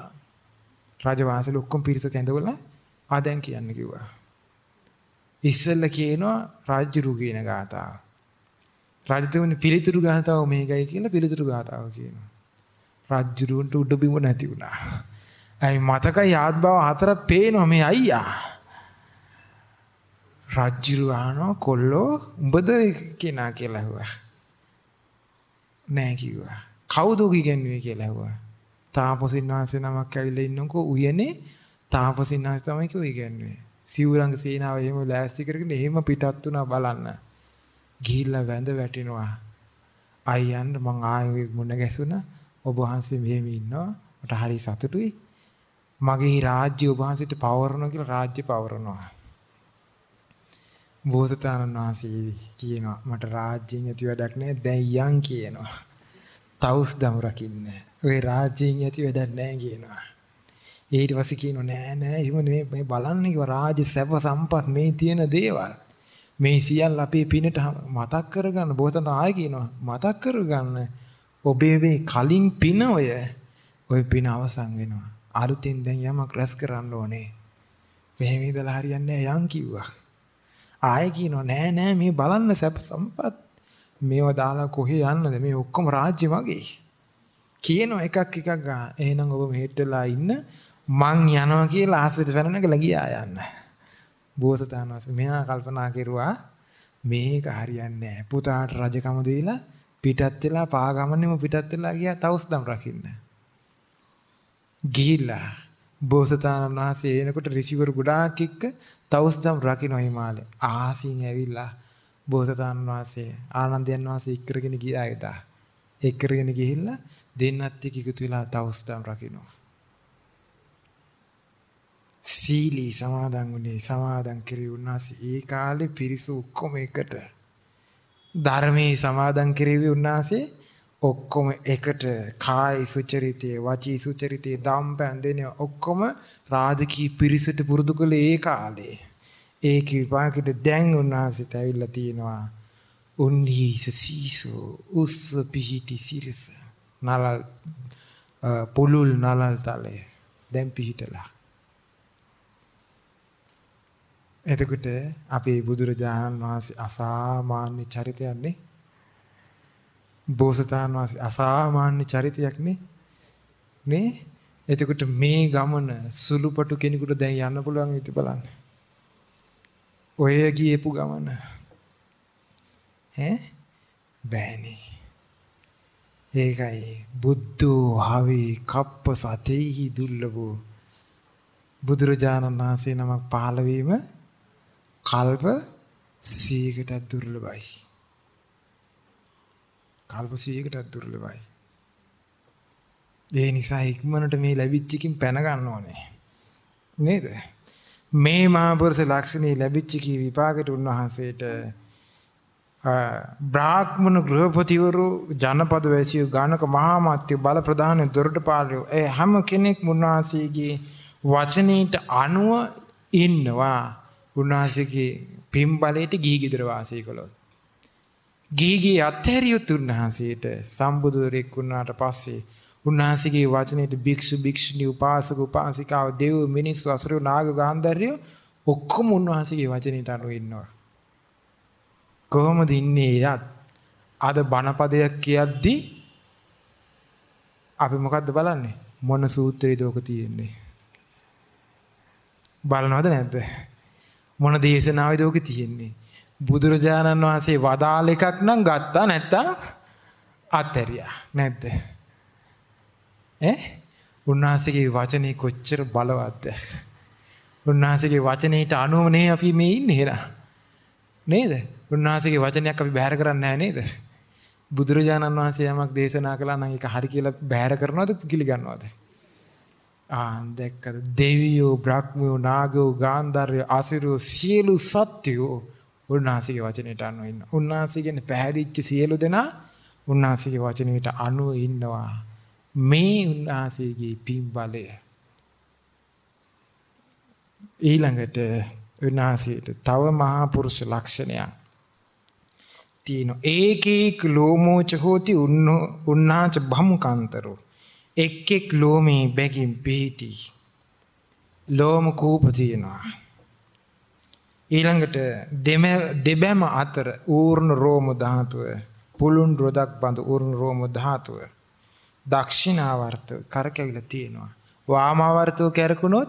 රාජවංශල ඔක්කොම පිරිස කැඳවලා ආ දැන් කියන්න කිව්වා. ඉස්සෙල්ලා කියනවා රජුරු කියන ගාතාව. රජතුමනි පිළිතුරු ගාතාව මේකයි කියලා පිළිතුරු ගාතාව කියනවා. රජුරුන්ට උඩ බිම නැති වුණා. අයි මතකයි ආත්භාව හතර පේනවා මේ අයියා. රජුරු ආනෝ කොල්ලෝ උඹද කෙනා කියලා හුවා. නෑ කිව්වා. කවුද කිගන්නේ කියලා ඇහුවා. තාපසින් වහන්සේ නමක් ඇවිල්ලා ඉන්නකෝ උයනේ තාපසින් වහන්සේ තමයි කිව්වේ කියන්නේ. සිවුරංග සීනාව එහෙම ලෑස්ති කරගෙන එහෙම පිටත් වුණා බලන්න. ගිහිල්ලා වැඳ වැටෙනවා. අයියන් මං ආයේ මුණ ගැසුණා. ඔබ වහන්සේ මෙහෙම ඉන්නවා. මට හරි සතුටුයි. මගේ රාජ්‍ය ඔබ වහන්සේට පවරනවා කියලා රාජ්‍ය පවරනවා. බෝසතාණන් වහන්සේ කියනවා මට රාජ්‍යයෙන් ඇති වැඩක් නැහැ දැන් යන් කියනවා. තවුස්දම් රකින්න. ඔය රාජ්‍යයෙන් ඇති වැඩක් නැහැ කියනවා. ඊට පස්සේ කියනවා නෑ නෑ එහෙම නෙමෙයි මේ බලන්නේ කිව්වා රාජ්‍ය සැප සම්පත් මේ තියෙන දේවල්. මේ සියල්ල අපේ පිනට මතක් කරගන්න බෝසතාණන් ආයෙ කියනවා මතක් කරගන්න ඔබේ මේ කලින් පින ඔය ඔය පින අවසන් වෙනවා. අලුතින් දැන් යමක් රැස් කරන්න ඕනේ. මෙහෙම ඉඳලා හරියන්නේ නැහැ යන් කිව්වා. ආයේ කියනවා නෑ නෑ මේ බලන්න සැප සම්පත් මේවා දාලා කොහේ යන්නද මේ ඔක්කොම රාජ්‍ය මගේ කියනවා එකක් එකක් ගන්න. එහෙනම් ඔබ මෙහෙට වෙලා ඉන්න මං යනවා කියලා ආසෙට වෙනනකල ගියා යන්න. බෝසතාණන් වහන්සේ මෙහා කල්පනා කෙරුවා මේක හරියන්නේ නෑ. පුතාට රජකම දීලා පිටත් වෙලා පාගමනෙම පිටත් වෙලා ගියා තවුස්දම් රකින්න. ගිහිල්ලා බෝසතාණන් වහන්සේ එනකොට ඍෂිවරු ගොඩාක් එක්ක තවුස්දම් රකින්න හිමාලේ ආසින් ඇවිල්ලා බෝසතාණන් වහන්සේ ආනන්දයන් වහන්සේ ඉක්කරගෙන ගියා ඒට. ඉක්කරගෙන ගිහිල්ලා දෙන්නත් එක්ක එකතු වෙලා තවුස්දම් රකින්නවා. සීලී සමාදන් වුණේ සමාදන් කෙරේ උන්වහන්සේ ඒ කාලේ පිරිසු ඔක්කොම එකට. ධර්මයේ සමාදන් කෙරේ උන්වහන්සේ ඔක්කොම එකට කායි සුචරිතේ වාචී සුචරිතේ දාම්පෙන් දෙන ඔක්කොම රාජකී පිරිසට පුරුදු කළේ ඒ කාලේ. ඒක විපාකෙට දැන් උන්වහන්සේට ඇවිල්ලා තියෙනවා. උන්හිස සීසෝ උස් පිහිටි සිරස නලල් පොළුල් නලල් තලේ දැන් පිහිටලා. එතකොට අපේ බුදුරජාණන් වහන්සේ අසාමාන්‍ය චරිතයන්නේ බෝසතාණන් වහන්සේ අසාමාන්‍ය චරිතයක් නේ නේ. එතකොට මේ ගමන සුළුපටු කෙනෙකුට දැන් යන්න පුළුවන් විදිහ බලන්න. ඔය ගියපු ගමන ඈ බෑනේ. ඒකයි බුද්ධෝ හවි කප්ප සතේහි දුර්ලභෝ. බුදුරජාණන් වහන්සේ නමක් පහළ වීම කල්ප සීයකට දුර්ලභයි. කල්පසීයකටත් දුර්ලභයි. ඒ නිසා ඉක්මනට මේ ලැබිච්ච එකකින් පැන ගන්න ඕනේ. නේද? මේ මහා පුරුෂ ලක්ෂණේ ලැබිච්ච කී විපාකයට උන්වහන්සේට බ්‍රාහ්මණ ගෘහපතිවරු ජනපද වැසියෝ ගානක මහා මාත්‍ය බල ප්‍රදාන දොරටුපාලයෝ ඒ හැම කෙනෙක් උන්වහන්සේගේ වචනයට අනුව ඉන්නවා. උන්වහන්සේගේ පින් බලයට ගිහි ගෙදර වාසය කළොත් ගීගී අත්හැරියුත් උන්වහන්සේට සම්බුදුරෙක් වුණාට පස්සේ උන්වහන්සේගේ වචනේට භික්ෂු භික්ෂුණී උපාසක උපාසිකාව දෙව් මිනිස් අසුරු නාග ගාන්ධාරියෝ ඔක්කොම උන්වහන්සේගේ වචනේට අනුව ඉන්නවා. කොහොමද ඉන්නේ? අද බණපදයක් කියද්දී අපි මොකද්ද බලන්නේ? මොන සූත්‍රයේද ඔක තියෙන්නේ? බලනවද නැද්ද? මොන දේශනාවේද ඔක තියෙන්නේ? බුදුරජාණන් වහන්සේ වදාළ එකක් නම් ගත්තා නැත්තම් අත්හැරියා නැද්ද? ඈ උන්වහන්සේගේ වචනේ කොච්චර බලවත්ද? උන්වහන්සේගේ වචනේට අනුව නේ අපි මේ ඉන්නේ නේද? උන්වහන්සේගේ වචනයක් අපි බැහැර කරන්නේ නැහැ නේද? බුදුරජාණන් වහන්සේ යමක් දේශනා කළා නම් ඒක හරි කියලා බැහැර කරනවද පිළිගන්නවද? ආ දැක්කද දෙවියෝ බ්‍රහ්මයෝ නාගයෝ ගාන්ධාරයෝ අසිරෝ සියලු සත්‍යෝ උන්වහන්සේගේ වචනයට අනුව ඉන්නවා. උන්වහන්සේ කියන්නේ පැහැදිච්ච සියලු දෙනා උන්වහන්සේගේ වචනයට අනුව ඉන්නවා. මේ උන්වහන්සේගේ පින්බලය ඊළඟට උන්වහන්සේට තව මහා පුරුෂ ලක්ෂණයක් තියෙනවා. ඒකේක ලෝමෝච හෝති උන්නාච භම්කාන්තරෝ. එක් එක් ලෝමේ බැගින් පිහිටි ලෝම කූප තියෙනවා. ඊළඟට දෙබැම අතර ඌර්ණ රෝම ධාතුව, පුළුන් රොදක් බඳු ඌර්ණ රෝම ධාතුව දක්ෂිනාවර්ත කරකැවිලා තියෙනවා. වාමාවර්තව කරකුණොත්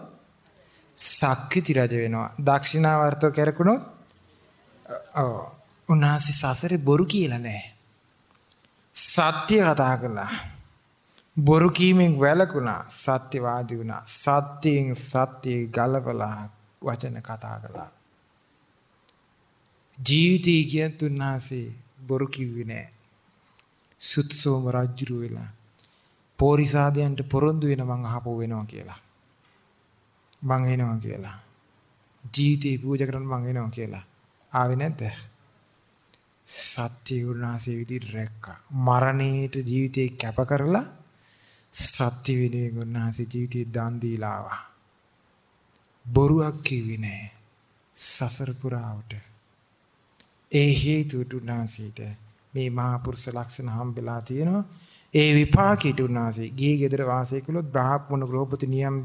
සක්විති රජ වෙනවා. දක්ෂිනාවර්තව කරකුණොත් ඔව් උන්වහන්සේ සසරේ බොරු කියලා නැහැ. සත්‍ය කතා කළා. බොරු කීමෙන් වැළකුණා. සත්‍යවාදී වුණා. සත්‍යයෙන් සත්‍ය ගලපලා වචන කතා කළා. ජීවිතය කියන තුන්නාසේ බොරු කිව්වේ නෑ. සුත්සෝම රජු වෙලා පෝරිසාදයන්ට පොරොන්දු වෙන මං අහපෝ වෙනවා කියලා. මං එනවා කියලා. ජීවිතේ පූජා කරන්න මං එනවා කියලා. ආවේ නැද්ද? සත්‍ය උන්නාසේ විදිහට රැක්කා. මරණයට ජීවිතේ කැප කරලා සත්‍ය වෙනුවෙන් උන්නාසේ ජීවිතේ දාන් දීලා ආවා. බොරුවක් කිව්වේ නෑ. සසර පුරාවට ඒ හේතුවට උන්වහන්සේට මේ මහා පුරුෂ ලක්ෂණ හම්බෙලා තියෙනවා. ඒ විපාකයට උන්වහන්සේ ගිහි ගෙදර වාසය කළොත් බ්‍රාහ්මණ ගෘහපති නියම්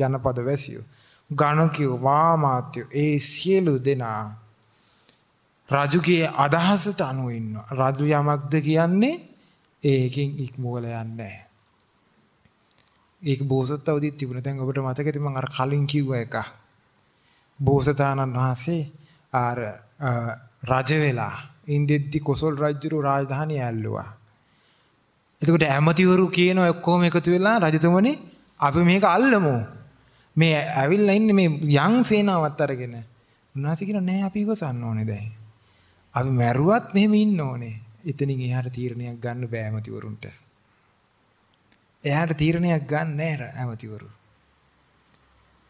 ජනපද වැසියෝ ගණකෝ වාමාත්‍යෝ ඒ සියලු දෙනා රජුගේ අදහසට අනුව ඉන්නවා. රජු යමක්ද කියන්නේ ඒකෙන් ඉක්මවල යන්නේ. ඒක බෝසත් අවදි තිබුණ. දැන් ඔබට මතකද මම අර කලින් කිව්ව එක. බෝසතාණන් වහන්සේ ආර රජ වෙලා ඉන්දෙද්දි කොසල් රජුගේ රාජධානිය ඇල්ලුවා. එතකොට ඇමතිවරු කියන ඔක්කොම එකතු වෙලා රජතුමනි අපි මේක අල්ලමු. මේ ඇවිල්ලා ඉන්නේ මේ යම් සේනාවත් අරගෙන. උන්වහන්සේ කියනවා නෑ අපි ඉවසන්න ඕනේ දැන්. අපි මැරුවත් මෙහෙම ඉන්න ඕනේ. එතනින් එහාට තීරණයක් ගන්න බෑ ඇමතිවරුන්ට. එහාට තීරණයක් ගන්න නෑ ඇමතිවරු.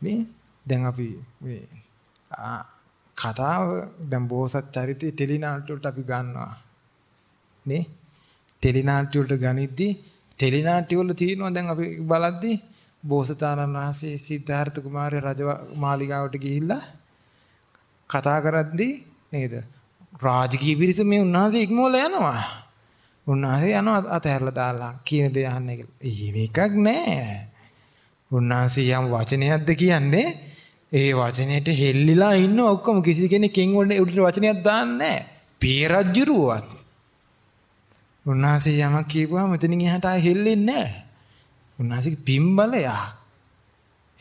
මේ දැන් අපි මේ කතාව දැන් බෝසත් චරිතය ටෙලි නාට්‍ය වලට අපි ගන්නවා නේ. ටෙලි නාට්‍ය වලට ගනිද්දී ටෙලි නාට්‍ය වල තියෙනවා දැන් අපි බලද්දී බෝසතාණන් වහන්සේ සිද්ධාර්ථ කුමාරය රජ මාලිගාවට ගිහිල්ලා කතා කරද්දී නේද රාජකීය පිරිස මේ උන්වහන්සේ ඉක්මවල යනවා. උන්වහන්සේ යනවා අතහැරලා දාලා කියන දේ අහන්නේ කියලා. එහෙම එකක් නෑ. උන්වහන්සේ යම් වචනයක්ද කියන්නේ ඒ වචනේට හෙල්ලිලා ඉන්න ඔක්කොම කිසි කෙනෙක්ෙන් උඩට වචනයක් දාන්නේ නැහැ. පිය රජුරුවත්. උන්වහන්සේ යමක් කියපුවා මෙතනින් එහාට ආ හෙල්ලෙන්නේ නැහැ. උන්වහන්සේගේ පිම්බලය.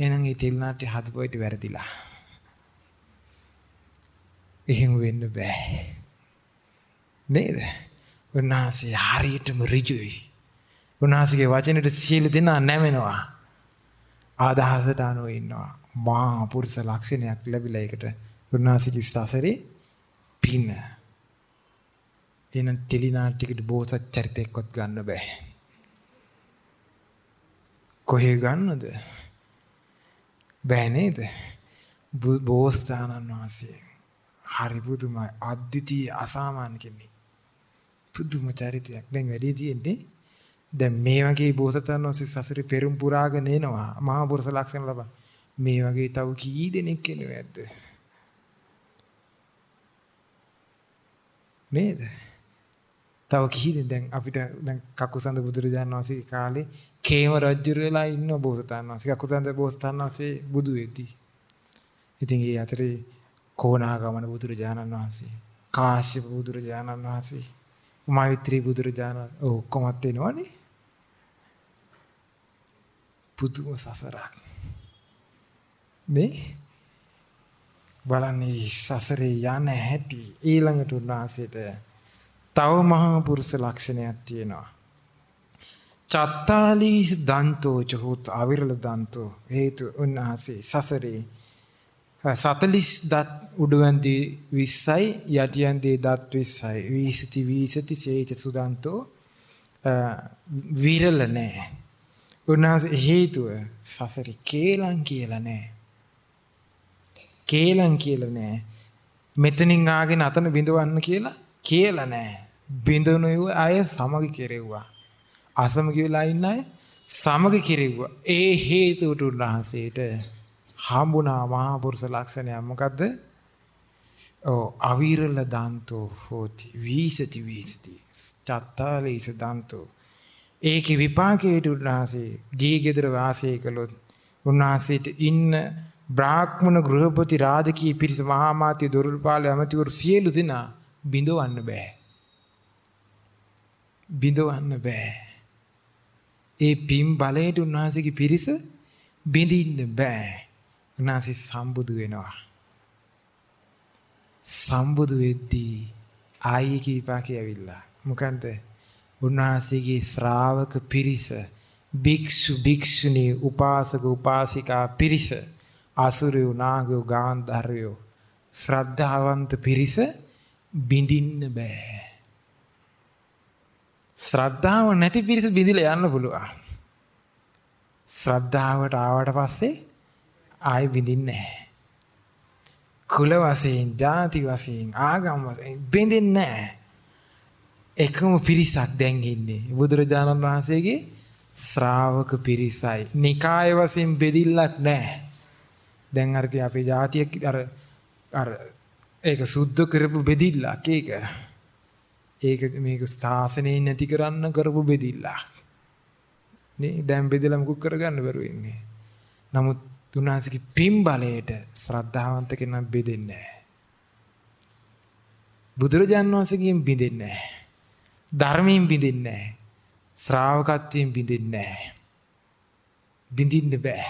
එහෙනම් ඒ තෙල්නාටි හදපොයිට වැරදිලා. එහෙම වෙන්න බෑ. නේද? උන්වහන්සේ හරියටම ඍජුයි. උන්වහන්සේගේ වචනෙට සීල දෙනා නැමෙනවා. ආදහසට අනුව ඉන්නවා. මහා පුරුෂ ලක්ෂණයක් ලැබිලා ඒකට උන්වහන්සේගේ සසරේ පින. එන ටෙලිනාටිකට බෝසත් චරිතයක්වත් ගන්න බෑ. කොහේ ගන්නද? බෑ නේද? බෝසතාණන් වහන්සේ හරි පුදුමයි. අද්විතීය අසාමාන්‍ය කෙනෙක්. පුදුම චරිතයක්. දැන් වැඩි තියෙන්නේ දැන් මේ වගේ බෝසතාණන් වහන්සේ සසරේ පෙරම් පුරාගෙන එනවා. මහා පුරුෂ ලක්ෂණ ලබා මේ වගේ තව කී දෙනෙක් කෙනෙක් ඇද්ද නේද? තව කීදෙන් දැන් අපිට දැන් කකුසඳ බුදුරජාණන් වහන්සේ කාලේ කේම රජුර වෙලා ඉන්න බෝසතාණන් වහන්සේ කකුසඳ බෝසතාණන් වහන්සේ බුදු වෙති. ඉතින් ඒ අතරේ කොණාගමන බුදුරජාණන් වහන්සේ, කාශ්‍යප බුදුරජාණන් වහන්සේ, මෛත්‍රී බුදුරජාණන් ඔක්කොමත් වෙනවනේ. පුදුම සසරක්. නේ? බලන්නේ සසරේ යන හැටි ඊළඟට උන්වහන්සේට තව මහා පුරුෂ ලක්ෂණයක් තියෙනවා. චත්තාලීස් දන්තෝ චහුත් අවිරල දන්තෝ හේතු උන්වහන්සේ සසරේ සතලිස් දත් උඩුවන්දී විස්සයි යටියන්දී දත් විස්සයි විසිති විසිති සේත සුදන්තෝ විරල නැහැ. උන්වහන්සේ හේතුව සසරේ කේලම් කියලා නැහැ. කේලම් කියලා නෑ. මෙතනින් ආගෙන අතන බිඳවන්න කියලා කියලා නෑ. බිඳුණු අය සමග කෙරෙව්වා. අසමග වෙලා ඉන්න අය සමග කෙරෙව්වා. ඒ හේතුවට උන්වහන්සේට හම්බුණා මහා පුරුෂ ලක්ෂණය මොකද්ද? ඔව් අවිරල දාන්තෝ හෝති විසති විසති චත්තාලීස දාන්තෝ. ඒකේ විපාකයට උන්වහන්සේ ගේ ගෙදර වාසය කළොත් උන්වහන්සේට ඉන්න බ්‍රාහ්මණ ගෘහපති රාජකීය පිරිස මහා මාත්‍ය දොරල්පාල ඇමතිවරු සියලු දෙනා බිඳවන්න බෑ. බිඳවන්න බෑ. ඒ පින් බලයට උන්වහන්සේගේ පිරිස බිඳින්න බෑ. උන්වහන්සේ සම්බුදු වෙනවා. සම්බුදු වෙද්දී ආයේ කීපාකේ ඇවිල්ලා. මොකන්ද? උන්වහන්සේගේ ශ්‍රාවක පිරිස, භික්ෂු භික්ෂුණී, උපාසක උපාසිකා පිරිස, අසුරයෝ, නාගයෝ, ගාන්ධර්වයෝ, ශ්‍රද්ධාවන්ත පිරිස බිඳින්න බෑ. ශ්‍රද්ධාව නැති පිරිස බිඳිලා යන්න පුළුවන්. ශ්‍රද්ධාවට ආවට පස්සේ ආයෙ බිඳින්නේ නැහැ. කුල වශයෙන්, ජාති වශයෙන්, ආගම් වශයෙන් බිඳින්නේ නැහැ. එකම පිරිසක් දැන් ඉන්නේ. බුදුරජාණන් වහන්සේගේ ශ්‍රාවක පිරිසයි. නිකාය වශයෙන් බෙදිලක් නැහැ. දැන් අර තිය අපේ જાතිය අර අර ඒක සුද්ධ කරපු බෙදිල්ලක් ඒක ඒක මේක සාසනේ නැති කරන්න කරපු බෙදිල්ලක් නේ. දැන් බෙදලා මුකුත් කරගන්න බැරුව ඉන්නේ. නමුත් තුනාසික පින් බලයට ශ්‍රද්ධාවන්ත කෙනා බෙදෙන්නේ නැහැ. බුදුරජාණන් වහන්සේගෙන් බෙදෙන්නේ නැහැ. ධර්මයෙන් බෙදෙන්නේ නැහැ. ශ්‍රාවකත්වයෙන් බෙදෙන්නේ නැහැ. බෙදින්න බෑ.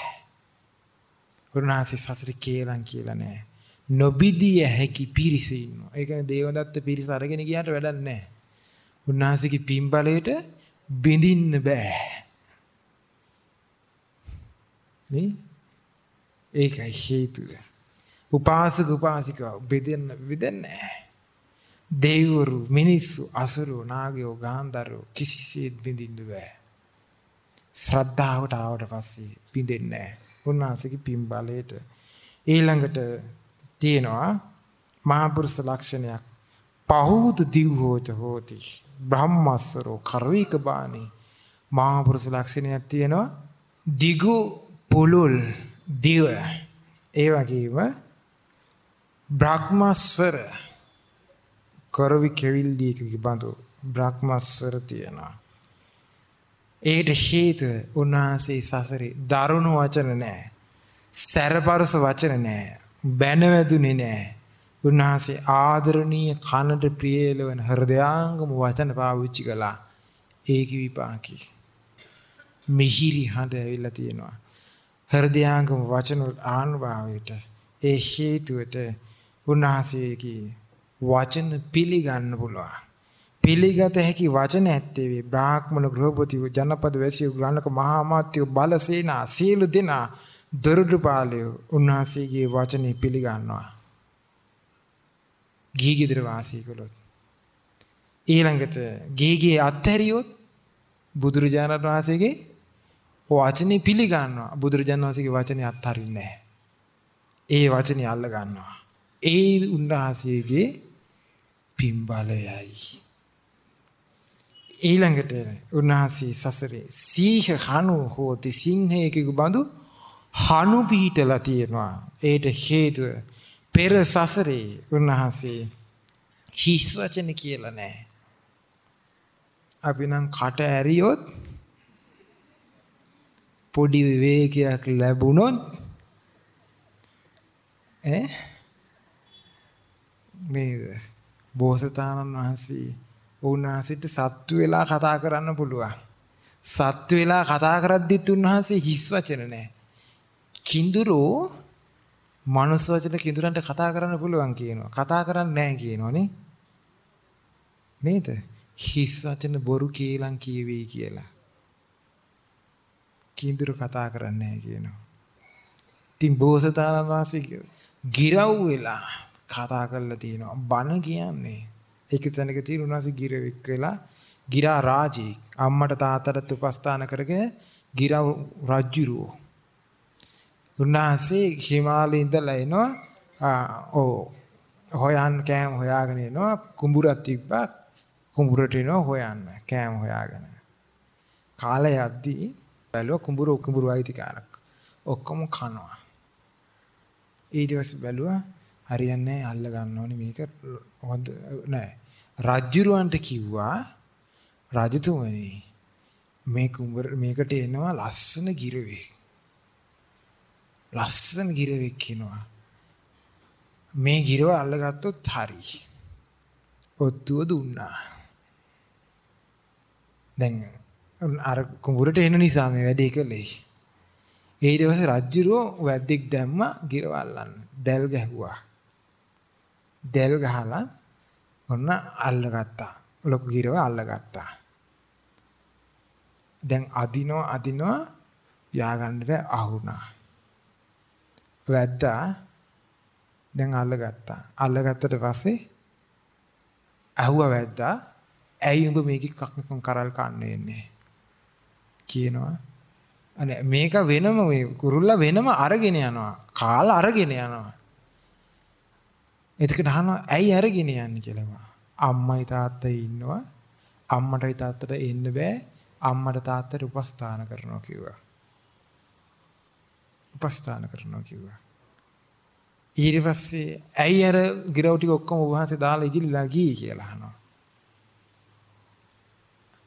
උන්වහන්සේ සසරේ කේලම් කියලා නෑ. නොබිදිය හැකි පිරිස ඉන්නවා. ඒ කියන්නේ දේවදත්ත පිරිස අරගෙන ගියාට වැඩක් නෑ. උන්වහන්සේගේ පින් බලයට බිඳින්න බෑ. නේ? ඒකයි හේතුව. උපාසක උපාසිකා බෙදෙන්න බෙදන්නේ නෑ. දෙවිවරු, මිනිස්සු, අසුරෝ, නාගයෝ, ගාන්ධර්වෝ කිසිසේත් බිඳින්න බෑ. ශ්‍රද්ධාවට ආවට පස්සේ බිඳෙන්නේ නෑ. උන්වහන්සේගේ පින් බලයට. ඊළඟට තියෙනවා මහා පුරුෂ ලක්ෂණයක්. පහූත දිව්වෝච හෝති බ්‍රහ්මස්සරෝ කරවික බාණි. මහා පුරුෂ ලක්ෂණයක් තියෙනවා. දිගු පුලුල් දිව. ඒ වගේම බ්‍රහ්මස්සර කරවි කෙවිල් දීකගේ බඳු බ්‍රහ්මස්සර තියෙනවා. ඒට හේතුව උන්වහන්සේ සසරේ දරුණු වචන නැහැ. සැරපරස වචන නැහැ. බැනවැදුනේ නැහැ. උන්වහන්සේ ආදරණීය කනට ප්‍රියලවන හෘදයාංගම වචන පාවිච්චි කළා. ඒකේ විපාකී. මිහිරි හඬ ඇවිල්ලා තියෙනවා. හෘදයාංගම වචන ආනුභාවයට ඒ හේතුවට උන්වහන්සේගේ වචන පිළිගන්න පුළුවන්. පිළිගත හැකි වචන ඇත්තේ වේ. බ්‍රාහ්මණ ගෘහපතිව, ජනපද වැසියෝ, ග්‍රාණක මහා මාත්‍යෝ, බලසේනා සීල දෙනා දොරටුපාලයෝ උන්වහන්සේගේ වචනේ පිළිගන්නවා. ගිහි ගෙදර වාසය කළොත්. ඊළඟට ගිහිගේ අත්හැරියොත් බුදුරජාණන් වහන්සේගේ වචනේ පිළිගන්නවා. බුදුරජාණන් වහන්සේගේ වචනේ අත්හරින්නේ නැහැ. ඒ වචනේ අල්ල ගන්නවා. ඒ උන්වහන්සේගේ පින්බලයයි. ඊළඟට උන්වහන්සේ සසරේ සීහ හනු හෝති සිංහයෙකු බඳු හනු පිහිටලා තියෙනවා. ඒට හේතුව පෙර සසරේ උන්වහන්සේ හිස් වචන කියලා නැහැ. අපි නම් කට ඇරියොත් පොඩි විවේකයක් ලැබුණොත් ඈ මේ බෝසතාණන් වහන්සේ උන්වහන්සේට සත්තු වෙලා කතා කරන්න පුළුවන්. සත්තු වෙලා කතා කරද්දිත් උන්වහන්සේ හිස් වචන නැහැ. කිඳුරෝ මනුස්ස වචන කිඳුරන්ට කතා කරන්න පුළුවන් කියනවා. කතා කරන්නේ නැහැ කියනෝනේ. නේද? හිස් වචන බොරු කීලම් කියවි කියලා. කිඳුර කතා කරන්නේ නැහැ කියනවා. ඉතින් බෝසතාණන් වහන්සේ ගිරව් වෙලා කතා කරලා තියෙනවා. බණ කියන්නේ एक तरीके से उन्होंने गिरे विकला गिरा राजी अम्मट तातर तुपस्तान करके गिरा राज्यरू उन्होंने से हिमालय इंदल है ना ओ होयान कैम होयागने ना कुंबुराती बाग कुंबुरटी ना होयान में कैम होयागने काले यादी बैलो कुंबुरो कुंबुरवाई दिकारक ओ कम खाना ये दिवस बैलो हरियाणा अलगान नॉनी मेकर वध नहीं राज्यरू आंटे किवा राज्यतु मनी मेक उम्र मेकटे है ना लासन गिरेवे लासन गिरेवे किन्वा मैं गिरवा अलगातो थारी और तू दूना देंग आर कुंभरे है ना निशामे वैदिक ले ये दिवस राज्यरू वैदिक धम्मा गिरवा लान देलगे हुआ देलगहाला उन्ना अलगाता लोग गिरवा अलगाता दें आदिनो आदिनो यागंडे आहुना वैदा दें अलगाता अलगाता तो वासे आहुआ वैदा ऐयुंबे मेकी कक्ने कंकरल काने ने किएनो अने मेका वेनम कुरुला वेनम आरगे ने आना काल आरगे ने आना इतके ढाना ऐ यार गिने यानी चलेगा अम्मा इताते इन्वा अम्मा डे इताते इन्वे अम्मा डे ताते उपस्थान करना क्यों उपस्थान करना क्यों ये रिवासे ऐ यार गिरावटी को कम वहाँ से दाल इगल लगी क्या लाना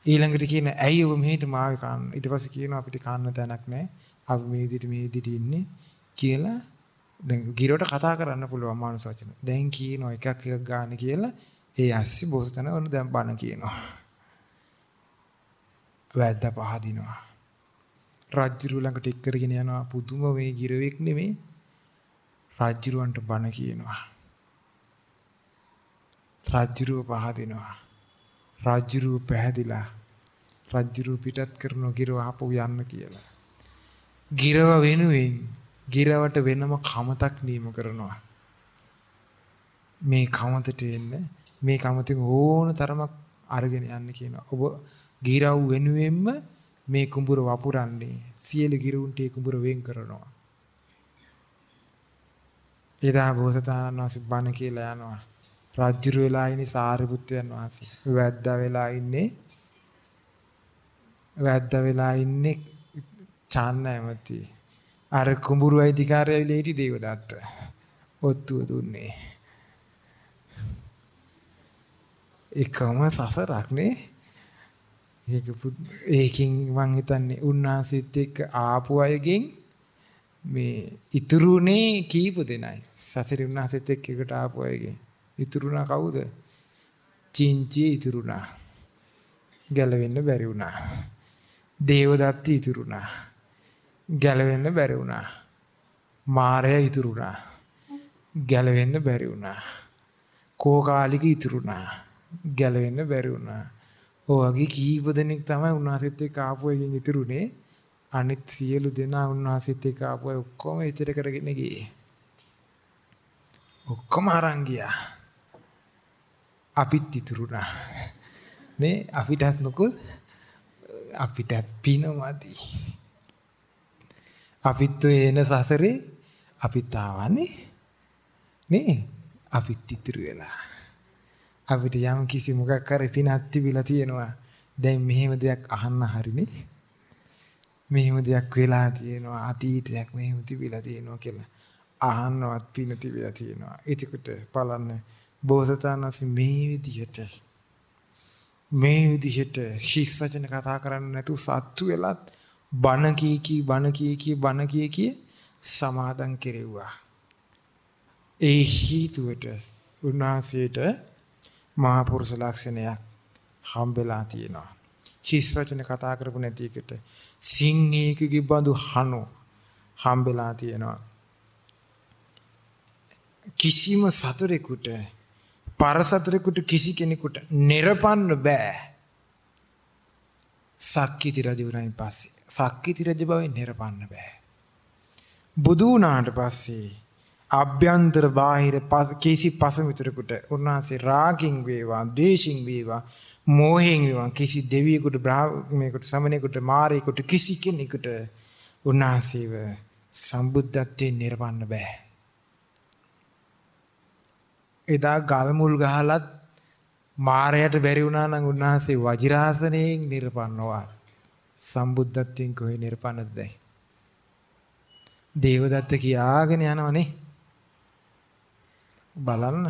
ये लंगड़ी की न ऐ ये वो मेड मार कान इतवासे की न आप इतने कान न तैनाक ने आप मेडी तो मेडी डीने क्या ला देंगे गिरोटा खाता कराना पुलवा मानुष आचरण देंगी नो एक एक गाने की ये ला ये ऐसी बहुत चना उन्हें दें बाना की नो वैद्य पहाड़ी नो राज्यरूल अंक टेक कर गिने नो पुदुमा में गिरोवे इकने में राज्यरूल अंट बाना की नो राज्यरूल पहाड़ी नो राज्यरूल पहदिला राज्यरूल पिटत करनो गिरो आप उयान की ये ला गिरोवा वेनु वें गिरावट वेना में खामता क्नी मगरना मैं खामते टेन ने मैं खामते वो न तरह आरगे ने आने की ना अब गिराव वेनुएं में मैं कुंबुर वापुरान ने सीएल गिरो उन्हें कुंबुर वेंग करना इधर बहुत ताना नासिबान के लाया ना राज्यरूल लाइन सारे बुत्ते नासी वैद्य वेलाइन ने वैद्य वेलाइन ने चांना है मती आरे कुंबुरवाई दिकारे लेडी देव दाता ओतु दुने एक कमा सासा रखने एक पुत एकिंग वांगिता ने उन्नासितिक आपुआई किंग में इतरुने की पुते ना है सासे उन्नासितिक के घटा आपुआई किंग इतरुना काउंड चिंची इतरुना गलवेन्ने बेरुना देवदाती इतरुना ගැලවෙන්න බැරි වුණා. මාරය ඉතුරු වුණා. ගැලවෙන්න බැරි වුණා. කෝකාලික ඉතුරු වුණා. ගැලවෙන්න බැරි වුණා. ඔවගේ කීප දෙනෙක් තමයි උන්වහන්සේත් එක්ක ආපු එකෙන් ඉතුරුනේ. අනිත් සියලු දෙනා උන්වහන්සේත් එක්ක ආපු අය ඔක්කොම ඉතිර කරගෙන ගියේ. ඔක්කොම අරන් ගියා. අපිත් ඉතුරු වුණා. නේ අපිටත් නුකුත් අපිටත් පිනමදි. අපිත් එන සසරේ අපිත් ආවනේ නේ අපිත් ඉතුරු වෙලා අපිට යම් කිසි මොකක් කරේ පිනක් තිබිලා තියෙනවා. දැන් මෙහෙම දෙයක් අහන්න හරිනේ. මෙහෙම දෙයක් වෙලා තියෙනවා අතීතයක් මෙහෙම තිබිලා තියෙනවා කියලා අහන්නවත් පින තිබිලා තියෙනවා. ඒකට බලන්න බෝසතාණන් මේ විදිහට මේ විදිහට ශිෂ් වචන කතා කරන්න නැතුව සත්තු වෙලත් බණ කී කී බණ කී කී බණ කී කී සමාදන් කෙරෙව්වා. ඒ හේතුවට උන්වහන්සේට මහා පුරුෂ ලක්ෂණයක් හම්බෙලා තියෙනවා. ශිෂ් වචන කතා කරපු නැති එකට සිංහේකගේ බඳු හනෝ හම්බෙලා තියෙනවා. කිසිම සතුරෙකුට පරසතුරෙකුට කිසි කෙනෙකුට නිර්පන්න බෑ. සක්විති රජු වුණායින් පස්සේ සක්විති රජ බවෙන් නිර්පන්න බෑ. බුදු වුණාට පස්සේ අභ්‍යන්තර බාහිර කිසි පසමිතුරෙකුට උන්වහන්සේ රාගින් වේවා, ද්වේෂින් වේවා, මෝහෙන් වේවා කිසි දෙවියෙකුට, බ්‍රාහ්මණයෙකුට, සමණයෙකුට, මාරයෙකුට කිසි කෙනෙකුට උන්වහන්සේව සම්බුද්ධත්වයෙන් නිර්පන්න බෑ. එදා ගල්මුල් ගහලත් මාරයට බැරි වුණා නම් උන්වහන්සේ වජිරාසනයෙන් නිර්පන්නවා. සම්බුද්ධත්වයෙන් කොහේ නිර්පන්නද දැයි? දේවදත්ත කියාගෙන යනවනේ. බලන්න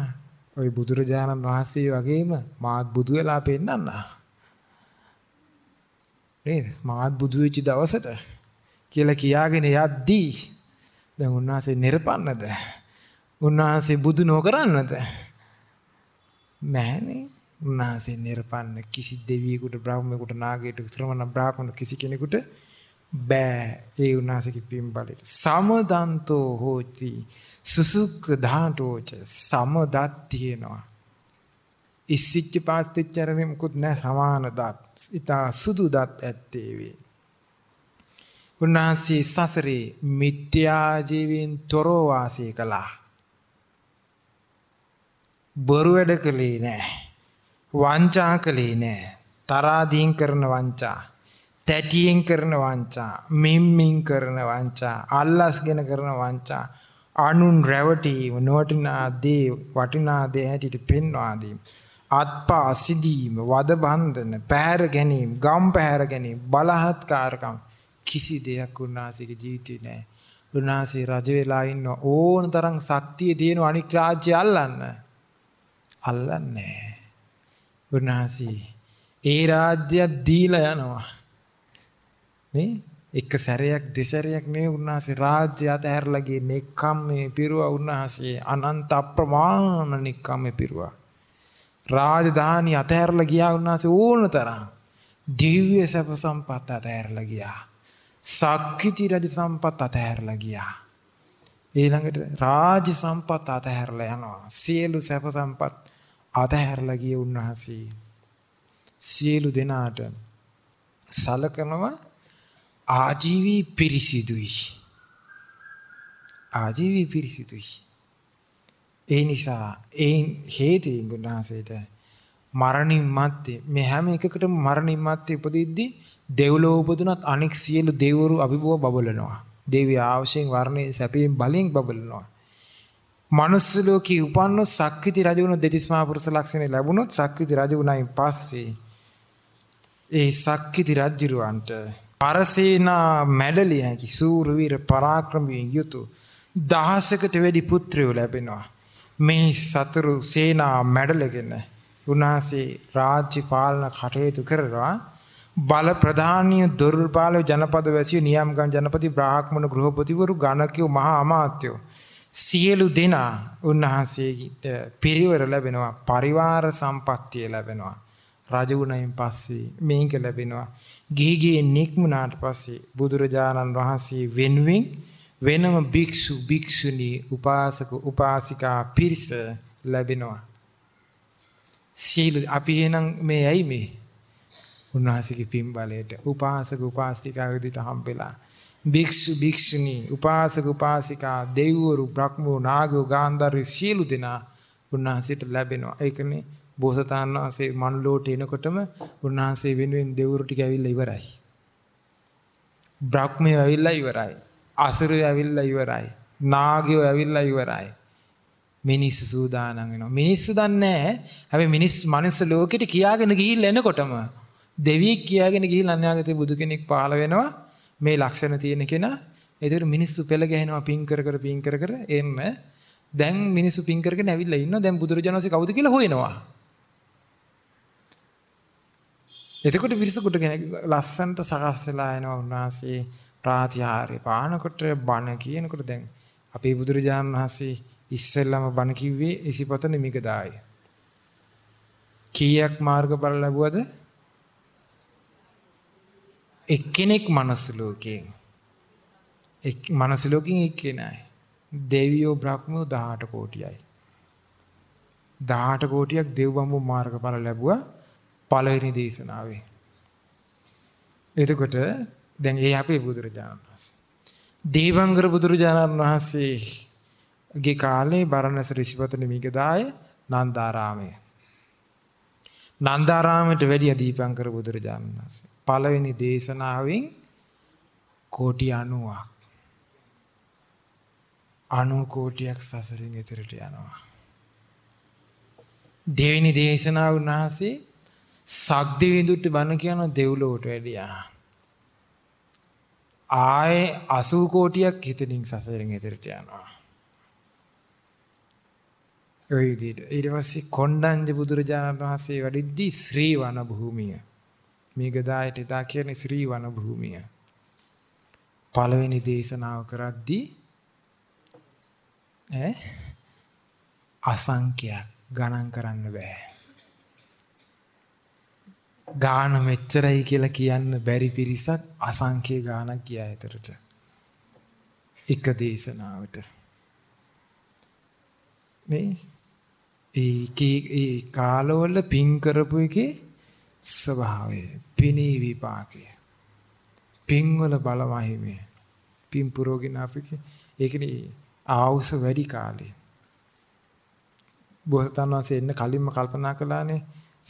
ওই බුදුරජාණන් වහන්සේ වගේම මාත් බුදු වෙලා පෙන්නන්න. නේද? මාත් බුදු වෙච්ච දවසට කියලා කියාගෙන යද්දී දැන් උන්වහන්සේ නිර්පන්නද? උන්වහන්සේ බුදු නොකරන්නද? නැහනේ. උන්වහන්සේ නිර්පන්න කිසි දෙවියෙකුට, බ්‍රාහ්මණයෙකුට, නාගයෙකුට, ශ්‍රමණ බ්‍රාහ්මණයෙකුට කිසි කෙනෙකුට බෑ. ඒ උන්වහන්සේගේ පින් බලයට. සමදන්තෝ හෝති සුසුක්ඛ ධාතෝච සමදත් තියෙනවා. ඉස්සිච්ච පාස්තිච්චරමේ මුකුත් නැහැ සමාන දත්. ඉතා සුදු දත් ඇත්තේ වේ. උන්වහන්සේ සසරේ මිත්‍යා ජීවෙන් තොරව වාසය කළා. බොරු වැඩ කළේ නෑ, වංචා කළේ නෑ, තරාදීන් කරන වංචා, තැටියෙන් කරන වංචා, මිම්මින් කරන වංචා, අල්ලස්ගෙන කරන වංචා, අනුන් රැවටීම, නොවටිනා දේ වටිනා දේ හැටියට පෙන්වා දීම, අත්පා සිදීම, වද බන්ධන, පැහැර ගැනීම, ගම් පැහැර ගැනීම, බලහත්කාරකම් කිසි දෙයක් උන්වහන්සේගේ ජීවිතේ නෑ. උන්වහන්සේ රජ වෙලා ඉන්න ඕන තරම් ශක්තිය තියෙන අනික් රාජ්‍ය අල්ලන්න. අල්ලන්නේ උන්වහන්සේ ඒ රාජ්‍යය දීලා යනවා නේ. එක සැරයක් දෙසරයක් නෙවෙයි උන්වහන්සේ රාජ්‍යය අතහැරලා ගියේ. නෙක්ඛම්මේ පිරුවා උන්වහන්සේ අනන්ත අප්‍රමාණ නෙක්ඛම්මේ පිරුවා. රාජධානි අතහැරලා ගියා උන්වහන්සේ ඕන තරම්. දිව්‍ය සැප සම්පත් අතහැරලා ගියා. සක්විති රජ සම්පත් අතහැරලා ගියා. ඊළඟට රාජ සම්පත් අතහැරලා යනවා. සියලු සැප සම්පත් අතහැරලා ගිය උන්වහන්සේ සියලු දෙනාට සලකනවා ආජීවී පිරිසිදුයි. ආජීවී පිරිසිදුයි. ඒ නිසා ඒ හේතෙන් උන්වහන්සේට මරණින් මත්තේ මේ හැම එකකටම මරණින් මත්තේ උපදිද්දී දෙව්ලෝ උපදුනත් අනෙක් සියලු දෙවිවරු අභිභව බබලනවා. දෙවිය අවශ්‍යයෙන් වර්ණේ සැපයෙන් බලෙන් බබලනවා. මනුස්ස ලෝකේ උපන්නොත් සක්විති රජ වුණොත් දෙතිස් මහා පුරුෂ ලක්ෂණ ලැබුණොත් සක්විති රජ වුණායින් පස්සේ ඒ සක්විති රජුරවන්ට පරසේනා මැඩලිය හැකි සූරවීර පරාක්‍රමයෙන් යුතු දහසකට වැඩි පුත්‍රයෝ ලැබෙනවා. මේ සතරු සේනා මැඩලගෙන උන්වහන්සේ රාජ්‍ය පාලන කටයුතු කරනවා. බල ප්‍රධානීය දුර්පාලව ජනපද වැසිය නියම්ගම් ජනපති බ්‍රාහ්මණ ගෘහපතිවරු ගණකයෝ මහා අමාත්‍යෝ සියලු දෙනා උන්වහන්සේට පිරිවර ලැබෙනවා. පරිවාර සම්පත්තිය ලැබෙනවා. රජුණයින් පස්සේ මේක ලැබෙනවා. ගිහි ගියේ නික්මුණාට පස්සේ බුදුරජාණන් වහන්සේ වෙනුවෙන් වෙනම භික්ෂු භික්ෂුණී උපාසක උපාසිකා පිරිස ලැබෙනවා. සියලු අපි එහෙනම් මේ ඇයි මේ උන්වහන්සේගේ පින් බලයට උපාසක උපාසිකා විදිහට හම්බෙලා භික්ෂු භික්ෂුණී උපාසක උපාසිකා දෙවිවරු බ්‍රහ්මෝ නාගෝ ගාන්ධාරයෝ සියලු දෙනා උන්වහන්සේට ලැබෙනවා. ඒකනේ බෝසතාණන් වහන්සේ මනුලෝට එනකොටම උන්වහන්සේ වෙනුවෙන් දෙවිවරු ටික ඇවිල්ලා ඉවරයි. බ්‍රහ්මයෝ ඇවිල්ලා ඉවරයි. අසුරයෝ ඇවිල්ලා ඉවරයි. නාගයෝ ඇවිල්ලා ඉවරයි. මිනිස්සු සූදානම් වෙනවා. මිනිස්සු දන්නේ නැහැ. හැබැයි මිනිස් මනුස්ස ලෝකෙට කියාගෙන ගිහිල්ලා එනකොටම දෙවියෙක් කියාගෙන ගිහින් අන්‍යාගතේ බුදු කෙනෙක් පහළ වෙනවා. මේ ලක්ෂණ තියෙන කෙනා. ඒතර මිනිස්සු පෙළ ගැහෙනවා පින් කර කර පින් කර කර. එම්ම දැන් මිනිස්සු පින් කරගෙන ඇවිල්ලා ඉන්නවා. දැන් බුදුරජාණන්සේ කවුද කියලා හොයනවා. එතකොට පිරිසකට ලස්සන්ට සකස්සලා එනවා උන්වහන්සේ ප්‍රාතිහාර්ය පානකොට බණ කියනකොට දැන් අපේ බුදුරජාණන් වහන්සේ ඉස්සෙල්ලාම බණ කිව්වේ ඉසිපත නිමිගදාය. කීයක් මාර්ගඵල ලැබුවද? එක්කෙනෙක් මනුස්ස ලෝකයෙන්. එක් මනුස්ස ලෝකයෙන් එක්කෙනයි. දෙවියෝ බ්‍රහ්මෝ දහඅට කෝටියයි. දහඅට කෝටියක් දෙව්බඹු මාර්ගඵල ලැබුවා. පළවෙනි දේශනාවේ. එතකොට දැන් ඒ අපේ බුදුරජාණන් වහන්සේ. දේවංගර බුදුරජාණන් වහන්සේගේ කාලේ බරණැස ඍෂිපත නිමිගදාය නන්දාරාමය. නන්දාරාමයට වැඩිය දීපංකර බුදුරජාණන් වහන්සේ. පළවෙනි දේශනාවෙන් කෝටි අනූවක්. අනූ කෝටියක් සසරින් එතරට යනවා. දෙවෙනි දේශනාව උන්වහන්සේ සක්දිවිඳුට බණ කියන දෙව්ලොවට වැඩියා. ආයේ අසූ කෝටියක් හිතෙනින් සසරෙන් එතරට යනවා. ඒ විදිහට ඊට පස්සේ කොණ්ඩඤ්ඤ බුදුරජාණන් වහන්සේ වැඩිද්දී ශ්‍රී වන භූමිය. මේ ගදායට ඉදා කියන්නේ ශ්‍රී වන භූමිය. පළවෙනි දේශනාව කරද්දී ඈ අසංඛ්‍යක් ගණන් කරන්න බෑ. ගාන මෙච්චරයි කියලා කියන්න බැරි පිරිසක් අසංඛේ ගානක් ගියා ඇතරට. එක දේශනාවට. මේ ඒ කාලවල පින් කරපු එකේ ස්වභාවය, පිනී විපාකය. පින් වල බලමහිමය. පින් පුරෝගින අපිකේ ඒකනේ ආවුස වැඩි කාලේ. බෝසතාණන් වහන්සේ එන්න කලින්ම කල්පනා කළානේ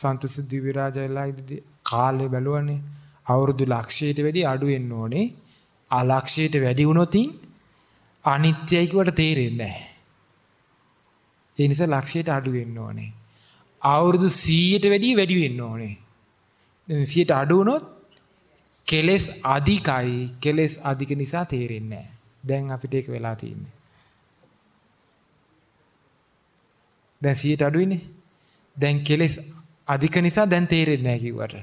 සන්තුෂ්ටි දිව්‍ය රාජයලා ඉදදී කාලේ බැලුවනේ අවුරුදු ලක්ෂයට වැඩි අඩු වෙන්න ඕනේ. ආ ලක්ෂයට වැඩි වුණොත් අනිත්‍යයි කියවට තේරෙන්නේ නැහැ. ඒ නිසා ලක්ෂයට අඩු වෙන්න ඕනේ. අවුරුදු සීයට වැඩි වැඩි වෙන්න ඕනේ. දැන් සීයට අඩු වුණොත් කෙලස් අධිකයි. කෙලස් අධික නිසා තේරෙන්නේ නැහැ. දැන් අපිට ඒක වෙලා තියෙන්නේ. දැන් සීයට අඩුයිනේ. දැන් කෙලස් අධික නිසා දැන් තේරෙන්නේ නැහැ කිව්වට.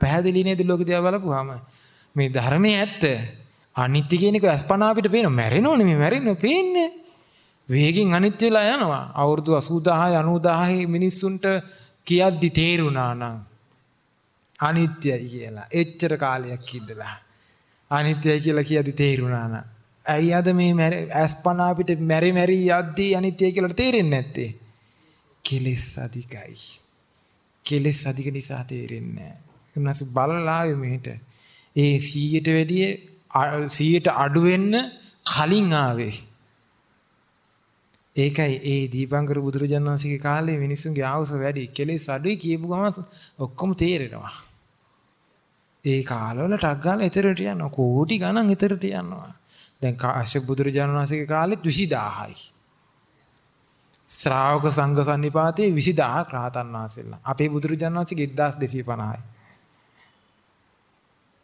පැහැදිලි නේද ලෝකෙ දිහා බලපුවාම? මේ ධර්මයේ ඇත්ත අනිත්‍ය කියන එක අස්පනා අපිට පේනවා. මැරෙනෝනේ මේ මැරෙන්නේ පේන්නේ. වේගෙන් අනිත්‍ය වෙලා යනවා. අවුරුදු අසූදාහය, අනූදාහය මිනිස්සුන්ට කියද්දි තේරුණා නම් අනිත්‍යයි කියලා. එච්චර කාලයක් ඉඳලා අනිත්‍යයි කියලා කියද්දි තේරුණා නම් ඇයි අද මේ අස්පනා අපිට මැරි මැරි යද්දි අනිත්‍යයි කියලා තේරෙන්නේ නැත්තේ? කෙලස් අධිකයි. කෙලස් අධික නිසා තේරෙන්නේ නැහැ. බලලා මෙහෙට ඒ සීයට වැඩිය සීයට අඩු වෙන්න කලින් ආවේ. ඒකයි ඒ දීපංකර බුදුරජාණන් වහන්සේගේ කාලේ මිනිසුන්ගේ ආවස වැඩි. කෙලස් අඩුයි කියපු ගමන් ඔක්කොම තේරෙනවා. ඒ කාලවල ටක් ගාලා එතරට යනවා. කෝටි ගණන් එතරට යනවා. දැන් කාශ්‍යප බුදුරජාණන් වහන්සේගේ කාලෙත් විසිදාහයි. ශ්‍රාවක සංඝ සන්නිපාතයේ විසිදාහක් රහතන් වහන්සේලා. අපේ බුදුරජාණන් වහන්සේගේ එක්දහස් දෙසිය පනහයි.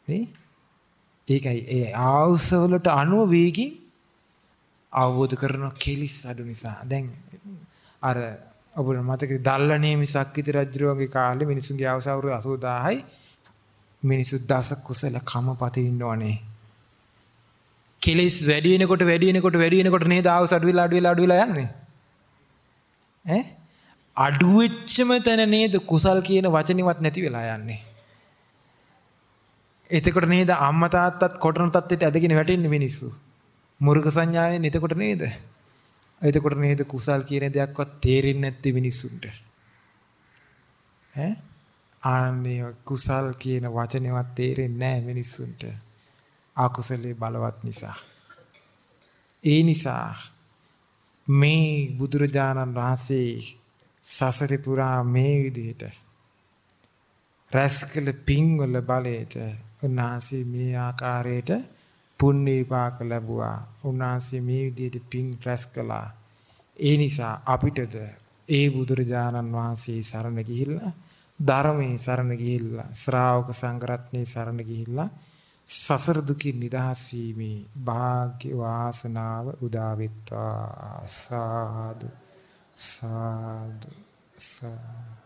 නේ? ඒකයි ඒ ආවුසවලට අනුව වේගින් අවබෝධ කරන කෙලිස් අඩු නිසා. දැන් අර ඔබල මතකද දල්ලණේ මිසක්විත රජු වගේ කාලේ මිනිසුන්ගේ ආවුස අවුරුදු අසූදාහයි. මිනිසු දස කුසල කමපතේ ඉන්නෝනේ. කෙලිස් වැඩි වෙනකොට වැඩි වෙනකොට වැඩි වෙනකොට නේද ආවුස අඩු වෙලා අඩු වෙලා අඩු වෙලා යන්නේ. ඈ අඩු වෙච්චම තැන නේද කුසල් කියන වචනෙවත් නැති වෙලා යන්නේ. එතකොට නේද අම්මා තාත්තත් කොටන තත්ත්වයට ඇදගෙන වැටෙන්නේ මිනිස්සු. මුර්ග සංඥාවෙන් එතකොට නේද? එතකොට නේද කුසල් කියන දෙයක්වත් තේරෙන්නේ නැති මිනිස්සුන්ට. ඈ ආන්නේ කුසල් කියන වචනෙවත් තේරෙන්නේ නැහැ මිනිස්සුන්ට. අකුසලේ බලවත් නිසා. ඒ නිසා මේ බුදුරජාණන් වහන්සේ සසර පුරා මේ විදිහට රැස්කල පින්වල බලයට උන්වහන්සේ මේ ආකාරයට පුණ්‍ය විපාක ලැබුවා. උන්වහන්සේ මේ විදිහට පින් රැස් කළා. ඒ නිසා අපිටද ඒ බුදුරජාණන් වහන්සේ සරණ ගිහිල්ලා ධර්මයේ සරණ ගිහිල්ලා ශ්‍රාවක සංඝ රත්නයේ සරණ ගිහිල්ලා සසර දුකින් නිදහස් වීමේ වාග්ය වාසනාව උදා වෙත්වා. සාදු සාදු සාදු.